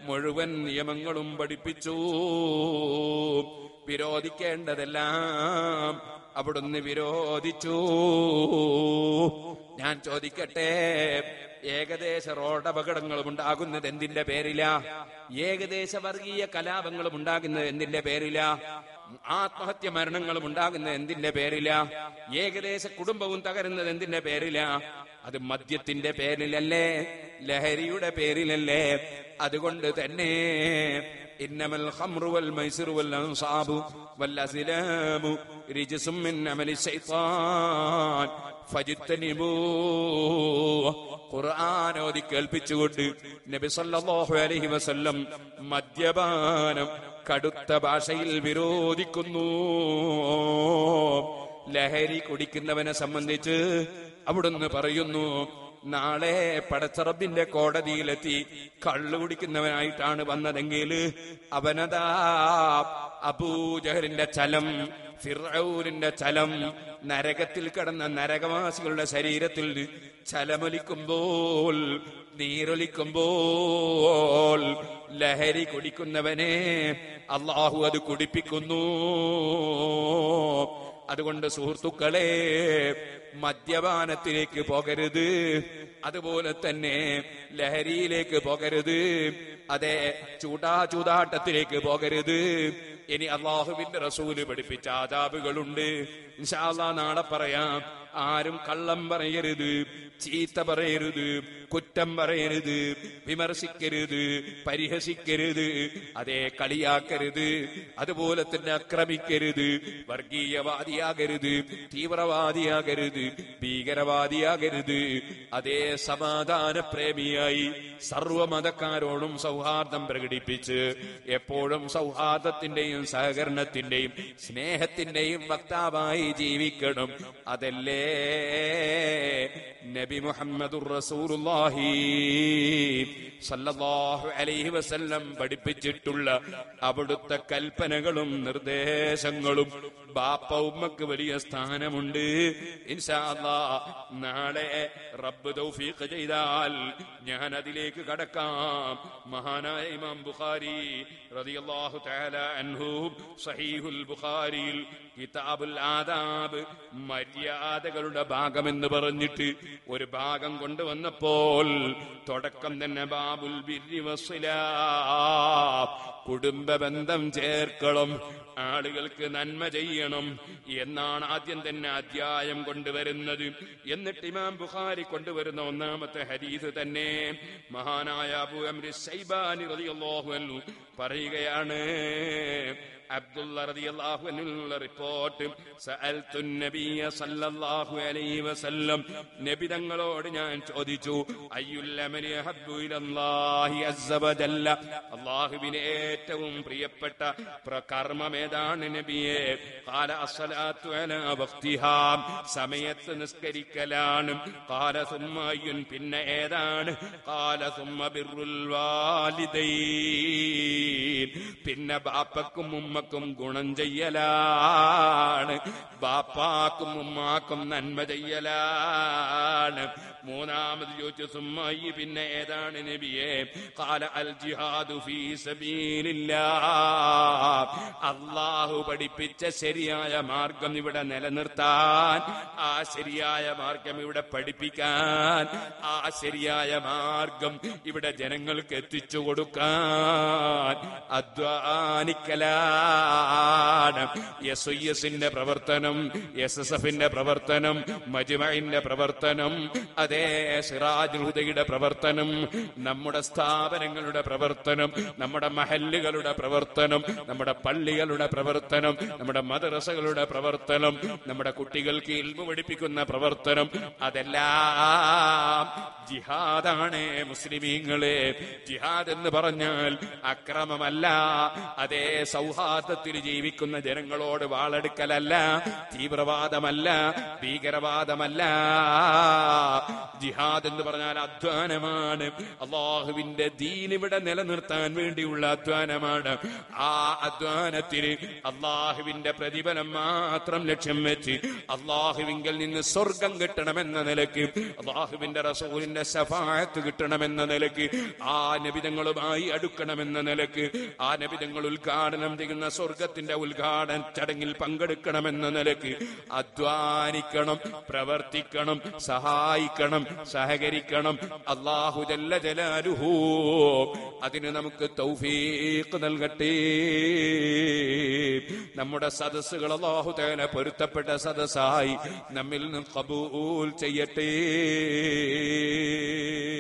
മുഴുവൻ നിയമങ്ങളും പഠിപ്പിച്ചു. വിരോധിക്കേണ്ടതെല്ലാം അവിടുന്ന് വിരോധിച്ചു. ഞാൻ ചോദിക്കട്ടെ, ഏകദേശ റോഡപകടങ്ങളും ഉണ്ടാകുന്നത് എന്തിന്റെ പേരിലാ? ഏകദേശ വർഗീയ കലാപങ്ങളും ഉണ്ടാകുന്നത് എന്തിന്റെ പേരിലാ? ആത്മഹത്യ മരണങ്ങളും ഉണ്ടാകുന്നത് എന്തിന്റെ പേരിലാ? ഏകദേശ കുടുംബവും തകരുന്നത് എന്തിന്റെ പേരിലാ? അത് മദ്യത്തിന്റെ പേരിലല്ലേ, ലഹരിയുടെ പേരിലല്ലേ. അതുകൊണ്ട് തന്നെ ഇന്നമൽ ഖംറു വൽ മൈസിറു വൽ അൻസാബു വൽ അസ്ലാമു റിജ്സും മിൻ അമലി ശൈത്താൻ ഫജ്തനിബൂ. ഖുർആൻ ഓതി കേൾപ്പിച്ചുകൊണ്ട് നബി സല്ലല്ലാഹു അലൈഹി വസല്ലം മദ്യപാനം കടുത്ത ഭാഷയിൽ വിരോധിക്കുന്നു. ലഹരി കുടിക്കുന്നവനെ സംബന്ധിച്ച് അവിടുന്ന് പറയുന്നു, നാളെ പടച്ച റബ്ബിന്റെ കോടതിയിലെത്തി കള്ളു കുടിക്കുന്നവനായിട്ടാണ് വന്നതെങ്കിൽ അവനതാ അബൂജഹലിന്റെ ചലം, ഫിർഔനിന്റെ ചലം, നരകത്തിൽ കിടന്ന നരകവാസികളുടെ ശരീരത്തിൽ ചലമൊലിക്കുമ്പോൾ, നീരൊലിക്കുമ്പോൾ ലഹരി കുടിക്കുന്നവനെ അല്ലാഹു അത് കുടിപ്പിക്കുന്നു. അതുകൊണ്ട് സുഹൃത്തുക്കളെ, മദ്യപാനത്തിലേക്ക് പോകരുത്, അതുപോലെ തന്നെ ലഹരിയിലേക്ക് പോകരുത്, അതെ ചൂടാചൂതാട്ടത്തിലേക്ക് പോകരുത്. ഇനി അല്ലാഹുവിന്റെ റസൂല് പഠിപ്പിച്ച ആദാബുകളുണ്ട്. ഇൻഷാ അല്ലാഹ് നാളെ പറയാം. ആരും കള്ളം പറയരുത്, ചീത്ത പറയരുത്, കുറ്റം പറയരുത്, വിമർശിക്കരുത്, പരിഹസിക്കരുത്, അതേ കളിയാക്കരുത്, അതുപോലെ തന്നെ ആക്രമിക്കരുത്, വർഗീയവാദിയാകരുത്, തീവ്രവാദിയാകരുത്, ഭീകരവാദിയാകരുത്. അതേ സമാധാന പ്രേമിയായി സർവമതക്കാരോടും സൗഹാർദ്ദം പ്രകടിപ്പിച്ച് എപ്പോഴും സൗഹാർദ്ദത്തിന്റെയും സഹകരണത്തിന്റെയും സ്നേഹത്തിന്റെയും വക്താവായി ജീവിക്കണം. അതല്ലേ നബി മുഹമ്മദ് റസൂലുള്ളാഹി സല്ലല്ലാഹു അലൈഹി വസല്ലം പഠിപ്പിച്ചിട്ടുള്ള അവിടുത്തെ കൽപ്പനകളും നിർദ്ദേശങ്ങളും. ബാപ്പ ഉമ്മക്ക് വലിയ സ്ഥാനമുണ്ട്. ഇൻഷാ അല്ലാഹ് നാളെ റബ്ബ് തൗഫീഖ് ചെയ്താൽ ഞാൻ അതിലേക്ക് കടക്കാം. മഹാനായ ഇമാം ബുഖാരി റളിയല്ലാഹു തആല അൻഹു സഹീഹുൽ ബുഖാരിയിൽ കിതാബുൽ ആദാബ് മര്യാദകളുടെ ഭാഗം എന്ന് പറഞ്ഞിട്ട് ഒരു ഭാഗം കൊണ്ടുവന്നപ്പോൾ തുടക്കം തന്നെ ബാബുൽ ബിർരി വസ്സലാ, കുടുംബ ബന്ധം ചേർക്കണം, ആളുകൾക്ക് നന്മ ചെയ്യണം എന്നാണ് ആദ്യം തന്നെ അധ്യായം കൊണ്ടുവരുന്നത്. എന്നിട്ട് ഇമാം ബുഖാരി കൊണ്ടുവരുന്ന ഒന്നാമത്തെ ഹദീസ് തന്നെ മഹാനായ അബൂ അംരി ശൈബാനി റളിയല്ലാഹു അൻഹു പറയുകയാണ്. അബ്ദുള്ള റളിയല്ലാഹു അൻഹുവിന്റെ റിപ്പോർട്ട്, സഅൽതു നബിയ സല്ലല്ലാഹു അലൈഹി വസല്ലം, നബി തങ്ങളോട് ഞാൻ ചോദിച്ചു, അയ്യുൽ അമലി ഹബ്ബു ഇലല്ലാഹി അസ്സ വജല്ല, അല്ലാഹുവിന് ഏറ്റവും പ്രിയപ്പെട്ട കർമ്മം ഏതാണ് നബിയെ? ഖാല അസ്സലാത്തു അലാ വഖ്തിഹാ, സമയത്ത് നിസ്കരിക്കലാണ്. ഖാല സുമ്മ അയ്യുൻ, പിന്നെ ഏതാണ്? ഖാല സുമ്മ ബിർറുൽ വാലിദൈൻ, പിന്നെ ബാപ്പക്കും ഉമ്മക്കും ഗുണം ചെയ്യലാണ്, ബാപ്പാക്കും ഉമ്മാക്കും നന്മ ചെയ്യലാണ്. മൂന്നാമത് ചോദിച്ചു സുമ്മായി, പിന്നെ ഏതാണ് നബിയെ? ഖാല അൽ ജിഹാദു ഫീ സബീലില്ലാഹ്, അല്ലാഹു പഠിപ്പിച്ച ശരിയായ മാർഗം ഇവിടെ നിലനിർത്താൻ, ആ ശരിയായ മാർഗം ഇവിടെ പഠിപ്പിക്കാൻ, ആ ശരിയായ മാർഗം ഇവിടെ ജനങ്ങൾക്ക് എത്തിച്ചു കൊടുക്കാൻ അധ്വാനിക്കലാണ്. എസ്ഐഎസിന്റെ പ്രവർത്തനം, എസ്എസ്എഫിന്റെ പ്രവർത്തനം, മജ്മഅിന്റെ പ്രവർത്തനം, അതേ സിറാജുൽ ഹുദയുടെ പ്രവർത്തനം, നമ്മുടെ സ്ഥാപനങ്ങളുടെ പ്രവർത്തനം, നമ്മുടെ മഹല്ലുകളുടെ പ്രവർത്തനം, നമ്മുടെ പള്ളികളുടെ പ്രവർത്തനം, നമ്മുടെ മദ്രസകളുടെ പ്രവർത്തനം, നമ്മുടെ കുട്ടികൾക്ക് ഇൽമു പഠിപ്പിക്കുന്ന പ്രവർത്തനം, അതെല്ലാം ജിഹാദാണ്. മുസ്ലിമീങ്ങളെ, ജിഹാദ് എന്ന് പറഞ്ഞാൽ അക്രമമല്ല, അതേ സൗഹാർദ്ദത്തിൽ ജീവിക്കുന്ന ജനങ്ങളോട് വാളെടുക്കലല്ല, തീവ്രവാദമല്ല, ഭീകരവാദമല്ല. ജിഹാദ് എന്ന് പറഞ്ഞാൽ അധ്വാനമാണ്, അല്ലാഹുവിന്റെ ദീൻ ഇവിടെ നിലനിർത്താൻ വേണ്ടിയുള്ള അധ്വാനമാണ്. ആ അധ്വാനത്തിന് അല്ലാഹുവിന്റെ പ്രതിഫലം മാത്രം ലക്ഷ്യം വെച്ച് അല്ലാഹുവിങ്കിൽ നിന്ന് സ്വർഗം കിട്ടണമെന്ന നിലയ്ക്ക്, അല്ലാഹുവിന്റെ റസൂലിന്റെ ശഫാഅത്ത് കിട്ടണമെന്ന നിലയ്ക്ക്, ആ നബിതങ്ങളുമായി അടുക്കണമെന്ന നിലയ്ക്ക്, ആ നബിതങ്ങൾ ഉദ്ഘാടനം ചെയ്യുന്ന സ്വർഗത്തിന്റെ ഉദ്ഘാടന ചടങ്ങിൽ പങ്കെടുക്കണമെന്ന നിലയ്ക്ക് അധ്വാനിക്കണം, പ്രവർത്തിക്കണം, സഹായിക്കണം, സഹകരിക്കണം. അല്ലാഹു ജല്ല ജലാലുഹു അതിന് നമുക്ക് തൗഫീഖ് നൽകട്ടെ. നമ്മുടെ സദസ്സുകൾ അല്ലാഹു തആല പൊരുത്തപ്പെട്ട സദസ്സായി നമ്മിൽ നിന്ന് ഖബൂൽ ചെയ്യട്ടെ.